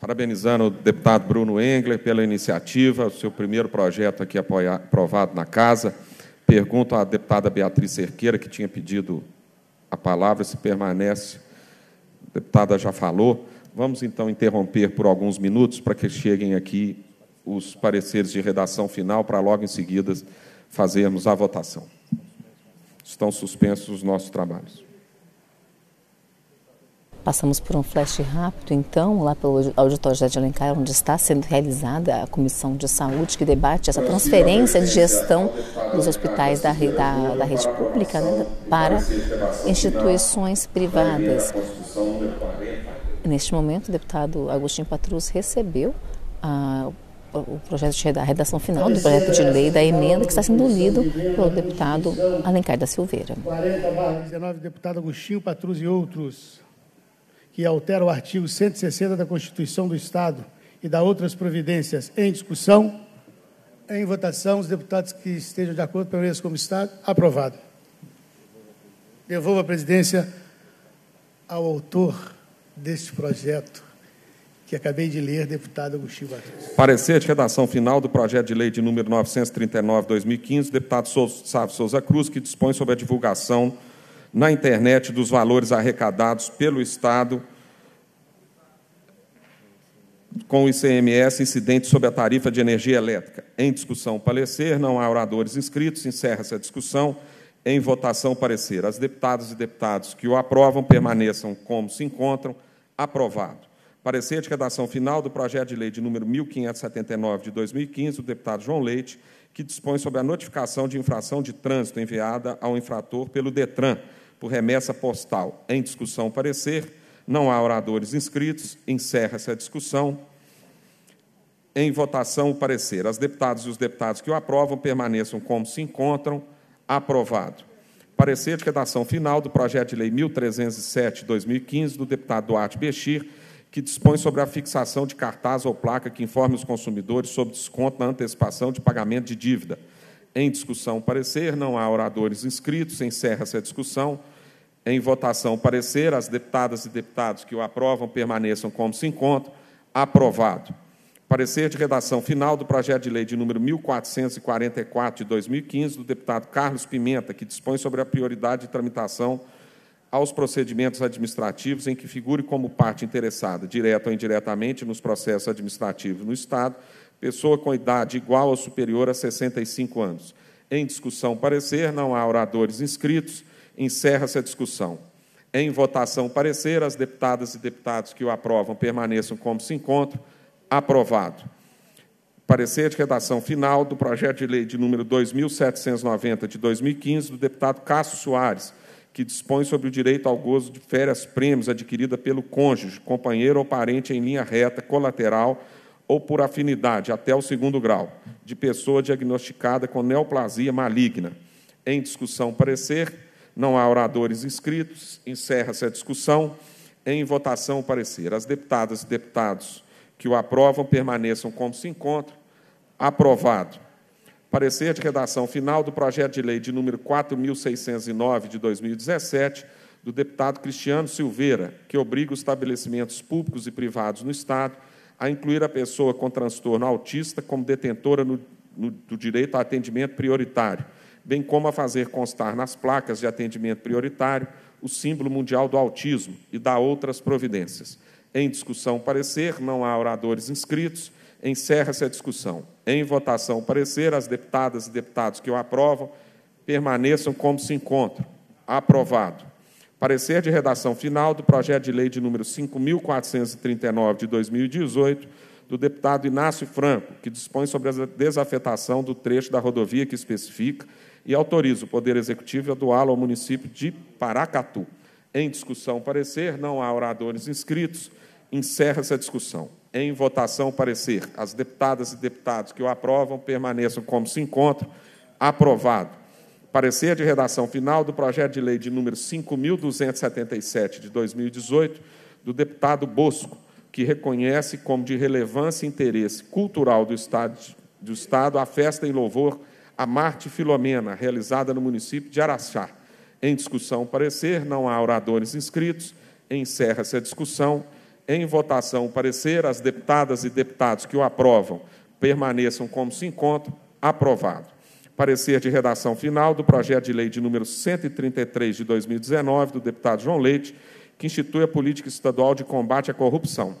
Parabenizando o deputado Bruno Engler pela iniciativa, o seu primeiro projeto aqui aprovado na casa. Pergunto à deputada Beatriz Cerqueira, que tinha pedido a palavra, se permanece. A deputada já falou. Vamos, então, interromper por alguns minutos para que cheguem aqui os pareceres de redação final, para logo em seguida fazermos a votação. Estão suspensos os nossos trabalhos. Passamos por um flash rápido, então, lá pelo auditório de Alencar, onde está sendo realizada a Comissão de Saúde, que debate essa transferência de gestão dos hospitais da, da, da rede pública, né, para instituições privadas. Neste momento, o deputado Agostinho Patrus recebeu a, o projeto de, a redação final do projeto de lei da emenda, que está sendo lido pelo deputado Alencar da Silveira. quarenta barra dezenove, deputado Agostinho Patrus e outros, que altera o artigo cento e sessenta da Constituição do Estado e dá outras providências, em discussão, em votação. Os deputados que estejam de acordo, permaneçam como está. Aprovado. Devolvo a presidência ao autor deste projeto, que acabei de ler, deputado Agostinho Patrus. Parecer de redação final do projeto de lei de número novecentos e trinta e nove barra dois mil e quinze, deputado Sávio Souza Cruz, que dispõe sobre a divulgação na internet dos valores arrecadados pelo Estado com o I C M S incidente sobre a tarifa de energia elétrica. Em discussão, parecer. Não há oradores inscritos. Encerra-se a discussão. Em votação, parecer. As deputadas e deputados que o aprovam permaneçam como se encontram. Aprovado. Parecer de redação final do projeto de lei de número mil quinhentos e setenta e nove de dois mil e quinze, do deputado João Leite, que dispõe sobre a notificação de infração de trânsito enviada ao infrator pelo DETRAN, por remessa postal. Em discussão, parecer. Não há oradores inscritos. Encerra-se a discussão. Em votação, o parecer. As deputadas e os deputados que o aprovam permaneçam como se encontram. Aprovado. Parecer de redação final do projeto de lei mil trezentos e sete barra dois mil e quinze, do deputado Duarte Bechir, que dispõe sobre a fixação de cartaz ou placa que informe os consumidores sobre desconto na antecipação de pagamento de dívida. Em discussão, parecer. Não há oradores inscritos. Encerra-se a discussão. Em votação, parecer. As deputadas e deputados que o aprovam permaneçam como se encontram. Aprovado. Parecer de redação final do projeto de lei de número mil quatrocentos e quarenta e quatro de dois mil e quinze, do deputado Carlos Pimenta, que dispõe sobre a prioridade de tramitação aos procedimentos administrativos em que figure como parte interessada, direta ou indiretamente, nos processos administrativos no Estado, pessoa com idade igual ou superior a sessenta e cinco anos. Em discussão, parecer. Não há oradores inscritos. Encerra-se a discussão. Em votação, parecer. As deputadas e deputados que o aprovam permaneçam como se encontram. Aprovado. Parecer de redação final do projeto de lei de número dois mil setecentos e noventa de dois mil e quinze, do deputado Cássio Soares, que dispõe sobre o direito ao gozo de férias-prêmios adquirida pelo cônjuge, companheiro ou parente em linha reta, colateral ou por afinidade, até o segundo grau, de pessoa diagnosticada com neoplasia maligna. Em discussão, parecer. Não há oradores inscritos. Encerra-se a discussão. Em votação, parecer. As deputadas e deputados que o aprovam permaneçam como se encontram. Aprovado. Parecer de redação final do projeto de lei de número quatro mil seiscentos e nove de dois mil e dezessete, do deputado Cristiano Silveira, que obriga os estabelecimentos públicos e privados no Estado a incluir a pessoa com transtorno autista como detentora no, no, do direito a atendimento prioritário, bem como a fazer constar nas placas de atendimento prioritário o símbolo mundial do autismo e dá outras providências. Em discussão, parecer, não há oradores inscritos, encerra-se a discussão. Em votação, parecer, as deputadas e deputados que o aprovam permaneçam como se encontram. Aprovado. Parecer de redação final do projeto de lei de número cinco mil quatrocentos e trinta e nove, de dois mil e dezoito, do deputado Inácio Franco, que dispõe sobre a desafetação do trecho da rodovia que especifica e autoriza o Poder Executivo a doá-lo ao município de Paracatu. Em discussão, parecer, não há oradores inscritos, encerra-se a discussão. Em votação, parecer, as deputadas e deputados que o aprovam permaneçam como se encontram. Aprovado. Parecer de redação final do projeto de lei de número cinco mil duzentos e setenta e sete, de dois mil e dezoito, do deputado Bosco, que reconhece como de relevância e interesse cultural do Estado, do Estado a festa em louvor a Marte Filomena, realizada no município de Araxá. Em discussão, parecer, não há oradores inscritos, encerra-se a discussão. Em votação, parecer, as deputadas e deputados que o aprovam permaneçam como se encontram. Aprovado. Parecer de redação final do projeto de lei de número cento e trinta e três, de dois mil e dezenove, do deputado João Leite, que institui a política estadual de combate à corrupção.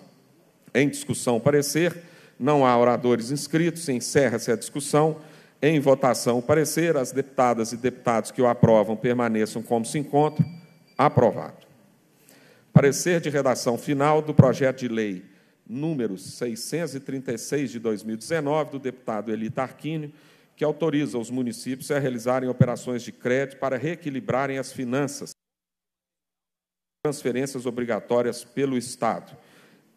Em discussão, parecer, não há oradores inscritos, encerra-se a discussão. Em votação, parecer, as deputadas e deputados que o aprovam permaneçam como se encontram. Aprovado. Parecer de redação final do projeto de lei número seiscentos e trinta e seis, de dois mil e dezenove, do deputado Eli Tarquínio, que autoriza os municípios a realizarem operações de crédito para reequilibrarem as finanças, transferências obrigatórias pelo Estado.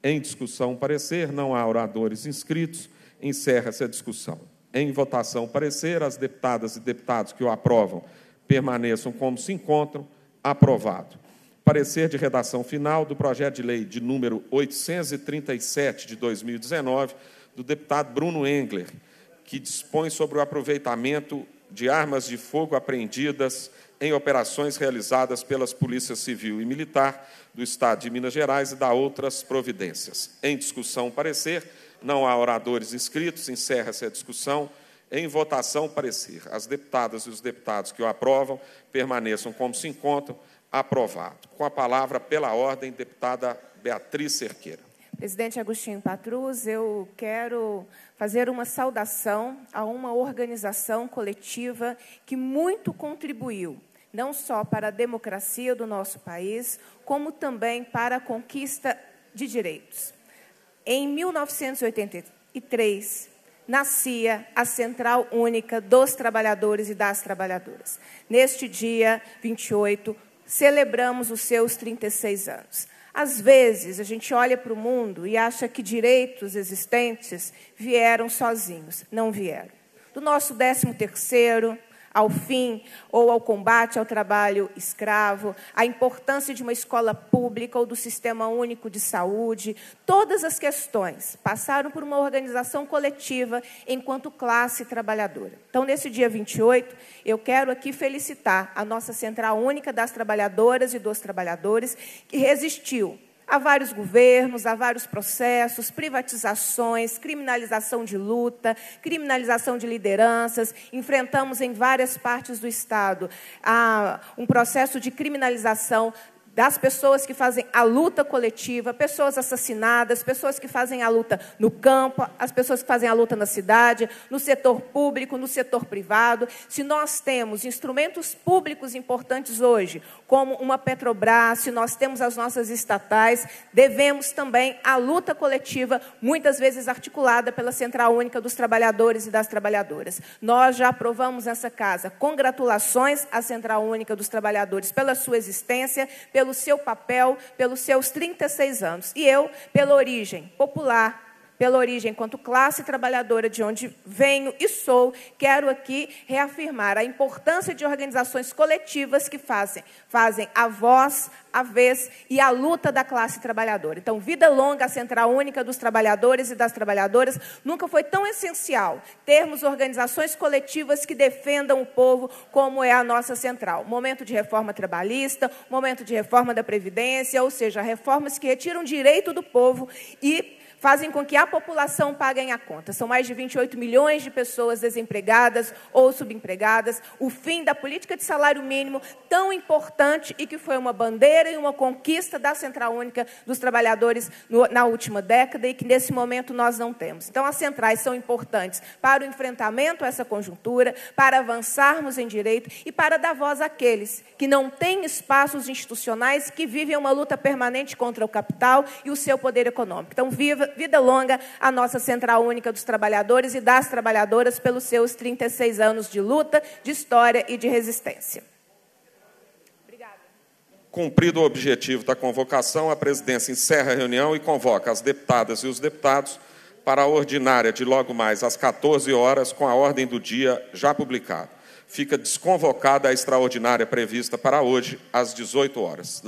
Em discussão, parecer, não há oradores inscritos, encerra-se a discussão. Em votação, parecer, as deputadas e deputados que o aprovam permaneçam como se encontram. Aprovado. Parecer de redação final do projeto de lei de número oitocentos e trinta e sete, de dois mil e dezenove, do deputado Bruno Engler, que dispõe sobre o aproveitamento de armas de fogo apreendidas em operações realizadas pelas polícias civil e militar do Estado de Minas Gerais e dá outras providências. Em discussão, parecer, não há oradores inscritos, encerra-se a discussão. Em votação, parecer, as deputadas e os deputados que o aprovam permaneçam como se encontram. Aprovado. Com a palavra, pela ordem, deputada Beatriz Cerqueira. Presidente Agostinho Patrus, eu quero fazer uma saudação a uma organização coletiva que muito contribuiu, não só para a democracia do nosso país, como também para a conquista de direitos. Em mil novecentos e oitenta e três, nascia a Central Única dos Trabalhadores e das Trabalhadoras. Neste dia vinte e oito, celebramos os seus trinta e seis anos. Às vezes, a gente olha para o mundo e acha que direitos existentes vieram sozinhos. Não vieram. Do nosso décimo terceiro ao fim ou ao combate ao trabalho escravo, a importância de uma escola pública ou do Sistema Único de Saúde, todas as questões passaram por uma organização coletiva enquanto classe trabalhadora. Então, nesse dia vinte e oito, eu quero aqui felicitar a nossa Central Única das Trabalhadoras e dos Trabalhadores, que resistiu a vários governos, a vários processos, privatizações, criminalização de luta, criminalização de lideranças. Enfrentamos em várias partes do Estado a, um processo de criminalização das pessoas que fazem a luta coletiva, pessoas assassinadas, pessoas que fazem a luta no campo, as pessoas que fazem a luta na cidade, no setor público, no setor privado. Se nós temos instrumentos públicos importantes hoje, como uma Petrobras, se nós temos as nossas estatais, devemos também à luta coletiva, muitas vezes articulada pela Central Única dos Trabalhadores e das Trabalhadoras. Nós já aprovamos nessa casa. Congratulações à Central Única dos Trabalhadores pela sua existência, pelo pelo seu papel, pelos seus trinta e seis anos. E eu, pela origem popular, pela origem enquanto classe trabalhadora de onde venho e sou, quero aqui reafirmar a importância de organizações coletivas que fazem, fazem a voz, a vez e a luta da classe trabalhadora. Então, vida longa à Central Única dos Trabalhadores e das Trabalhadoras. Nunca foi tão essencial termos organizações coletivas que defendam o povo como é a nossa central. Momento de reforma trabalhista, momento de reforma da Previdência, ou seja, reformas que retiram direito do povo e fazem com que a população pague a conta. São mais de vinte e oito milhões de pessoas desempregadas ou subempregadas. O fim da política de salário mínimo, tão importante e que foi uma bandeira e uma conquista da Central Única dos Trabalhadores no, na última década e que, nesse momento, nós não temos. Então, as centrais são importantes para o enfrentamento a essa conjuntura, para avançarmos em direito e para dar voz àqueles que não têm espaços institucionais, que vivem uma luta permanente contra o capital e o seu poder econômico. Então, viva, vida longa a nossa Central Única dos Trabalhadores e das trabalhadoras pelos seus trinta e seis anos de luta, de história e de resistência. Obrigada. Cumprido o objetivo da convocação, a presidência encerra a reunião e convoca as deputadas e os deputados para a ordinária de logo mais às quatorze horas, com a ordem do dia já publicada. Fica desconvocada a extraordinária prevista para hoje, às dezoito horas.